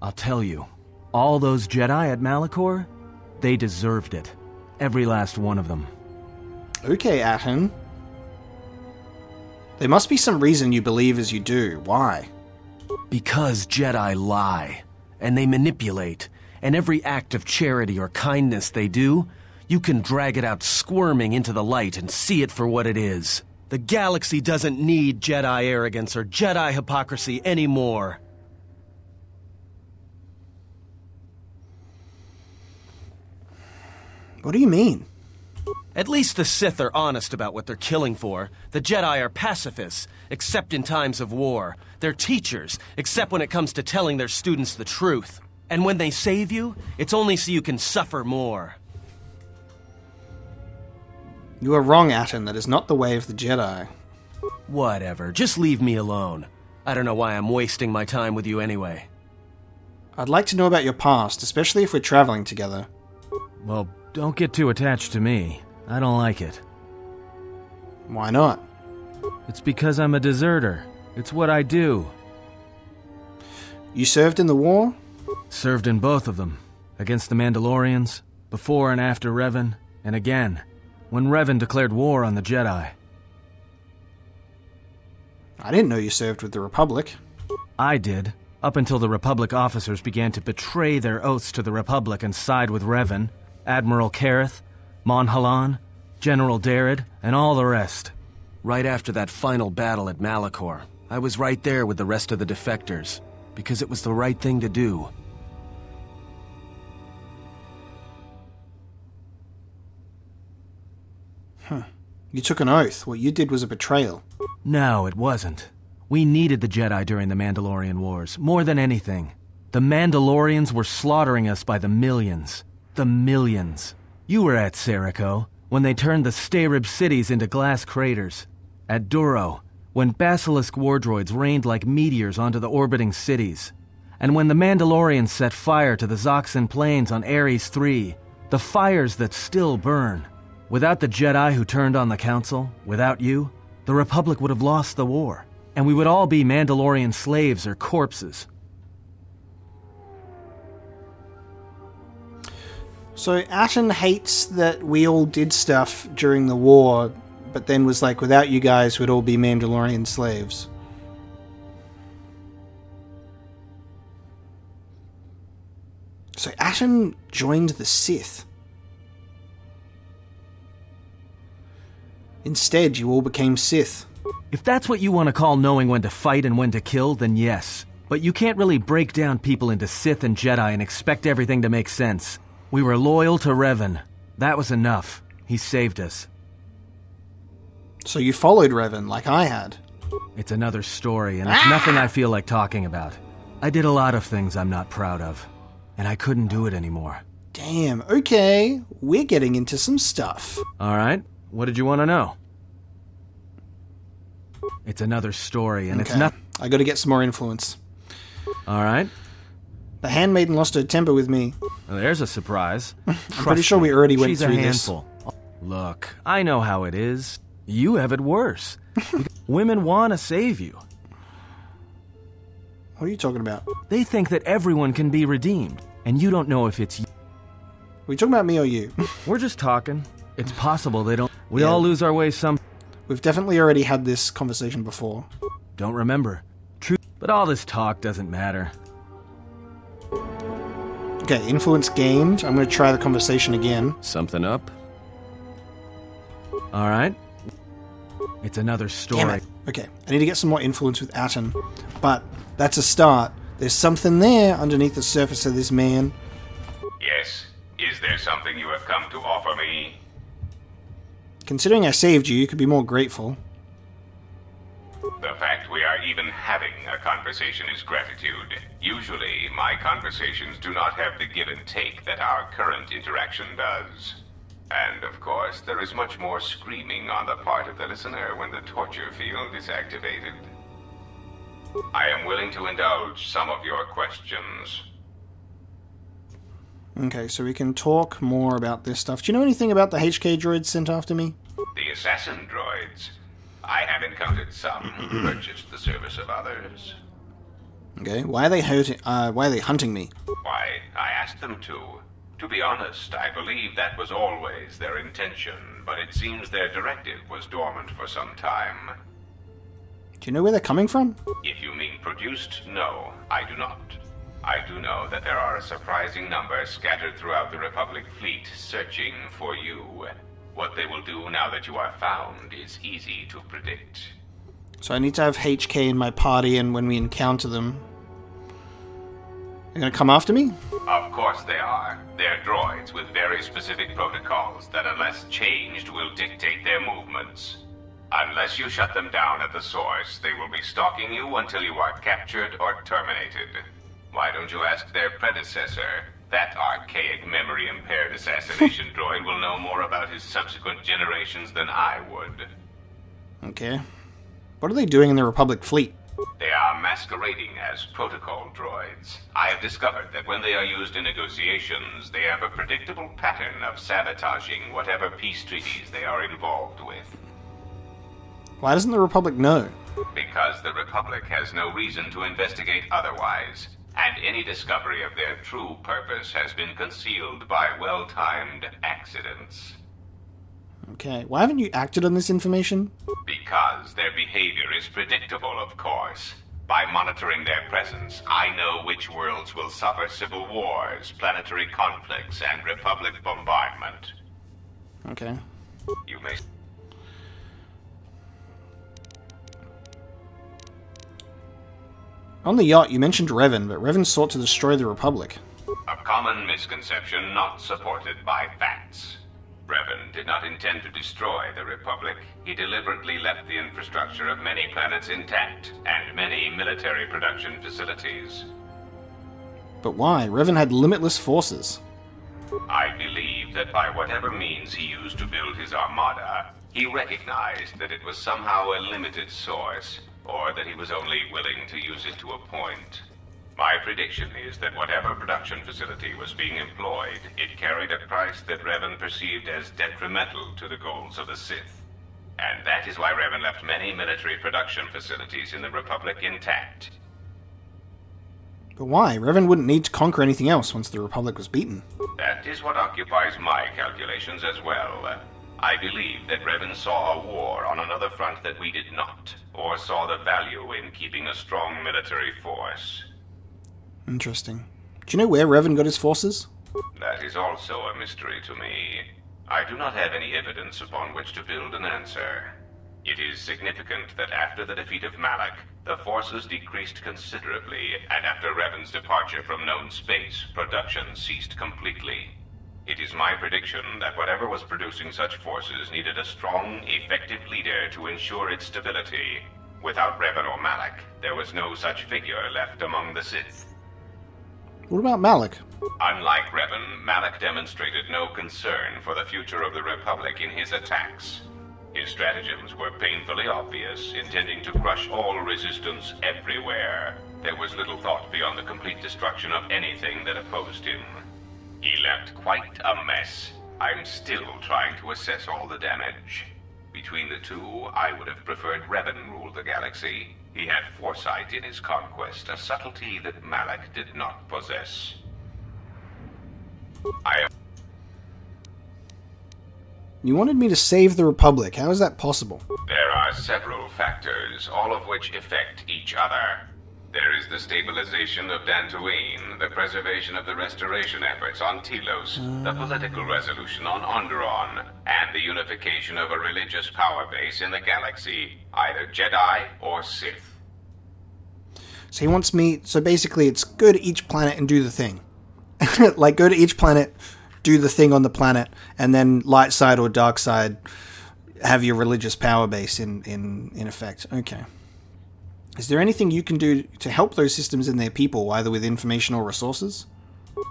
I'll tell you, all those Jedi at Malachor, they deserved it. Every last one of them. Okay, Atton. There must be some reason you believe as you do. Why? Because Jedi lie, and they manipulate, and every act of charity or kindness they do, you can drag it out squirming into the light and see it for what it is. The galaxy doesn't need Jedi arrogance or Jedi hypocrisy anymore. What do you mean? At least the Sith are honest about what they're killing for. The Jedi are pacifists, except in times of war. They're teachers, except when it comes to telling their students the truth. And when they save you, it's only so you can suffer more. You are wrong, Atton. That is not the way of the Jedi. Whatever. Just leave me alone. I don't know why I'm wasting my time with you anyway. I'd like to know about your past, especially if we're traveling together. Well, don't get too attached to me. I don't like it. Why not? It's because I'm a deserter. It's what I do. You served in the war? Served in both of them. Against the Mandalorians, before and after Revan, and again, when Revan declared war on the Jedi. I didn't know you served with the Republic. I did. up until the Republic officers began to betray their oaths to the Republic and side with Revan, Admiral Kareth, Mon Halan, General Darrod, and all the rest. Right after that final battle at Malachor, I was right there with the rest of the defectors, because it was the right thing to do. Huh. You took an oath. What you did was a betrayal. No, it wasn't. We needed the Jedi during the Mandalorian Wars, more than anything. The Mandalorians were slaughtering us by the millions. The millions. You were at Seriko, when they turned the Stayrib cities into glass craters. At Duro, when basilisk war droids rained like meteors onto the orbiting cities. And when the Mandalorians set fire to the Zoxan plains on Ares three, the fires that still burn. Without the Jedi who turned on the Council, without you, the Republic would have lost the war. And we would all be Mandalorian slaves or corpses. So Atton hates that we all did stuff during the war, but then was like, without you guys, we'd all be Mandalorian slaves. So Atton joined the Sith. Instead, you all became Sith. If that's what you want to call knowing when to fight and when to kill, then yes. But you can't really break down people into Sith and Jedi and expect everything to make sense. We were loyal to Revan. That was enough. He saved us. So you followed Revan, like I had. It's another story, and it's ah! nothing I feel like talking about. I did a lot of things I'm not proud of, and I couldn't do it anymore. Damn, okay. We're getting into some stuff. Alright, what did you want to know? It's another story, and okay. it's not. I gotta get some more influence. Alright. The Handmaiden lost her temper with me. Well, there's a surprise. I'm pretty sure we already went She's through a handful. this. Look, I know how it is. You have it worse. Women want to save you. What are you talking about? They think that everyone can be redeemed, and you don't know if it's you. Are you talking about me or you? We're just talking. It's possible they don't. We yeah. all lose our way some. We've definitely already had this conversation before. Don't remember. True. But all this talk doesn't matter. Okay, influence gained. I'm going to try the conversation again. Something up? Alright. It's another story. Damn it. Okay, I need to get some more influence with Atton. But that's a start. There's something there underneath the surface of this man. Yes. Is there something you have come to offer me? Considering I saved you, you could be more grateful. The fact we are even having a conversation is gratitude. Usually, my conversations do not have the give and take that our current interaction does. And, of course, there is much more screaming on the part of the listener when the torture field is activated. I am willing to indulge some of your questions. Okay, so we can talk more about this stuff. Do you know anything about the H K droids sent after me? The assassin droids. I have encountered some who purchased the service of others. Okay, why are they hurting, uh, why are they hunting me? Why, I asked them to. To be honest, I believe that was always their intention, but it seems their directive was dormant for some time. Do you know where they're coming from? If you mean produced, no, I do not. I do know that there are a surprising number scattered throughout the Republic fleet searching for you. What they will do now that you are found is easy to predict. So I need to have H K in my party, and when we encounter them... They're gonna come after me? Of course they are. They're droids with very specific protocols that unless changed will dictate their movements. Unless you shut them down at the source, they will be stalking you until you are captured or terminated. Why don't you ask their predecessor? That archaic, memory-impaired assassination droid will know more about his subsequent generations than I would. Okay. What are they doing in the Republic fleet? They are masquerading as protocol droids. I have discovered that when they are used in negotiations, they have a predictable pattern of sabotaging whatever peace treaties they are involved with. Why doesn't the Republic know? Because the Republic has no reason to investigate otherwise. And any discovery of their true purpose has been concealed by well-timed accidents. Okay, why haven't you acted on this information? Because their behavior is predictable, of course. By monitoring their presence, I know which worlds will suffer civil wars, planetary conflicts, and Republic bombardment. Okay. You may... On the yacht, you mentioned Revan, but Revan sought to destroy the Republic. A common misconception not supported by facts. Revan did not intend to destroy the Republic. He deliberately left the infrastructure of many planets intact, and many military production facilities. But why? Revan had limitless forces. I believe that by whatever means he used to build his armada, he recognized that it was somehow a limited source, or that he was only willing to use it to a point. My prediction is that whatever production facility was being employed, it carried a price that Revan perceived as detrimental to the goals of the Sith. And that is why Revan left many military production facilities in the Republic intact. But why? Revan wouldn't need to conquer anything else once the Republic was beaten. That is what occupies my calculations as well. I believe that Revan saw a war on another front that we did not, or saw the value in keeping a strong military force. Interesting. Do you know where Revan got his forces? That is also a mystery to me. I do not have any evidence upon which to build an answer. It is significant that after the defeat of Malak, the forces decreased considerably, and after Revan's departure from known space, production ceased completely. It is my prediction that whatever was producing such forces needed a strong, effective leader to ensure its stability. Without Revan or Malak, there was no such figure left among the Sith. What about Malak? Unlike Revan, Malak demonstrated no concern for the future of the Republic in his attacks. His stratagems were painfully obvious, intending to crush all resistance everywhere. There was little thought beyond the complete destruction of anything that opposed him. He left quite a mess. I'm still trying to assess all the damage. Between the two, I would have preferred Revan rule the galaxy. He had foresight in his conquest, a subtlety that Malak did not possess. I... You wanted me to save the Republic. How is that possible? There are several factors, all of which affect each other. There is the stabilization of Dantooine, the preservation of the restoration efforts on Telos, uh... the political resolution on Onderon, and the unification of a religious power base in the galaxy, either Jedi or Sith. So he wants me... So basically it's go to each planet and do the thing. Like, go to each planet, do the thing on the planet, and then light side or dark side, have your religious power base in, in, in effect. Okay. Is there anything you can do to help those systems and their people, either with information or resources?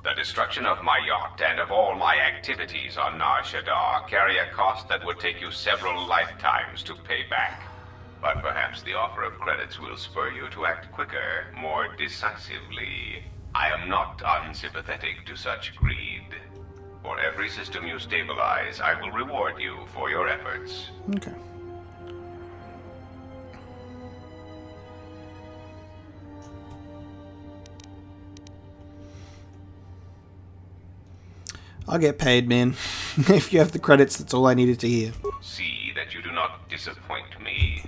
The destruction of my yacht and of all my activities on Nar Shaddaa carry a cost that would take you several lifetimes to pay back. But perhaps the offer of credits will spur you to act quicker, more decisively. I am not unsympathetic to such greed. For every system you stabilize, I will reward you for your efforts. Okay. I'll get paid, man. If you have the credits, that's all I needed to hear. See that you do not disappoint me.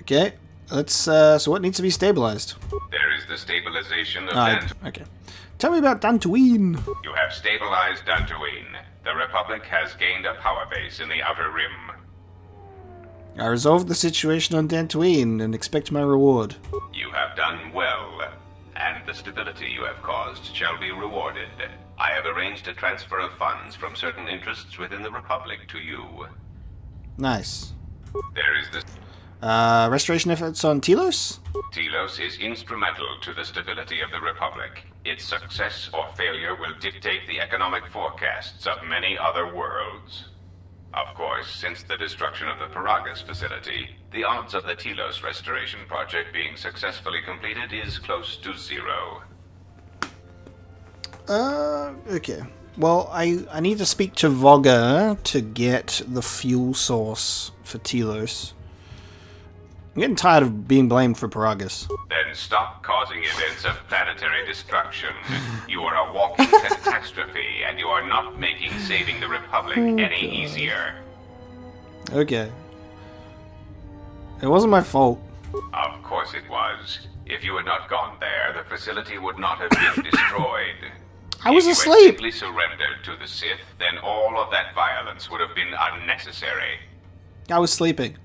Okay, let's, uh, so what needs to be stabilized? There is the stabilization of Dantooine. Ah, okay. Tell me about Dantooine. You have stabilized Dantooine. The Republic has gained a power base in the Outer Rim. I resolved the situation on Dantooine and expect my reward. You have done well, and the stability you have caused shall be rewarded. I have arranged a transfer of funds from certain interests within the Republic to you. Nice. There is the... Uh, restoration efforts on Telos? Telos is instrumental to the stability of the Republic. Its success or failure will dictate the economic forecasts of many other worlds. Of course, since the destruction of the Peragus facility, the odds of the Telos restoration project being successfully completed is close to zero. Uh, okay. Well, I, I need to speak to Vogga to get the fuel source for Telos. I'm getting tired of being blamed for Peragus. Then stop causing events of planetary destruction. You are a walking catastrophe, and you are not making saving the Republic oh, any God. easier. Okay. It wasn't my fault. Of course. course it was. If you had not gone there, the facility would not have been destroyed. I was asleep. If you had simply surrendered to the Sith, then all of that violence would have been unnecessary. I was sleeping.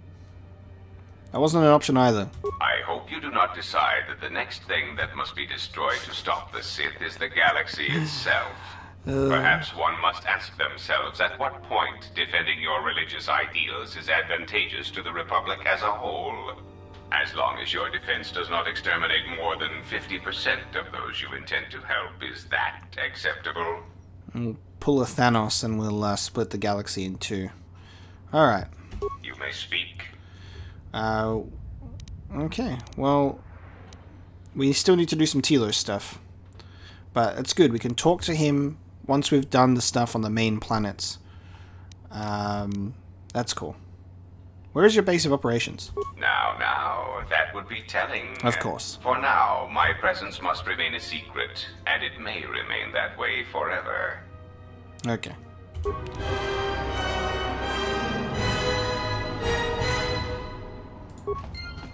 That wasn't an option either. I hope you do not decide that the next thing that must be destroyed to stop the Sith is the galaxy itself. Uh, Perhaps one must ask themselves at what point defending your religious ideals is advantageous to the Republic as a whole. As long as your defense does not exterminate more than fifty percent of those you intend to help, is that acceptable? We'll pull a Thanos and we'll uh, split the galaxy in two. Alright. You may speak. Uh, okay, well, we still need to do some Telos stuff, but it's good, we can talk to him once we've done the stuff on the main planets. Um, that's cool. Where is your base of operations? Now, now, that would be telling. Of course. For now, my presence must remain a secret, and it may remain that way forever. Okay.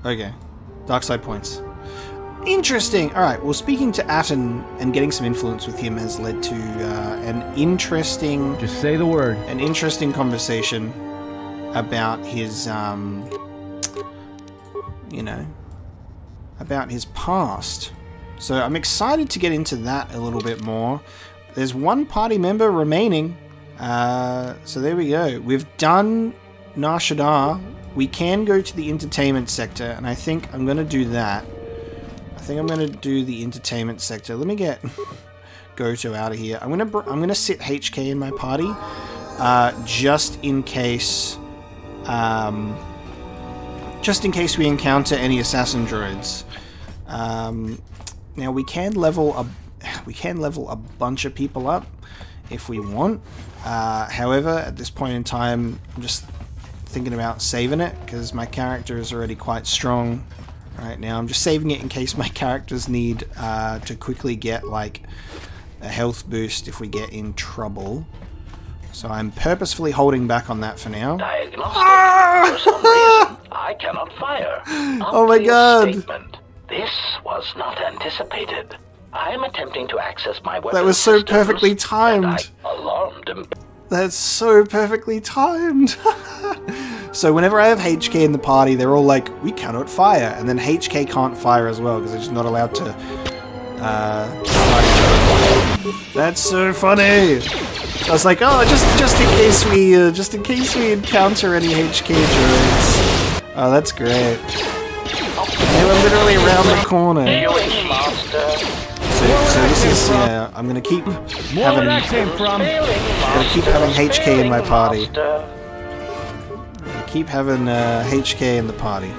Okay, dark side points. Interesting! Alright, well, speaking to Atton and getting some influence with him has led to uh, an interesting... Just say the word. An interesting conversation about his, um... you know, about his past. So I'm excited to get into that a little bit more. There's one party member remaining. Uh, so there we go. We've done Nar Shaddaa. We can go to the entertainment sector, and I think I'm going to do that. I think I'm going to do the entertainment sector. Let me get Goto out of here. I'm going to I'm going to sit H K in my party, uh, just in case, um, just in case we encounter any assassin droids. Um, now we can level a we can level a bunch of people up if we want. Uh, however, at this point in time, I'm just thinking about saving it because my character is already quite strong right now. I'm just saving it in case my characters need uh, to quickly get like a health boost if we get in trouble. So I'm purposefully holding back on that for now. Diagnostic. Ah! For some reason, I cannot fire. Oh my god! Statement. This was not anticipated. I am attempting to access my weapon. That was so perfectly timed. Alarmed him. That's so perfectly timed. So whenever I have H K in the party, they're all like, we cannot fire. And then H K can't fire as well, because they're just not allowed to... Uh, that's so funny! I was like, oh, just just in case we uh, just in case we encounter any H K droids. Oh, that's great. They were literally around the corner. So, so this is, yeah, I'm gonna keep having, I'm gonna keep having H K in my party. Keep having uh, H K in the party.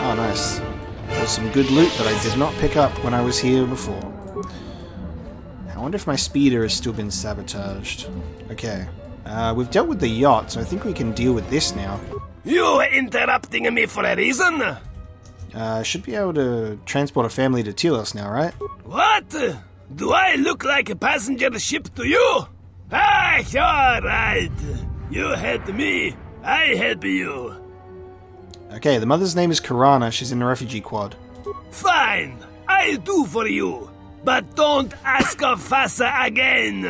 Oh, nice. There's some good loot that I did not pick up when I was here before. I wonder if my speeder has still been sabotaged. Okay. Uh, we've dealt with the yacht, so I think we can deal with this now. You're interrupting me for a reason? Uh, should be able to transport a family to Telos now, right? What? Do I look like a passenger ship to you? Ah, you're right. You help me, I help you. Okay, the mother's name is Karana. She's in the refugee quad. Fine, I'll do for you. But don't ask of Fasa again.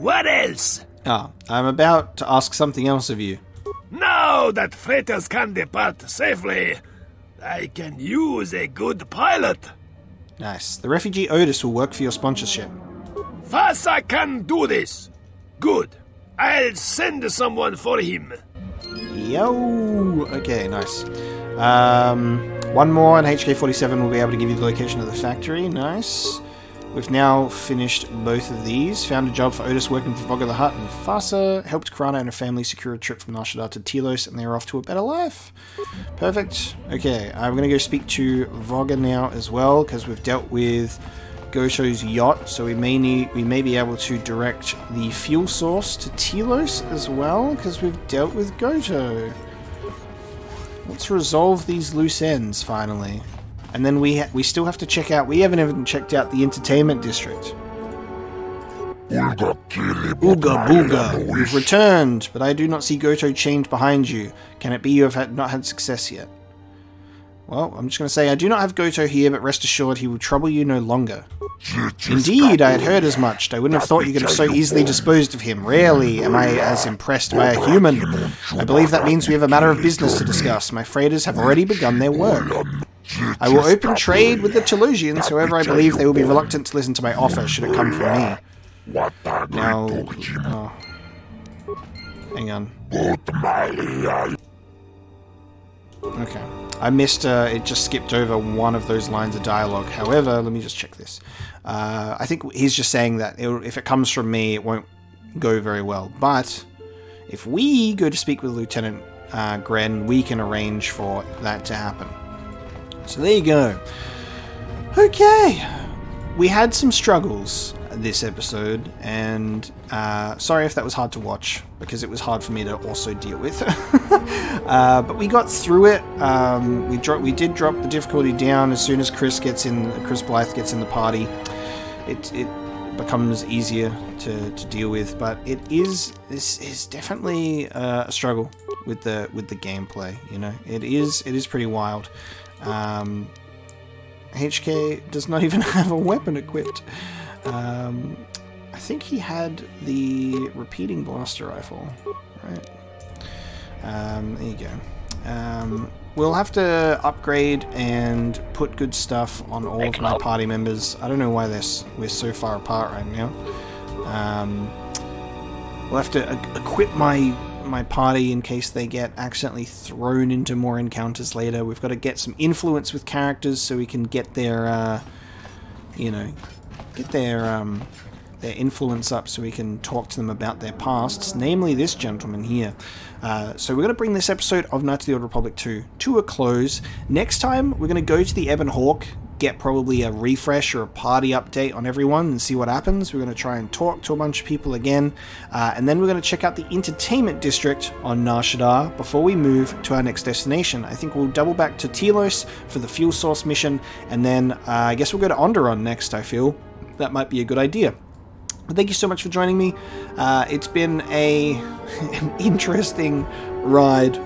What else? Ah, I'm about to ask something else of you. Now that freighters can depart safely, I can use a good pilot. Nice. The refugee Otis will work for your sponsorship. Fasa can do this. Good. I'll send someone for him. Yo. Okay, nice. Um, one more and H K forty-seven will be able to give you the location of the factory. Nice. We've now finished both of these. Found a job for Otis working for Vogga the Hutt and Fasa. Helped Karana and her family secure a trip from Nar Shaddaa to Telos, and they're off to a better life. Perfect. Okay, I'm going to go speak to Vogga now as well, because we've dealt with Goto's yacht, so we may need we may be able to direct the fuel source to Telos as well, because we've dealt with Goto. Let's resolve these loose ends finally, and then we ha we still have to check out. We haven't even checked out the entertainment district. Ooga booga, you've returned, but I do not see Goto chained behind you. Can it be you have had not had success yet? Well, I'm just going to say, I do not have Goto here, but rest assured he will trouble you no longer. Indeed, I had heard as much. I wouldn't have thought you could have so easily disposed of him. Rarely am I as impressed by a human. I believe that means we have a matter of business to discuss. My freighters have already begun their work. I will open trade with the Telosians, however I believe they will be reluctant to listen to my offer should it come from me. Now, oh. Hang on. Okay. I missed, uh, it just skipped over one of those lines of dialogue. However, let me just check this. Uh, I think he's just saying that it, if it comes from me, it won't go very well. But if we go to speak with Lieutenant uh, Gren, we can arrange for that to happen. So there you go. Okay. We had some struggles this episode, and uh, sorry if that was hard to watch, because it was hard for me to also deal with. uh, but we got through it. Um, we dro we did drop the difficulty down as soon as Chris gets in. Chris Blythe gets in the party. It it becomes easier to, to deal with, but it is this is definitely uh, a struggle with the with the gameplay. You know, it is it is pretty wild. Um, H K does not even have a weapon equipped. Um, I think he had the repeating blaster rifle, right? Um, there you go. Um, we'll have to upgrade and put good stuff on all of my party members. I don't know why they're, we're so far apart right now. Um, we'll have to equip my my party in case they get accidentally thrown into more encounters later. We've got to get some influence with characters so we can get their, uh, you know... Get their um, their influence up so we can talk to them about their pasts, namely this gentleman here. Uh, so we're going to bring this episode of Knights of the Old Republic two to a close. Next time, we're going to go to the Ebon Hawk, get probably a refresh or a party update on everyone and see what happens. We're going to try and talk to a bunch of people again. Uh, and then we're going to check out the entertainment district on Nar Shaddaa before we move to our next destination. I think we'll double back to Telos for the fuel source mission. And then uh, I guess we'll go to Onderon next, I feel. That might be a good idea. But thank you so much for joining me. Uh, it's been a an interesting ride.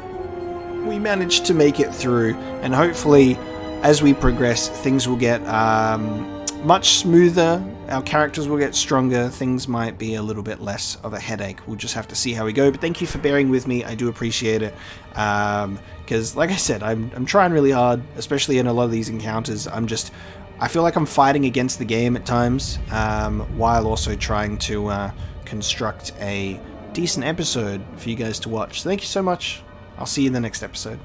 We managed to make it through, and hopefully, as we progress, things will get um, much smoother. Our characters will get stronger. Things might be a little bit less of a headache. We'll just have to see how we go. But thank you for bearing with me. I do appreciate it. Um, because, like I said, I'm I'm trying really hard, especially in a lot of these encounters. I'm just I feel like I'm fighting against the game at times, um, while also trying to uh, construct a decent episode for you guys to watch. So thank you so much. I'll see you in the next episode.